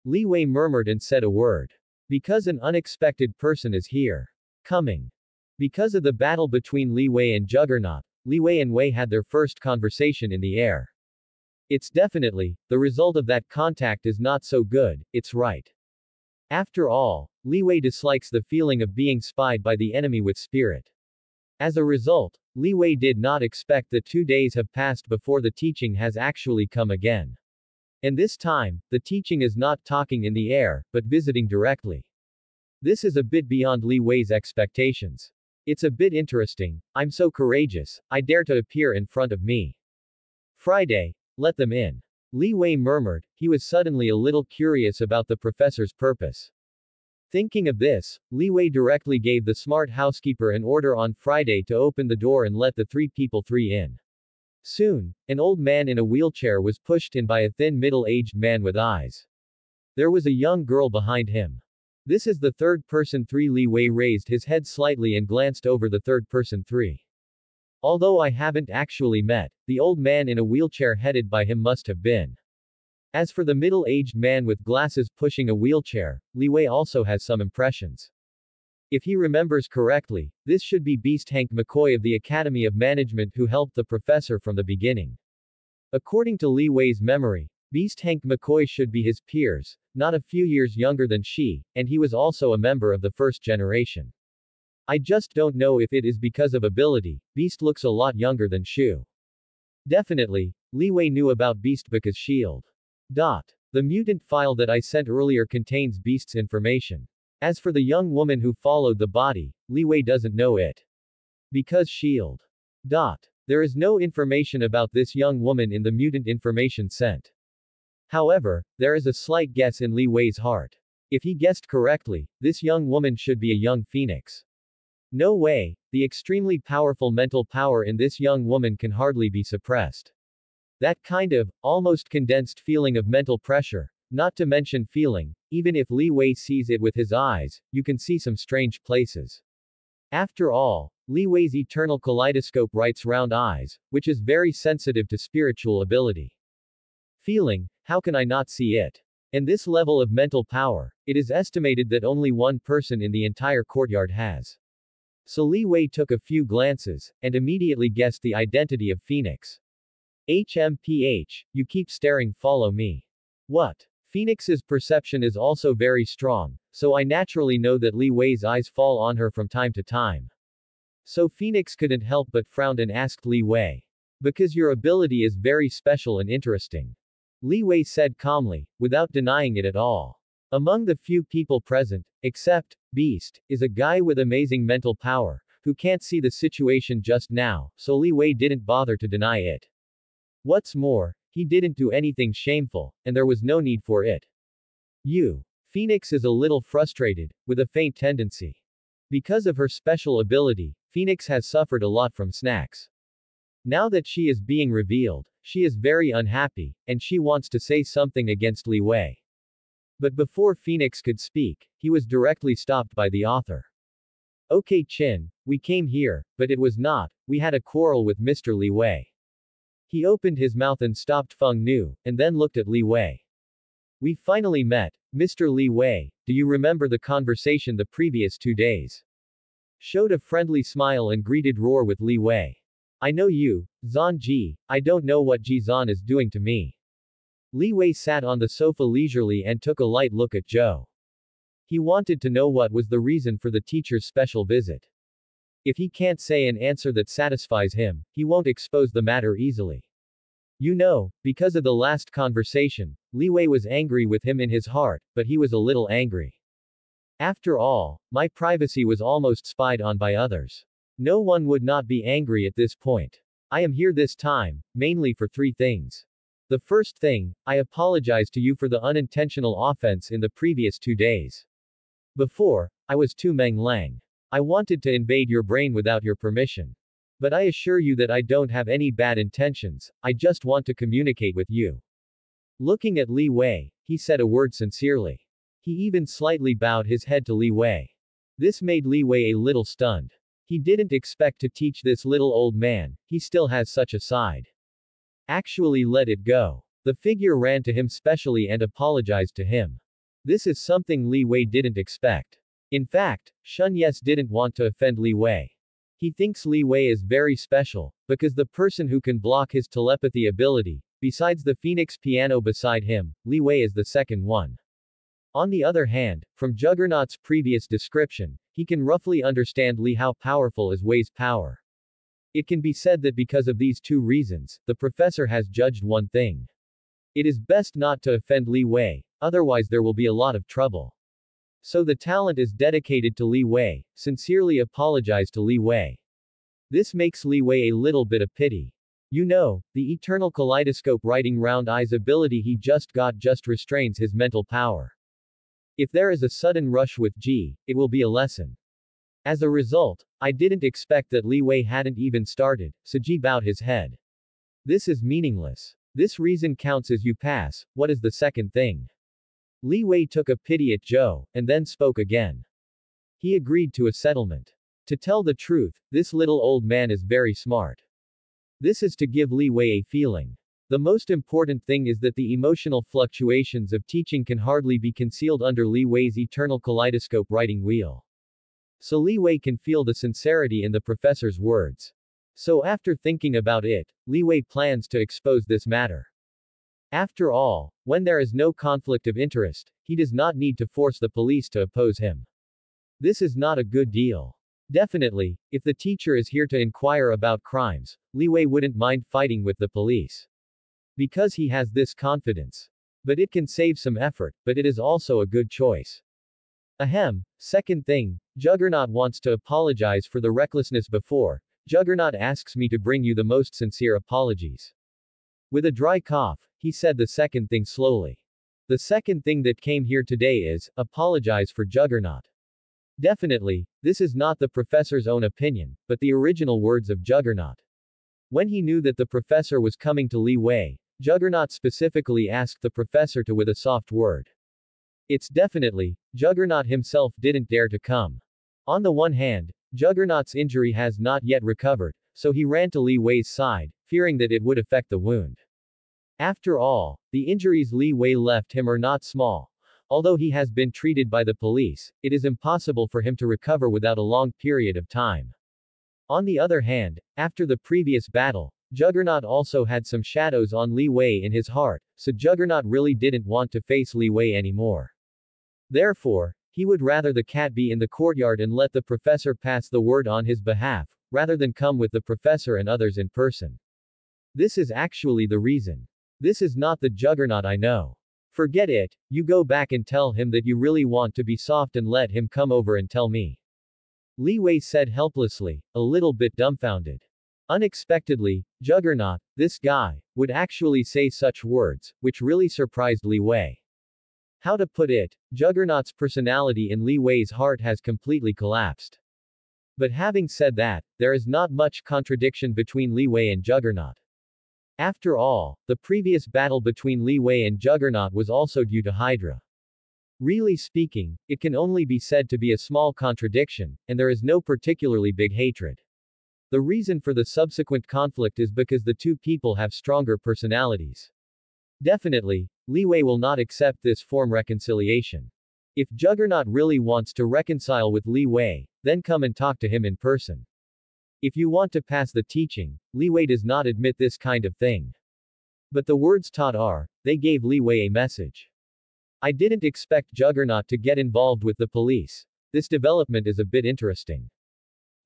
Li Wei murmured and said a word. Because an unexpected person is here. Coming. Because of the battle between Li Wei and Juggernaut, Li Wei and Wei had their first conversation in the air. It's definitely, the result of that contact is not so good, it's right. After all, Li Wei dislikes the feeling of being spied by the enemy with spirit. As a result, Li Wei did not expect that 2 days have passed before the teaching has actually come again. And this time, the teaching is not talking in the air, but visiting directly. This is a bit beyond Li Wei's expectations. It's a bit interesting, I'm so courageous, I dare to appear in front of me. Friday. Let them in. Li Wei murmured, he was suddenly a little curious about the professor's purpose. Thinking of this, Li Wei directly gave the smart housekeeper an order on Friday to open the door and let the three people in. Soon, an old man in a wheelchair was pushed in by a thin middle-aged man with eyes. There was a young girl behind him. This is the third person three. Li Wei raised his head slightly and glanced over the third person three. Although I haven't actually met, the old man in a wheelchair headed by him must have been. As for the middle-aged man with glasses pushing a wheelchair, Liwei also has some impressions. If he remembers correctly, this should be Beast Hank McCoy of the Academy of Management who helped the professor from the beginning. According to Liwei's memory, Beast Hank McCoy should be his peers, not a few years younger than she, and he was also a member of the first generation. I just don't know if it is because of ability, Beast looks a lot younger than Shu. Definitely, Liwei knew about Beast because Shield. The mutant file that I sent earlier contains Beast's information. As for the young woman who followed the body, Liwei doesn't know it. Because Shield. There is no information about this young woman in the mutant information sent. However, there is a slight guess in Liwei's heart. If he guessed correctly, this young woman should be a young phoenix. No way, the extremely powerful mental power in this young woman can hardly be suppressed. That kind of, almost condensed feeling of mental pressure, not to mention feeling, even if Liwei sees it with his eyes, you can see some strange places. After all, Liwei's eternal kaleidoscope writes round eyes, which is very sensitive to spiritual ability. Feeling, how can I not see it? And this level of mental power, it is estimated that only one person in the entire courtyard has. So Liwei took a few glances, and immediately guessed the identity of Phoenix. HMPH, you keep staring, follow me. What? Phoenix's perception is also very strong, so I naturally know that Liwei's eyes fall on her from time to time. So Phoenix couldn't help but frown and asked Liwei. Because your ability is very special and interesting. Liwei said calmly, without denying it at all. Among the few people present, except Beast, is a guy with amazing mental power, who can't see the situation just now, so Liwei didn't bother to deny it. What's more, he didn't do anything shameful, and there was no need for it. Phoenix is a little frustrated, with a faint tendency. Because of her special ability, Phoenix has suffered a lot from snacks. Now that she is being revealed, she is very unhappy, and she wants to say something against Liwei. But before Phoenix could speak, he was directly stopped by the author. Okay Chin, we came here, but it was not, we had a quarrel with Mr. Liwei. He opened his mouth and stopped Feng Nu, and then looked at Liwei. We finally met, Mr. Liwei, do you remember the conversation the previous 2 days? Showed a friendly smile and greeted Roar with Liwei. I know you, Zan-ji, I don't know what Ji-zan is doing to me. Liwei sat on the sofa leisurely and took a light look at Zhou. He wanted to know what was the reason for the teacher's special visit. If he can't say an answer that satisfies him, he won't expose the matter easily. You know, because of the last conversation, Liwei was angry with him in his heart, but he was a little angry. After all, my privacy was almost spied on by others. No one would not be angry at this point. I am here this time, mainly for 3 things. The first thing, I apologize to you for the unintentional offense in the previous 2 days. Before, I was too mang-lang. I wanted to invade your brain without your permission. But I assure you that I don't have any bad intentions, I just want to communicate with you. Looking at Liwei, he said a word sincerely. He even slightly bowed his head to Liwei. This made Liwei a little stunned. He didn't expect to teach this little old man, he still has such a side. Actually let it go. The figure ran to him specially and apologized to him. This is something Liwei didn't expect. In fact, Shun Yes didn't want to offend Liwei. He thinks Liwei is very special, because the person who can block his telepathy ability, besides the Phoenix piano beside him, Liwei is the second one. On the other hand, from Juggernaut's previous description, he can roughly understand how powerful is Wei's power. It can be said that because of these 2 reasons, the professor has judged one thing. It is best not to offend Liwei, otherwise there will be a lot of trouble. So the talent is dedicated to Liwei, sincerely apologize to Liwei. This makes Liwei a little bit of pity. You know, the eternal kaleidoscope writing round eyes ability he just got just restrains his mental power. If there is a sudden rush with G, it will be a lesson. As a result, I didn't expect that Liwei hadn't even started, so G bowed his head. This is meaningless. This reason counts as you pass, what is the second thing? Liwei took a pity at Zhou, and then spoke again. He agreed to a settlement. To tell the truth, this little old man is very smart. This is to give Liwei a feeling. The most important thing is that the emotional fluctuations of teaching can hardly be concealed under Li Wei's eternal kaleidoscope writing wheel. So Li Wei can feel the sincerity in the professor's words. So after thinking about it, Li Wei plans to expose this matter. After all, when there is no conflict of interest, he does not need to force the police to oppose him. This is not a good deal. Definitely, if the teacher is here to inquire about crimes, Li Wei wouldn't mind fighting with the police. Because he has this confidence. But it can save some effort, but it is also a good choice. Ahem, second thing, Juggernaut wants to apologize for the recklessness before. Juggernaut asks me to bring you the most sincere apologies. With a dry cough, he said the second thing slowly. The second thing that came here today is, apologize for Juggernaut. Definitely, this is not the professor's own opinion, but the original words of Juggernaut. When he knew that the professor was coming to Li Wei, Juggernaut specifically asked the professor to with a soft word. It's definitely, Juggernaut himself didn't dare to come. On the one hand, Juggernaut's injury has not yet recovered, so he ran to Li Wei's side, fearing that it would affect the wound. After all, the injuries Li Wei left him are not small. Although he has been treated by the police, it is impossible for him to recover without a long period of time. On the other hand, after the previous battle, Juggernaut also had some shadows on Li Wei in his heart, so Juggernaut really didn't want to face Li Wei anymore. Therefore, he would rather the cat be in the courtyard and let the professor pass the word on his behalf, rather than come with the professor and others in person. This is actually the reason. This is not the Juggernaut I know. Forget it, you go back and tell him that you really want to be soft and let him come over and tell me. Li Wei said helplessly, a little bit dumbfounded. Unexpectedly, Juggernaut, this guy, would actually say such words, which really surprised Li Wei. How to put it, Juggernaut's personality in Li Wei's heart has completely collapsed. But having said that, there is not much contradiction between Li Wei and Juggernaut. After all, the previous battle between Li Wei and Juggernaut was also due to Hydra. Really speaking, it can only be said to be a small contradiction, and there is no particularly big hatred. The reason for the subsequent conflict is because the two people have stronger personalities. Definitely, Li Wei will not accept this form reconciliation. If Juggernaut really wants to reconcile with Li Wei, then come and talk to him in person. If you want to pass the teaching, Li Wei does not admit this kind of thing. But the words taught are, they gave Li Wei a message. I didn't expect Juggernaut to get involved with the police. This development is a bit interesting.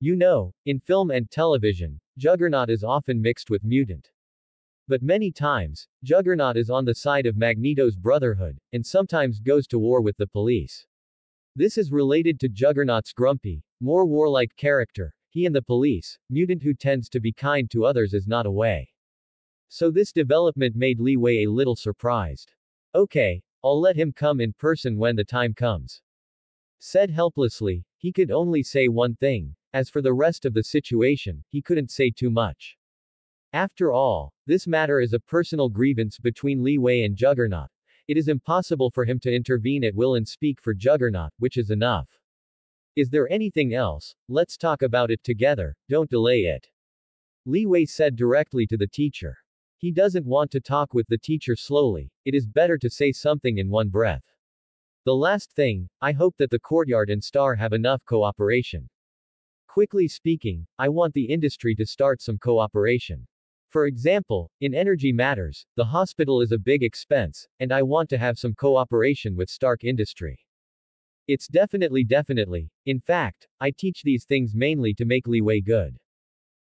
You know, in film and television, Juggernaut is often mixed with mutant. But many times, Juggernaut is on the side of Magneto's Brotherhood, and sometimes goes to war with the police. This is related to Juggernaut's grumpy, more warlike character. He and the police, mutant who tends to be kind to others is not a way. So this development made Li Wei a little surprised. Okay, I'll let him come in person when the time comes. Said helplessly, he could only say one thing. As for the rest of the situation, he couldn't say too much. After all, this matter is a personal grievance between Li Wei and Juggernaut. It is impossible for him to intervene at will and speak for Juggernaut, which is enough. Is there anything else? Let's talk about it together, don't delay it. Li Wei said directly to the teacher. He doesn't want to talk with the teacher slowly, it is better to say something in one breath. The last thing, I hope that the courtyard and Star have enough cooperation. Quickly speaking, I want the industry to start some cooperation. For example, in energy matters, the hospital is a big expense, and I want to have some cooperation with Stark Industry. It's definitely. In fact, I teach these things mainly to make Li Wei good.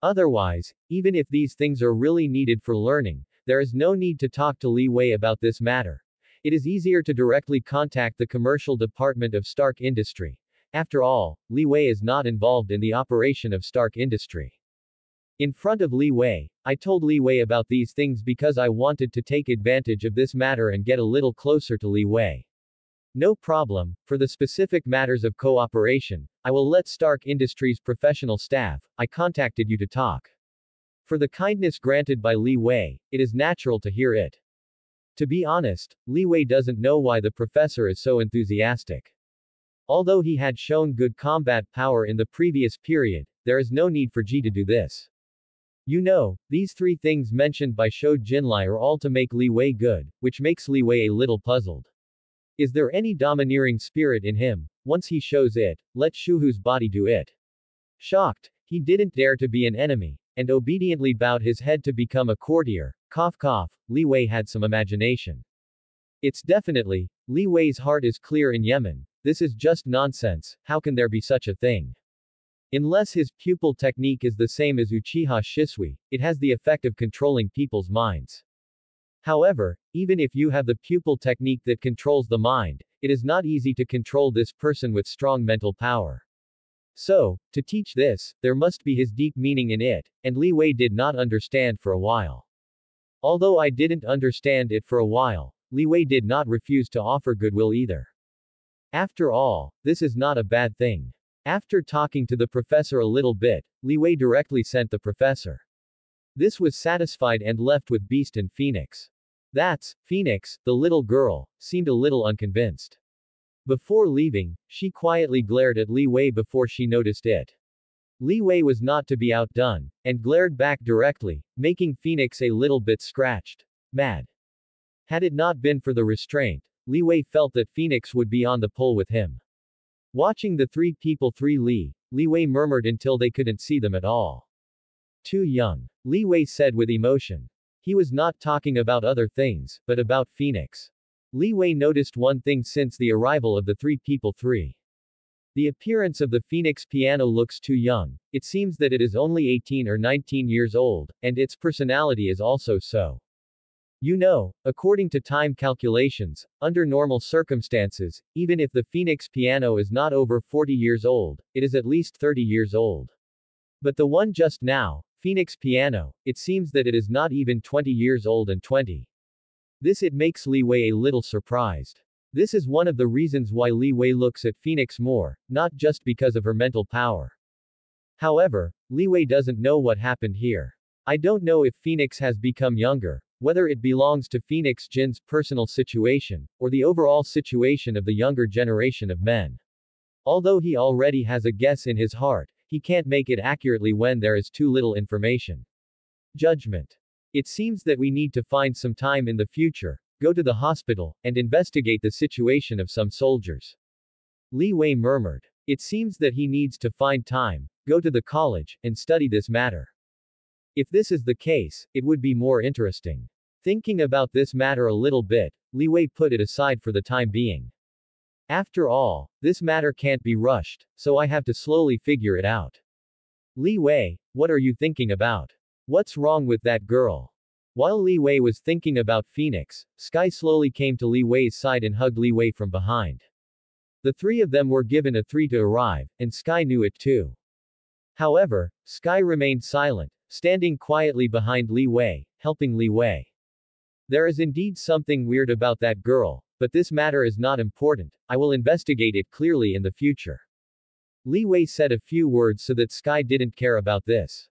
Otherwise, even if these things are really needed for learning, there is no need to talk to Li Wei about this matter. It is easier to directly contact the commercial department of Stark Industry. After all, Li Wei is not involved in the operation of Stark Industry. In front of Li Wei, I told Li Wei about these things because I wanted to take advantage of this matter and get a little closer to Li Wei. No problem, for the specific matters of cooperation, I will let Stark Industries' professional staff. I contacted you to talk. For the kindness granted by Li Wei, it is natural to hear it. To be honest, Li Wei doesn't know why the professor is so enthusiastic. Although he had shown good combat power in the previous period, there is no need for Ji to do this. You know, these three things mentioned by Shou Jinlai are all to make Li Wei good, which makes Li Wei a little puzzled. Is there any domineering spirit in him? Once he shows it, let Shuhu's body do it. Shocked, he didn't dare to be an enemy, and obediently bowed his head to become a courtier. Cough cough, Li Wei had some imagination. It's definitely, Li Wei's heart is clear in Yemen. This is just nonsense, how can there be such a thing? Unless his pupil technique is the same as Uchiha Shisui, it has the effect of controlling people's minds. However, even if you have the pupil technique that controls the mind, it is not easy to control this person with strong mental power. So, to teach this, there must be his deep meaning in it, and Li Wei did not understand for a while. Although I didn't understand it for a while, Li Wei did not refuse to offer goodwill either. After all, this is not a bad thing. After talking to the professor a little bit, Li Wei directly sent the professor. This was satisfied and left with Beast and Phoenix. That's, Phoenix, the little girl, seemed a little unconvinced. Before leaving, she quietly glared at Li Wei before she noticed it. Li Wei was not to be outdone, and glared back directly, making Phoenix a little bit scratched. Mad. Had it not been for the restraint, Li Wei felt that Phoenix would be on the pole with him. Watching the three people Li Wei murmured until they couldn't see them at all. Too young, Li Wei said with emotion. He was not talking about other things, but about Phoenix. Li Wei noticed one thing since the arrival of the three people The appearance of the Phoenix piano looks too young. It seems that it is only 18 or 19 years old, and its personality is also so. You know, according to time calculations, under normal circumstances, even if the Phoenix piano is not over 40 years old, it is at least 30 years old. But the one just now, Phoenix piano, it seems that it is not even 20 years old and 20. It makes Li Wei a little surprised. This is one of the reasons why Li Wei looks at Phoenix more, not just because of her mental power. However, Li Wei doesn't know what happened here. I don't know if Phoenix has become younger, whether it belongs to Phoenix Jin's personal situation, or the overall situation of the younger generation of men. Although he already has a guess in his heart, he can't make it accurately when there is too little information. Judgment. It seems that we need to find some time in the future, go to the hospital, and investigate the situation of some soldiers. Li Wei murmured. It seems that he needs to find time, go to the college, and study this matter. If this is the case, it would be more interesting. Thinking about this matter a little bit, Li Wei put it aside for the time being. After all, this matter can't be rushed, so I have to slowly figure it out. Li Wei, what are you thinking about? What's wrong with that girl? While Li Wei was thinking about Phoenix, Sky slowly came to Li Wei's side and hugged Li Wei from behind. The three of them were given a three to arrive, and Sky knew it too. However, Sky remained silent, standing quietly behind Li Wei, helping Li Wei. There is indeed something weird about that girl, but this matter is not important. I will investigate it clearly in the future. Li Wei said a few words so that Sky didn't care about this.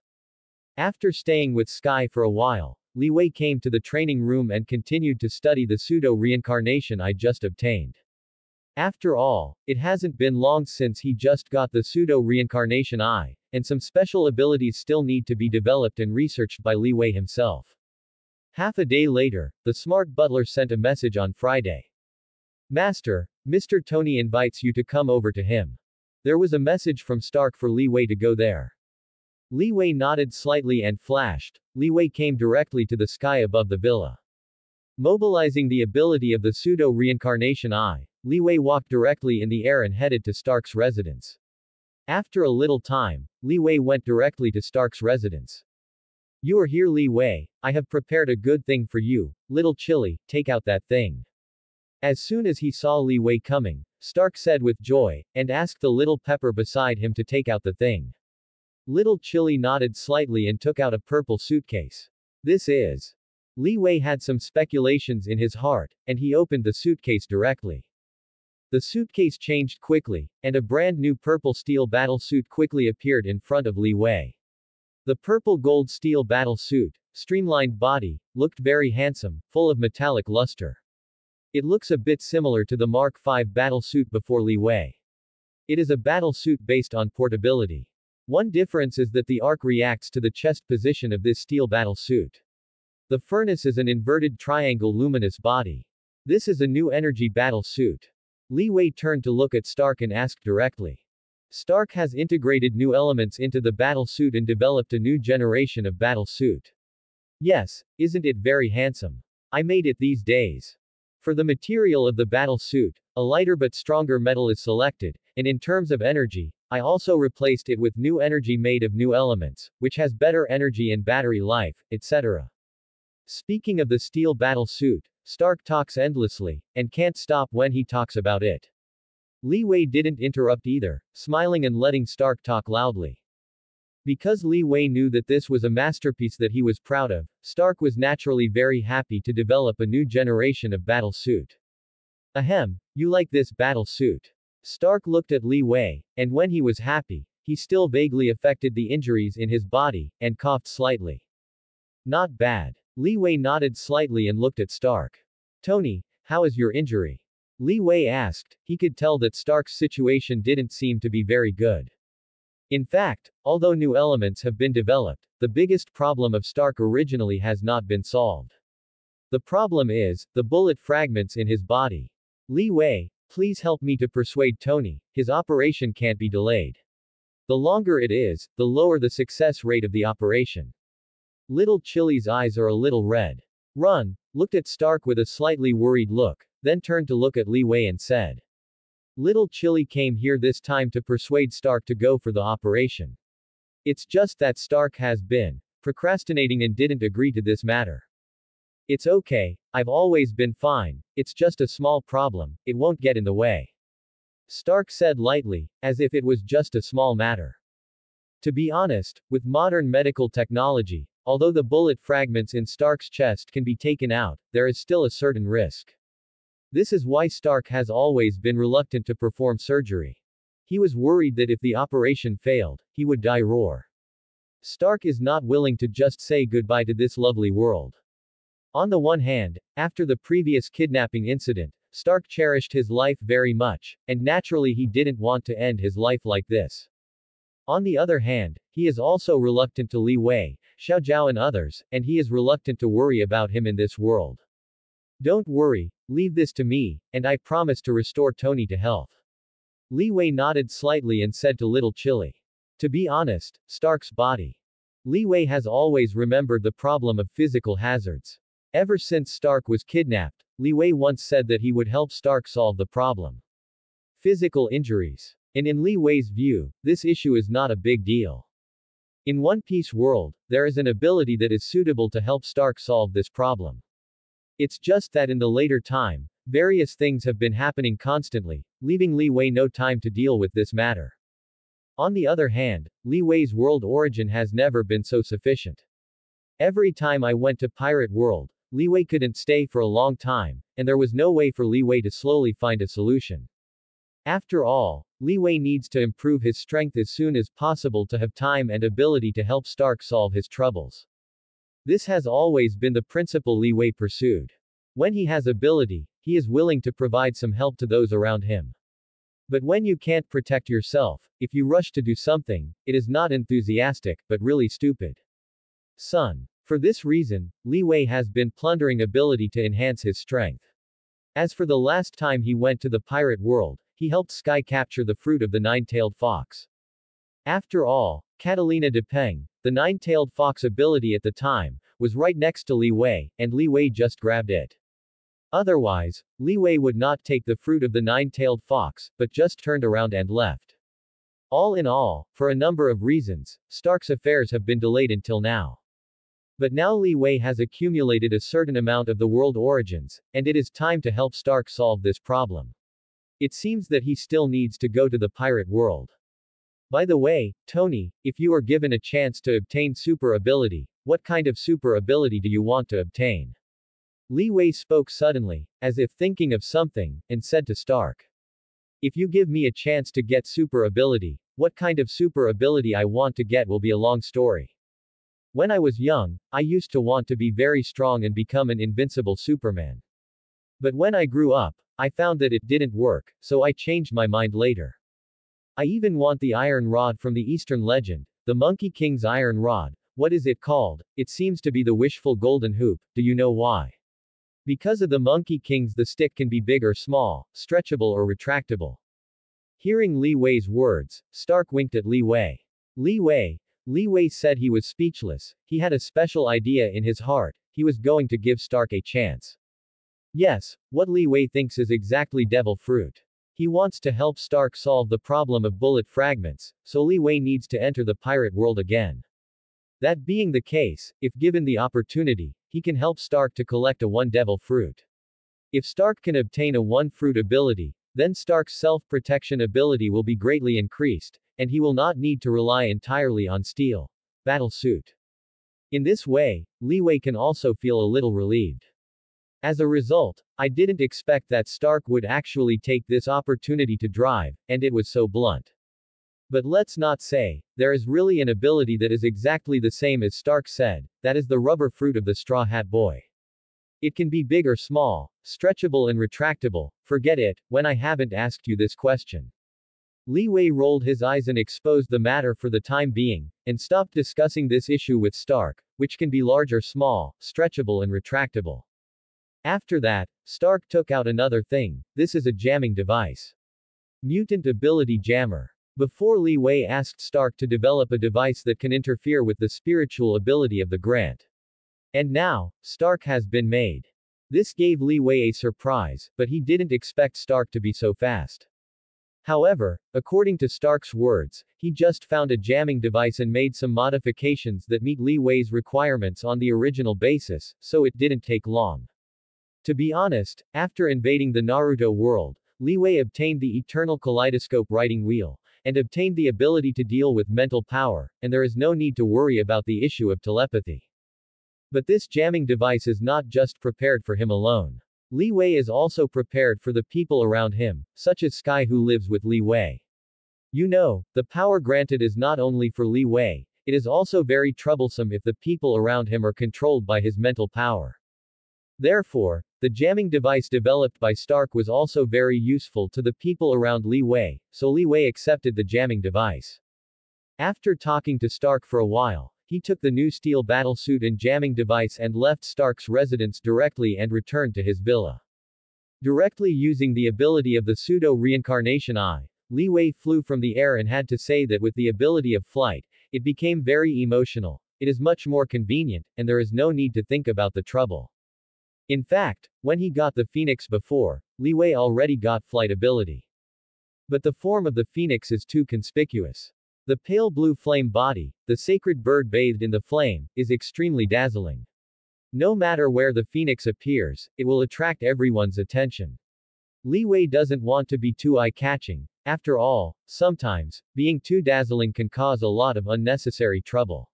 After staying with Sky for a while, Li Wei came to the training room and continued to study the pseudo-reincarnation I just obtained. After all, it hasn't been long since he just got the pseudo-reincarnation I, and some special abilities still need to be developed and researched by Li Wei himself. Half a day later, the smart butler sent a message on Friday. Master, Mr. Tony invites you to come over to him. There was a message from Stark for Li Wei to go there. Li Wei nodded slightly and flashed. Li Wei came directly to the sky above the villa. Mobilizing the ability of the pseudo-reincarnation I, Li Wei walked directly in the air and headed to Stark's residence. After a little time, Li Wei went directly to Stark's residence. You are here, Li Wei. I have prepared a good thing for you, little chili, take out that thing. As soon as he saw Li Wei coming, Stark said with joy, and asked the little pepper beside him to take out the thing. Little chili nodded slightly and took out a purple suitcase. Li Wei had some speculations in his heart, and he opened the suitcase directly. The suitcase changed quickly, and a brand new purple steel battle suit quickly appeared in front of Li Wei. The purple gold steel battle suit, streamlined body, looked very handsome, full of metallic luster. It looks a bit similar to the Mark V battle suit before Li Wei. It is a battle suit based on portability. One difference is that the arc reacts to the chest position of this steel battlesuit. The furnace is an inverted triangle luminous body. This is a new energy battlesuit. Li Wei turned to look at Stark and asked directly. Stark has integrated new elements into the battlesuit and developed a new generation of battlesuit. Yes, isn't it very handsome? I made it these days. For the material of the battlesuit, a lighter but stronger metal is selected, and in terms of energy, I also replaced it with new energy made of new elements, which has better energy and battery life, etc. Speaking of the steel battlesuit, Stark talks endlessly, and can't stop when he talks about it. Li Wei didn't interrupt either, smiling and letting Stark talk loudly. Because Li Wei knew that this was a masterpiece that he was proud of, Stark was naturally very happy to develop a new generation of battlesuit. Ahem, you like this battlesuit? Stark looked at Li Wei, and when he was happy, he still vaguely affected the injuries in his body, and coughed slightly. Not bad. Li Wei nodded slightly and looked at Stark. Tony, how is your injury? Li Wei asked. He could tell that Stark's situation didn't seem to be very good. In fact, although new elements have been developed, the biggest problem of Stark originally has not been solved. The problem is, the bullet fragments in his body. Li Wei, please help me to persuade Tony, his operation can't be delayed. The longer it is, the lower the success rate of the operation. Little Chili's eyes are a little red. Run, looked at Stark with a slightly worried look, then turned to look at Li Wei and said. Little Chili came here this time to persuade Stark to go for the operation. It's just that Stark has been procrastinating and didn't agree to this matter. It's okay, I've always been fine, it's just a small problem, it won't get in the way. Stark said lightly, as if it was just a small matter. To be honest, with modern medical technology, although the bullet fragments in Stark's chest can be taken out, there is still a certain risk. This is why Stark has always been reluctant to perform surgery. He was worried that if the operation failed, he would die. Stark is not willing to just say goodbye to this lovely world. On the one hand, after the previous kidnapping incident, Stark cherished his life very much, and naturally he didn't want to end his life like this. On the other hand, he is also reluctant to Li Wei, Xiao Zhao and others, and he is reluctant to worry about him in this world. Don't worry, leave this to me, and I promise to restore Tony to health. Li Wei nodded slightly and said to Little Chili. To be honest, Stark's body. Li Wei has always remembered the problem of physical hazards. Ever since Stark was kidnapped, Li Wei once said that he would help Stark solve the problem. Physical injuries. And in Li Wei's view, this issue is not a big deal. In One Piece world, there is an ability that is suitable to help Stark solve this problem. It's just that in the later time, various things have been happening constantly, leaving Li Wei no time to deal with this matter. On the other hand, Li Wei's world origin has never been so sufficient. Every time I went to Pirate World, Li Wei couldn't stay for a long time, and there was no way for Li Wei to slowly find a solution. After all, Li Wei needs to improve his strength as soon as possible to have time and ability to help Stark solve his troubles. This has always been the principle Li Wei pursued. When he has ability, he is willing to provide some help to those around him. But when you can't protect yourself, if you rush to do something, it is not enthusiastic, but really stupid. Son. For this reason, Li Wei has been plundering ability to enhance his strength. As for the last time he went to the pirate world, he helped Sky capture the fruit of the nine-tailed fox. After all, Catalina de Peng, the nine-tailed fox ability at the time, was right next to Li Wei, and Li Wei just grabbed it. Otherwise, Li Wei would not take the fruit of the nine-tailed fox, but just turned around and left. All in all, for a number of reasons, Stark's affairs have been delayed until now. But now Li Wei has accumulated a certain amount of the world origins, and it is time to help Stark solve this problem. It seems that he still needs to go to the pirate world. By the way, Tony, if you are given a chance to obtain super ability, what kind of super ability do you want to obtain? Li Wei spoke suddenly, as if thinking of something, and said to Stark. If you give me a chance to get super ability, what kind of super ability I want to get will be a long story. When I was young, I used to want to be very strong and become an invincible Superman. But when I grew up, I found that it didn't work, so I changed my mind later. I even want the iron rod from the Eastern legend, the Monkey King's iron rod. What is it called? It seems to be the wishful golden hoop. Do you know why? Because of the Monkey Kings, the stick can be big or small, stretchable or retractable. Hearing Li Wei's words, Stark winked at Li Wei. Li Wei said he was speechless. He had a special idea in his heart. He was going to give Stark a chance. Yes, what Li Wei thinks is exactly devil fruit. He wants to help Stark solve the problem of bullet fragments, so Li Wei needs to enter the pirate world again. That being the case, if given the opportunity, he can help Stark to collect a one devil fruit. If Stark can obtain a one fruit ability, then Stark's self-protection ability will be greatly increased, and he will not need to rely entirely on steel battle suit. In this way, Li Wei can also feel a little relieved. As a result, I didn't expect that Stark would actually take this opportunity to drive, and it was so blunt. But let's not say, there is really an ability that is exactly the same as Stark said, that is the rubber fruit of the Straw Hat Boy. It can be big or small, stretchable and retractable. Forget it, when I haven't asked you this question. Li Wei rolled his eyes and exposed the matter for the time being, and stopped discussing this issue with Stark, which can be large or small, stretchable and retractable. After that, Stark took out another thing. This is a jamming device. Mutant Ability Jammer. Before Li Wei asked Stark to develop a device that can interfere with the spiritual ability of the grant. And now, Stark has been made. This gave Li Wei a surprise, but he didn't expect Stark to be so fast. However, according to Stark's words, he just found a jamming device and made some modifications that meet Li Wei's requirements on the original basis, so it didn't take long. To be honest, after invading the Naruto world, Li Wei obtained the Eternal Kaleidoscope Writing Wheel, and obtained the ability to deal with mental power, and there is no need to worry about the issue of telepathy. But this jamming device is not just prepared for him alone. Li Wei is also prepared for the people around him, such as Sky, who lives with Li Wei. You know, the power granted is not only for Li Wei, it is also very troublesome if the people around him are controlled by his mental power. Therefore, the jamming device developed by Stark was also very useful to the people around Li Wei, so Li Wei accepted the jamming device. After talking to Stark for a while, he took the new steel battlesuit and jamming device and left Stark's residence directly and returned to his villa. Directly using the ability of the pseudo-reincarnation eye, Li Wei flew from the air and had to say that with the ability of flight, it became very emotional. It is much more convenient, and there is no need to think about the trouble. In fact, when he got the Phoenix before, Li Wei already got flight ability. But the form of the Phoenix is too conspicuous. The pale blue flame body, the sacred bird bathed in the flame, is extremely dazzling. No matter where the Phoenix appears, it will attract everyone's attention. Li Wei doesn't want to be too eye-catching. After all, sometimes, being too dazzling can cause a lot of unnecessary trouble.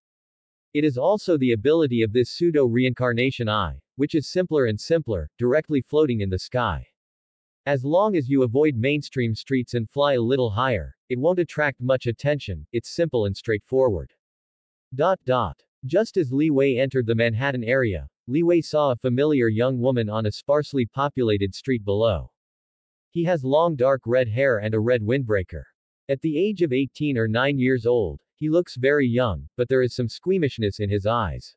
It is also the ability of this pseudo-reincarnation eye, which is simpler and simpler, directly floating in the sky. As long as you avoid mainstream streets and fly a little higher, it won't attract much attention. It's simple and straightforward. Just as Li Wei entered the Manhattan area, Li Wei saw a familiar young woman on a sparsely populated street below. He has long dark red hair and a red windbreaker. At the age of 18 or 9 years old, he looks very young, but there is some squeamishness in his eyes.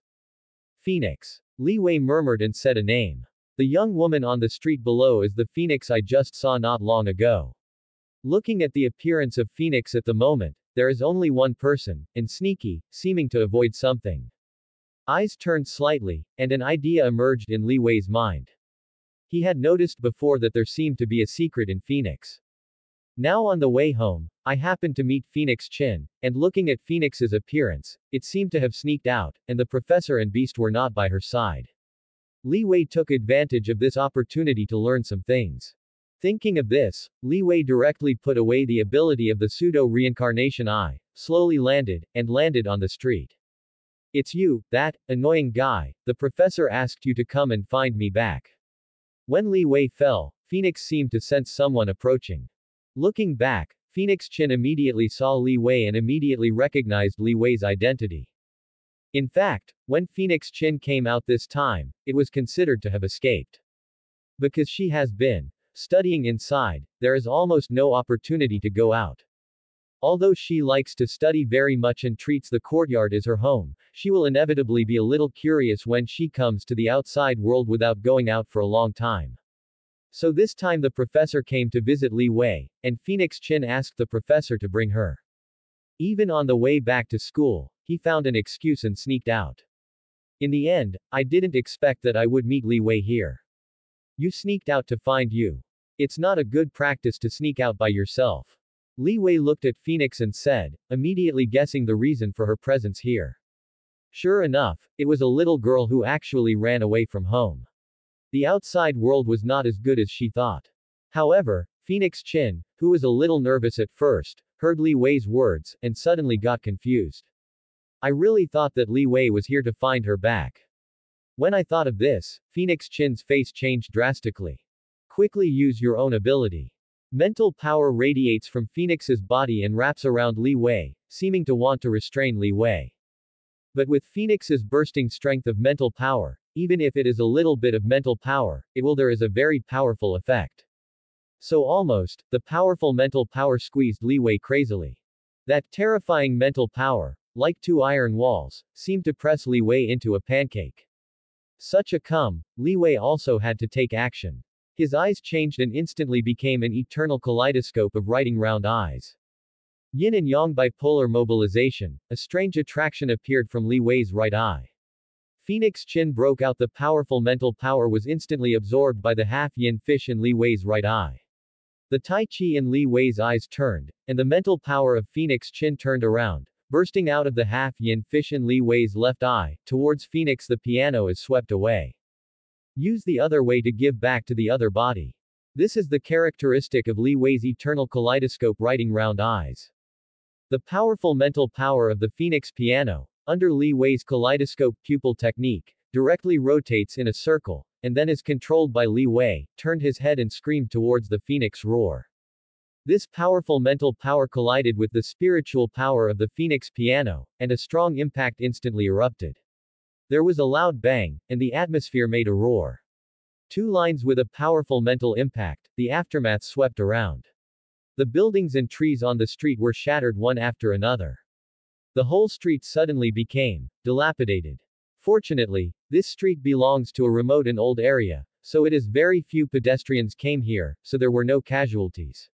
Phoenix. Li Wei murmured and said a name. The young woman on the street below is the Phoenix I just saw not long ago. Looking at the appearance of Phoenix at the moment, there is only one person, and sneaky, seeming to avoid something. Eyes turned slightly, and an idea emerged in Li Wei's mind. He had noticed before that there seemed to be a secret in Phoenix. Now on the way home, I happened to meet Phoenix Chin, and looking at Phoenix's appearance, it seemed to have sneaked out, and the professor and beast were not by her side. Li Wei took advantage of this opportunity to learn some things. Thinking of this, Li Wei directly put away the ability of the pseudo-reincarnation eye, slowly landed on the street. It's you, that annoying guy. The professor asked you to come and find me back. When Li Wei fell, Phoenix seemed to sense someone approaching. Looking back, Phoenix Chin immediately saw Li Wei and immediately recognized Li Wei's identity. In fact, when Phoenix Chin came out this time, it was considered to have escaped. Because she has been studying inside, there is almost no opportunity to go out. Although she likes to study very much and treats the courtyard as her home, she will inevitably be a little curious when she comes to the outside world without going out for a long time. So this time the professor came to visit Li Wei, and Phoenix Chin asked the professor to bring her. Even on the way back to school, he found an excuse and sneaked out. In the end, I didn't expect that I would meet Li Wei here. You sneaked out to find you. It's not a good practice to sneak out by yourself. Li Wei looked at Phoenix and said, immediately guessing the reason for her presence here. Sure enough, it was a little girl who actually ran away from home. The outside world was not as good as she thought. However, Phoenix Chin, who was a little nervous at first, heard Li Wei's words, and suddenly got confused. I really thought that Li Wei was here to find her back. When I thought of this, Phoenix Chin's face changed drastically. Quickly use your own ability. Mental power radiates from Phoenix's body and wraps around Li Wei, seeming to want to restrain Li Wei. But with Phoenix's bursting strength of mental power, even if it is a little bit of mental power, there is a very powerful effect. So almost, the powerful mental power squeezed Li Wei crazily. That terrifying mental power, like two iron walls, seemed to press Li Wei into a pancake. Such a come, Li Wei also had to take action. His eyes changed and instantly became an eternal kaleidoscope of writing round eyes. Yin and yang bipolar mobilization, a strange attraction appeared from Li Wei's right eye. Phoenix Chin broke out. The powerful mental power was instantly absorbed by the half-yin fish in Li Wei's right eye. The tai chi in Li Wei's eyes turned, and the mental power of Phoenix Chin turned around, bursting out of the half-yin fish in Li Wei's left eye, towards Phoenix. The piano is swept away. Use the other way to give back to the other body. This is the characteristic of Li Wei's eternal kaleidoscope writing round eyes. The powerful mental power of the Phoenix piano, under Li Wei's kaleidoscope pupil technique, directly rotates in a circle, and then is controlled by Li Wei, turned his head and screamed towards the Phoenix roar. This powerful mental power collided with the spiritual power of the Phoenix piano, and a strong impact instantly erupted. There was a loud bang, and the atmosphere made a roar. Two lines with a powerful mental impact, the aftermath swept around. The buildings and trees on the street were shattered one after another. The whole street suddenly became dilapidated. Fortunately, this street belongs to a remote and old area, so it is very few pedestrians came here, so there were no casualties.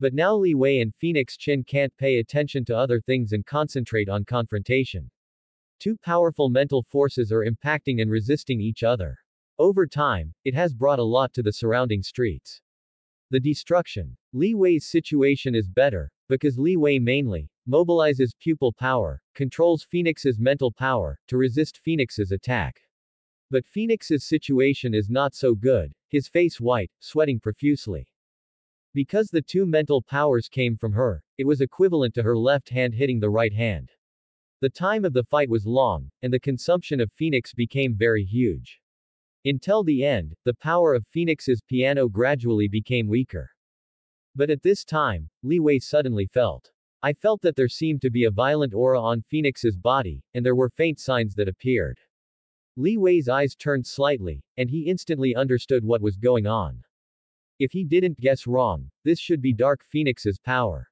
But now Li Wei and Phoenix Chin can't pay attention to other things and concentrate on confrontation. Two powerful mental forces are impacting and resisting each other. Over time, it has brought a lot to the surrounding streets. The destruction. Li Wei's situation is better, because Li Wei mainly mobilizes pupil power, controls Phoenix's mental power, to resist Phoenix's attack. But Phoenix's situation is not so good, his face white, sweating profusely. Because the two mental powers came from her, it was equivalent to her left hand hitting the right hand. The time of the fight was long, and the consumption of Phoenix became very huge. Until the end, the power of Phoenix's piano gradually became weaker. But at this time, Li Wei suddenly felt. I felt that there seemed to be a violent aura on Phoenix's body, and there were faint signs that appeared. Li Wei's eyes turned slightly, and he instantly understood what was going on. If he didn't guess wrong, this should be Dark Phoenix's power.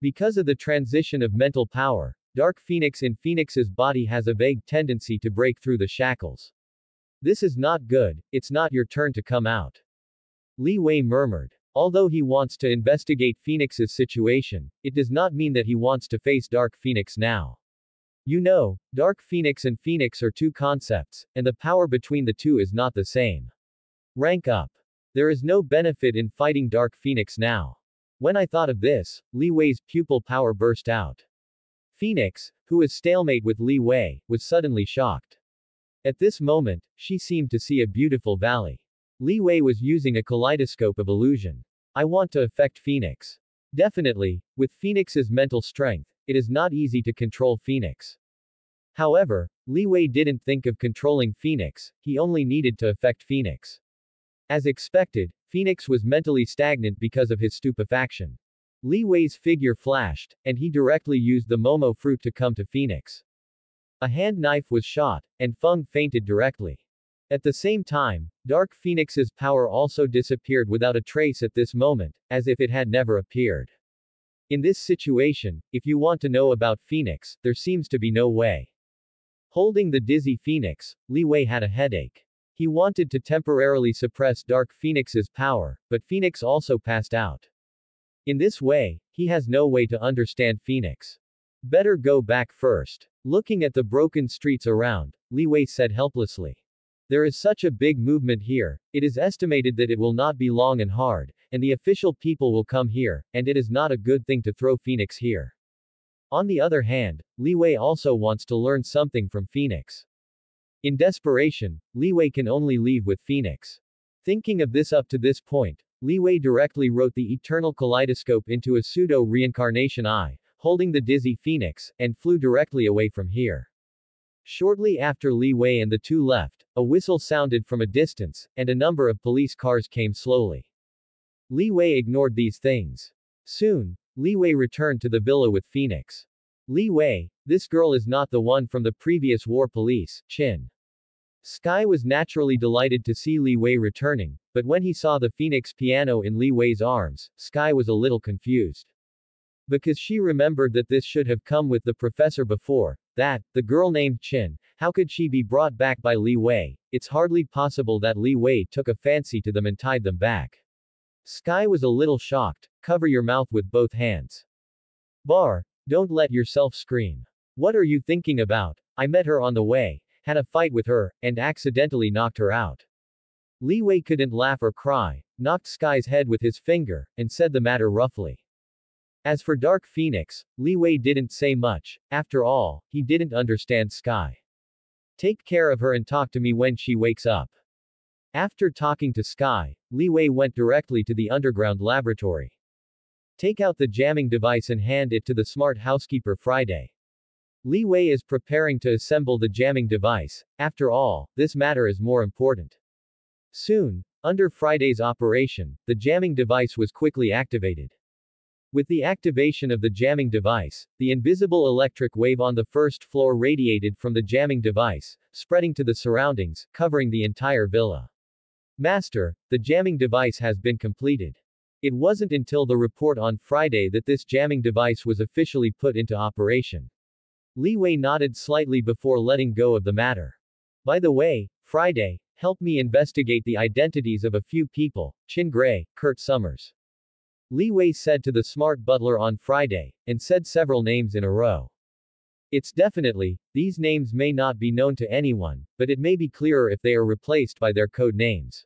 Because of the transition of mental power, Dark Phoenix in Phoenix's body has a vague tendency to break through the shackles. This is not good, it's not your turn to come out. Li Wei murmured. Although he wants to investigate Phoenix's situation, it does not mean that he wants to face Dark Phoenix now. You know, Dark Phoenix and Phoenix are two concepts, and the power between the two is not the same. Rank up. There is no benefit in fighting Dark Phoenix now. When I thought of this, Li Wei's pupil power burst out. Phoenix, who is stalemate with Li Wei, was suddenly shocked. At this moment, she seemed to see a beautiful valley. Li Wei was using a kaleidoscope of illusion. I want to affect Phoenix. Definitely, with Phoenix's mental strength, it is not easy to control Phoenix. However, Li Wei didn't think of controlling Phoenix, he only needed to affect Phoenix. As expected, Phoenix was mentally stagnant because of his stupefaction. Li Wei's figure flashed, and he directly used the Momo fruit to come to Phoenix. A hand knife was shot, and Feng fainted directly. At the same time, Dark Phoenix's power also disappeared without a trace at this moment, as if it had never appeared. In this situation, if you want to know about Phoenix, there seems to be no way. Holding the dizzy Phoenix, Li Wei had a headache. He wanted to temporarily suppress Dark Phoenix's power, but Phoenix also passed out. In this way, he has no way to understand Phoenix. Better go back first. Looking at the broken streets around, Li Wei said helplessly. There is such a big movement here, it is estimated that it will not be long and hard, and the official people will come here, and it is not a good thing to throw Phoenix here. On the other hand, Li Wei also wants to learn something from Phoenix. In desperation, Li Wei can only leave with Phoenix. Thinking of this up to this point, Li Wei directly wrote the Eternal Kaleidoscope into a pseudo-reincarnation eye, holding the dizzy Phoenix, and flew directly away from here. Shortly after Li Wei and the two left, a whistle sounded from a distance, and a number of police cars came slowly. Li Wei ignored these things. Soon, Li Wei returned to the villa with Phoenix. Li Wei, this girl is not the one from the previous war police, Qin. Sky was naturally delighted to see Li Wei returning, but when he saw the Phoenix piano in Li Wei's arms, Sky was a little confused. Because she remembered that this should have come with the professor before, that, the girl named Qin, how could she be brought back by Li Wei? It's hardly possible that Li Wei took a fancy to them and tied them back. Sky was a little shocked. Cover your mouth with both hands. Bar, don't let yourself scream. What are you thinking about? I met her on the way, had a fight with her, and accidentally knocked her out. Li Wei couldn't laugh or cry, knocked Sky's head with his finger, and said the matter roughly. As for Dark Phoenix, Li Wei didn't say much. After all, he didn't understand Sky. Take care of her and talk to me when she wakes up. After talking to Sky, Li Wei went directly to the underground laboratory. Take out the jamming device and hand it to the smart housekeeper Friday. Li Wei is preparing to assemble the jamming device. After all, this matter is more important. Soon, under Friday's operation, the jamming device was quickly activated. With the activation of the jamming device, the invisible electric wave on the first floor radiated from the jamming device, spreading to the surroundings, covering the entire villa. Master, the jamming device has been completed. It wasn't until the report on Friday that this jamming device was officially put into operation. Li Wei nodded slightly before letting go of the matter. By the way, Friday, help me investigate the identities of a few people, Qin Gray, Kurt Summers. Li Wei said to the smart butler on Friday, and said several names in a row. It's definitely, these names may not be known to anyone, but it may be clearer if they are replaced by their code names.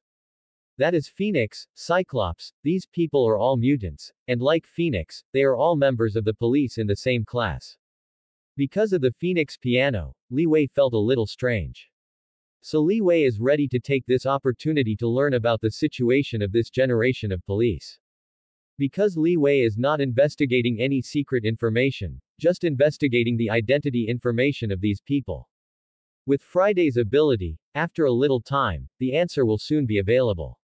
That is Phoenix, Cyclops, these people are all mutants, and like Phoenix, they are all members of the police in the same class. Because of the Phoenix piano, Li Wei felt a little strange. So Li Wei is ready to take this opportunity to learn about the situation of this generation of police. Because Li Wei is not investigating any secret information, just investigating the identity information of these people. With Friday's ability, after a little time, the answer will soon be available.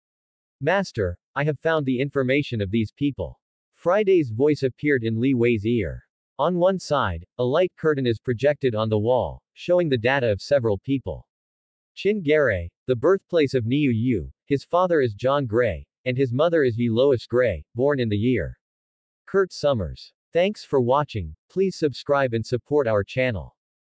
Master, I have found the information of these people. Friday's voice appeared in Li Wei's ear. On one side, a light curtain is projected on the wall, showing the data of several people. Qin Gray, the birthplace of Niu Yu, his father is John Gray, and his mother is Yi Lois Gray, born in the year. Kurt Summers. Thanks for watching. Please subscribe and support our channel.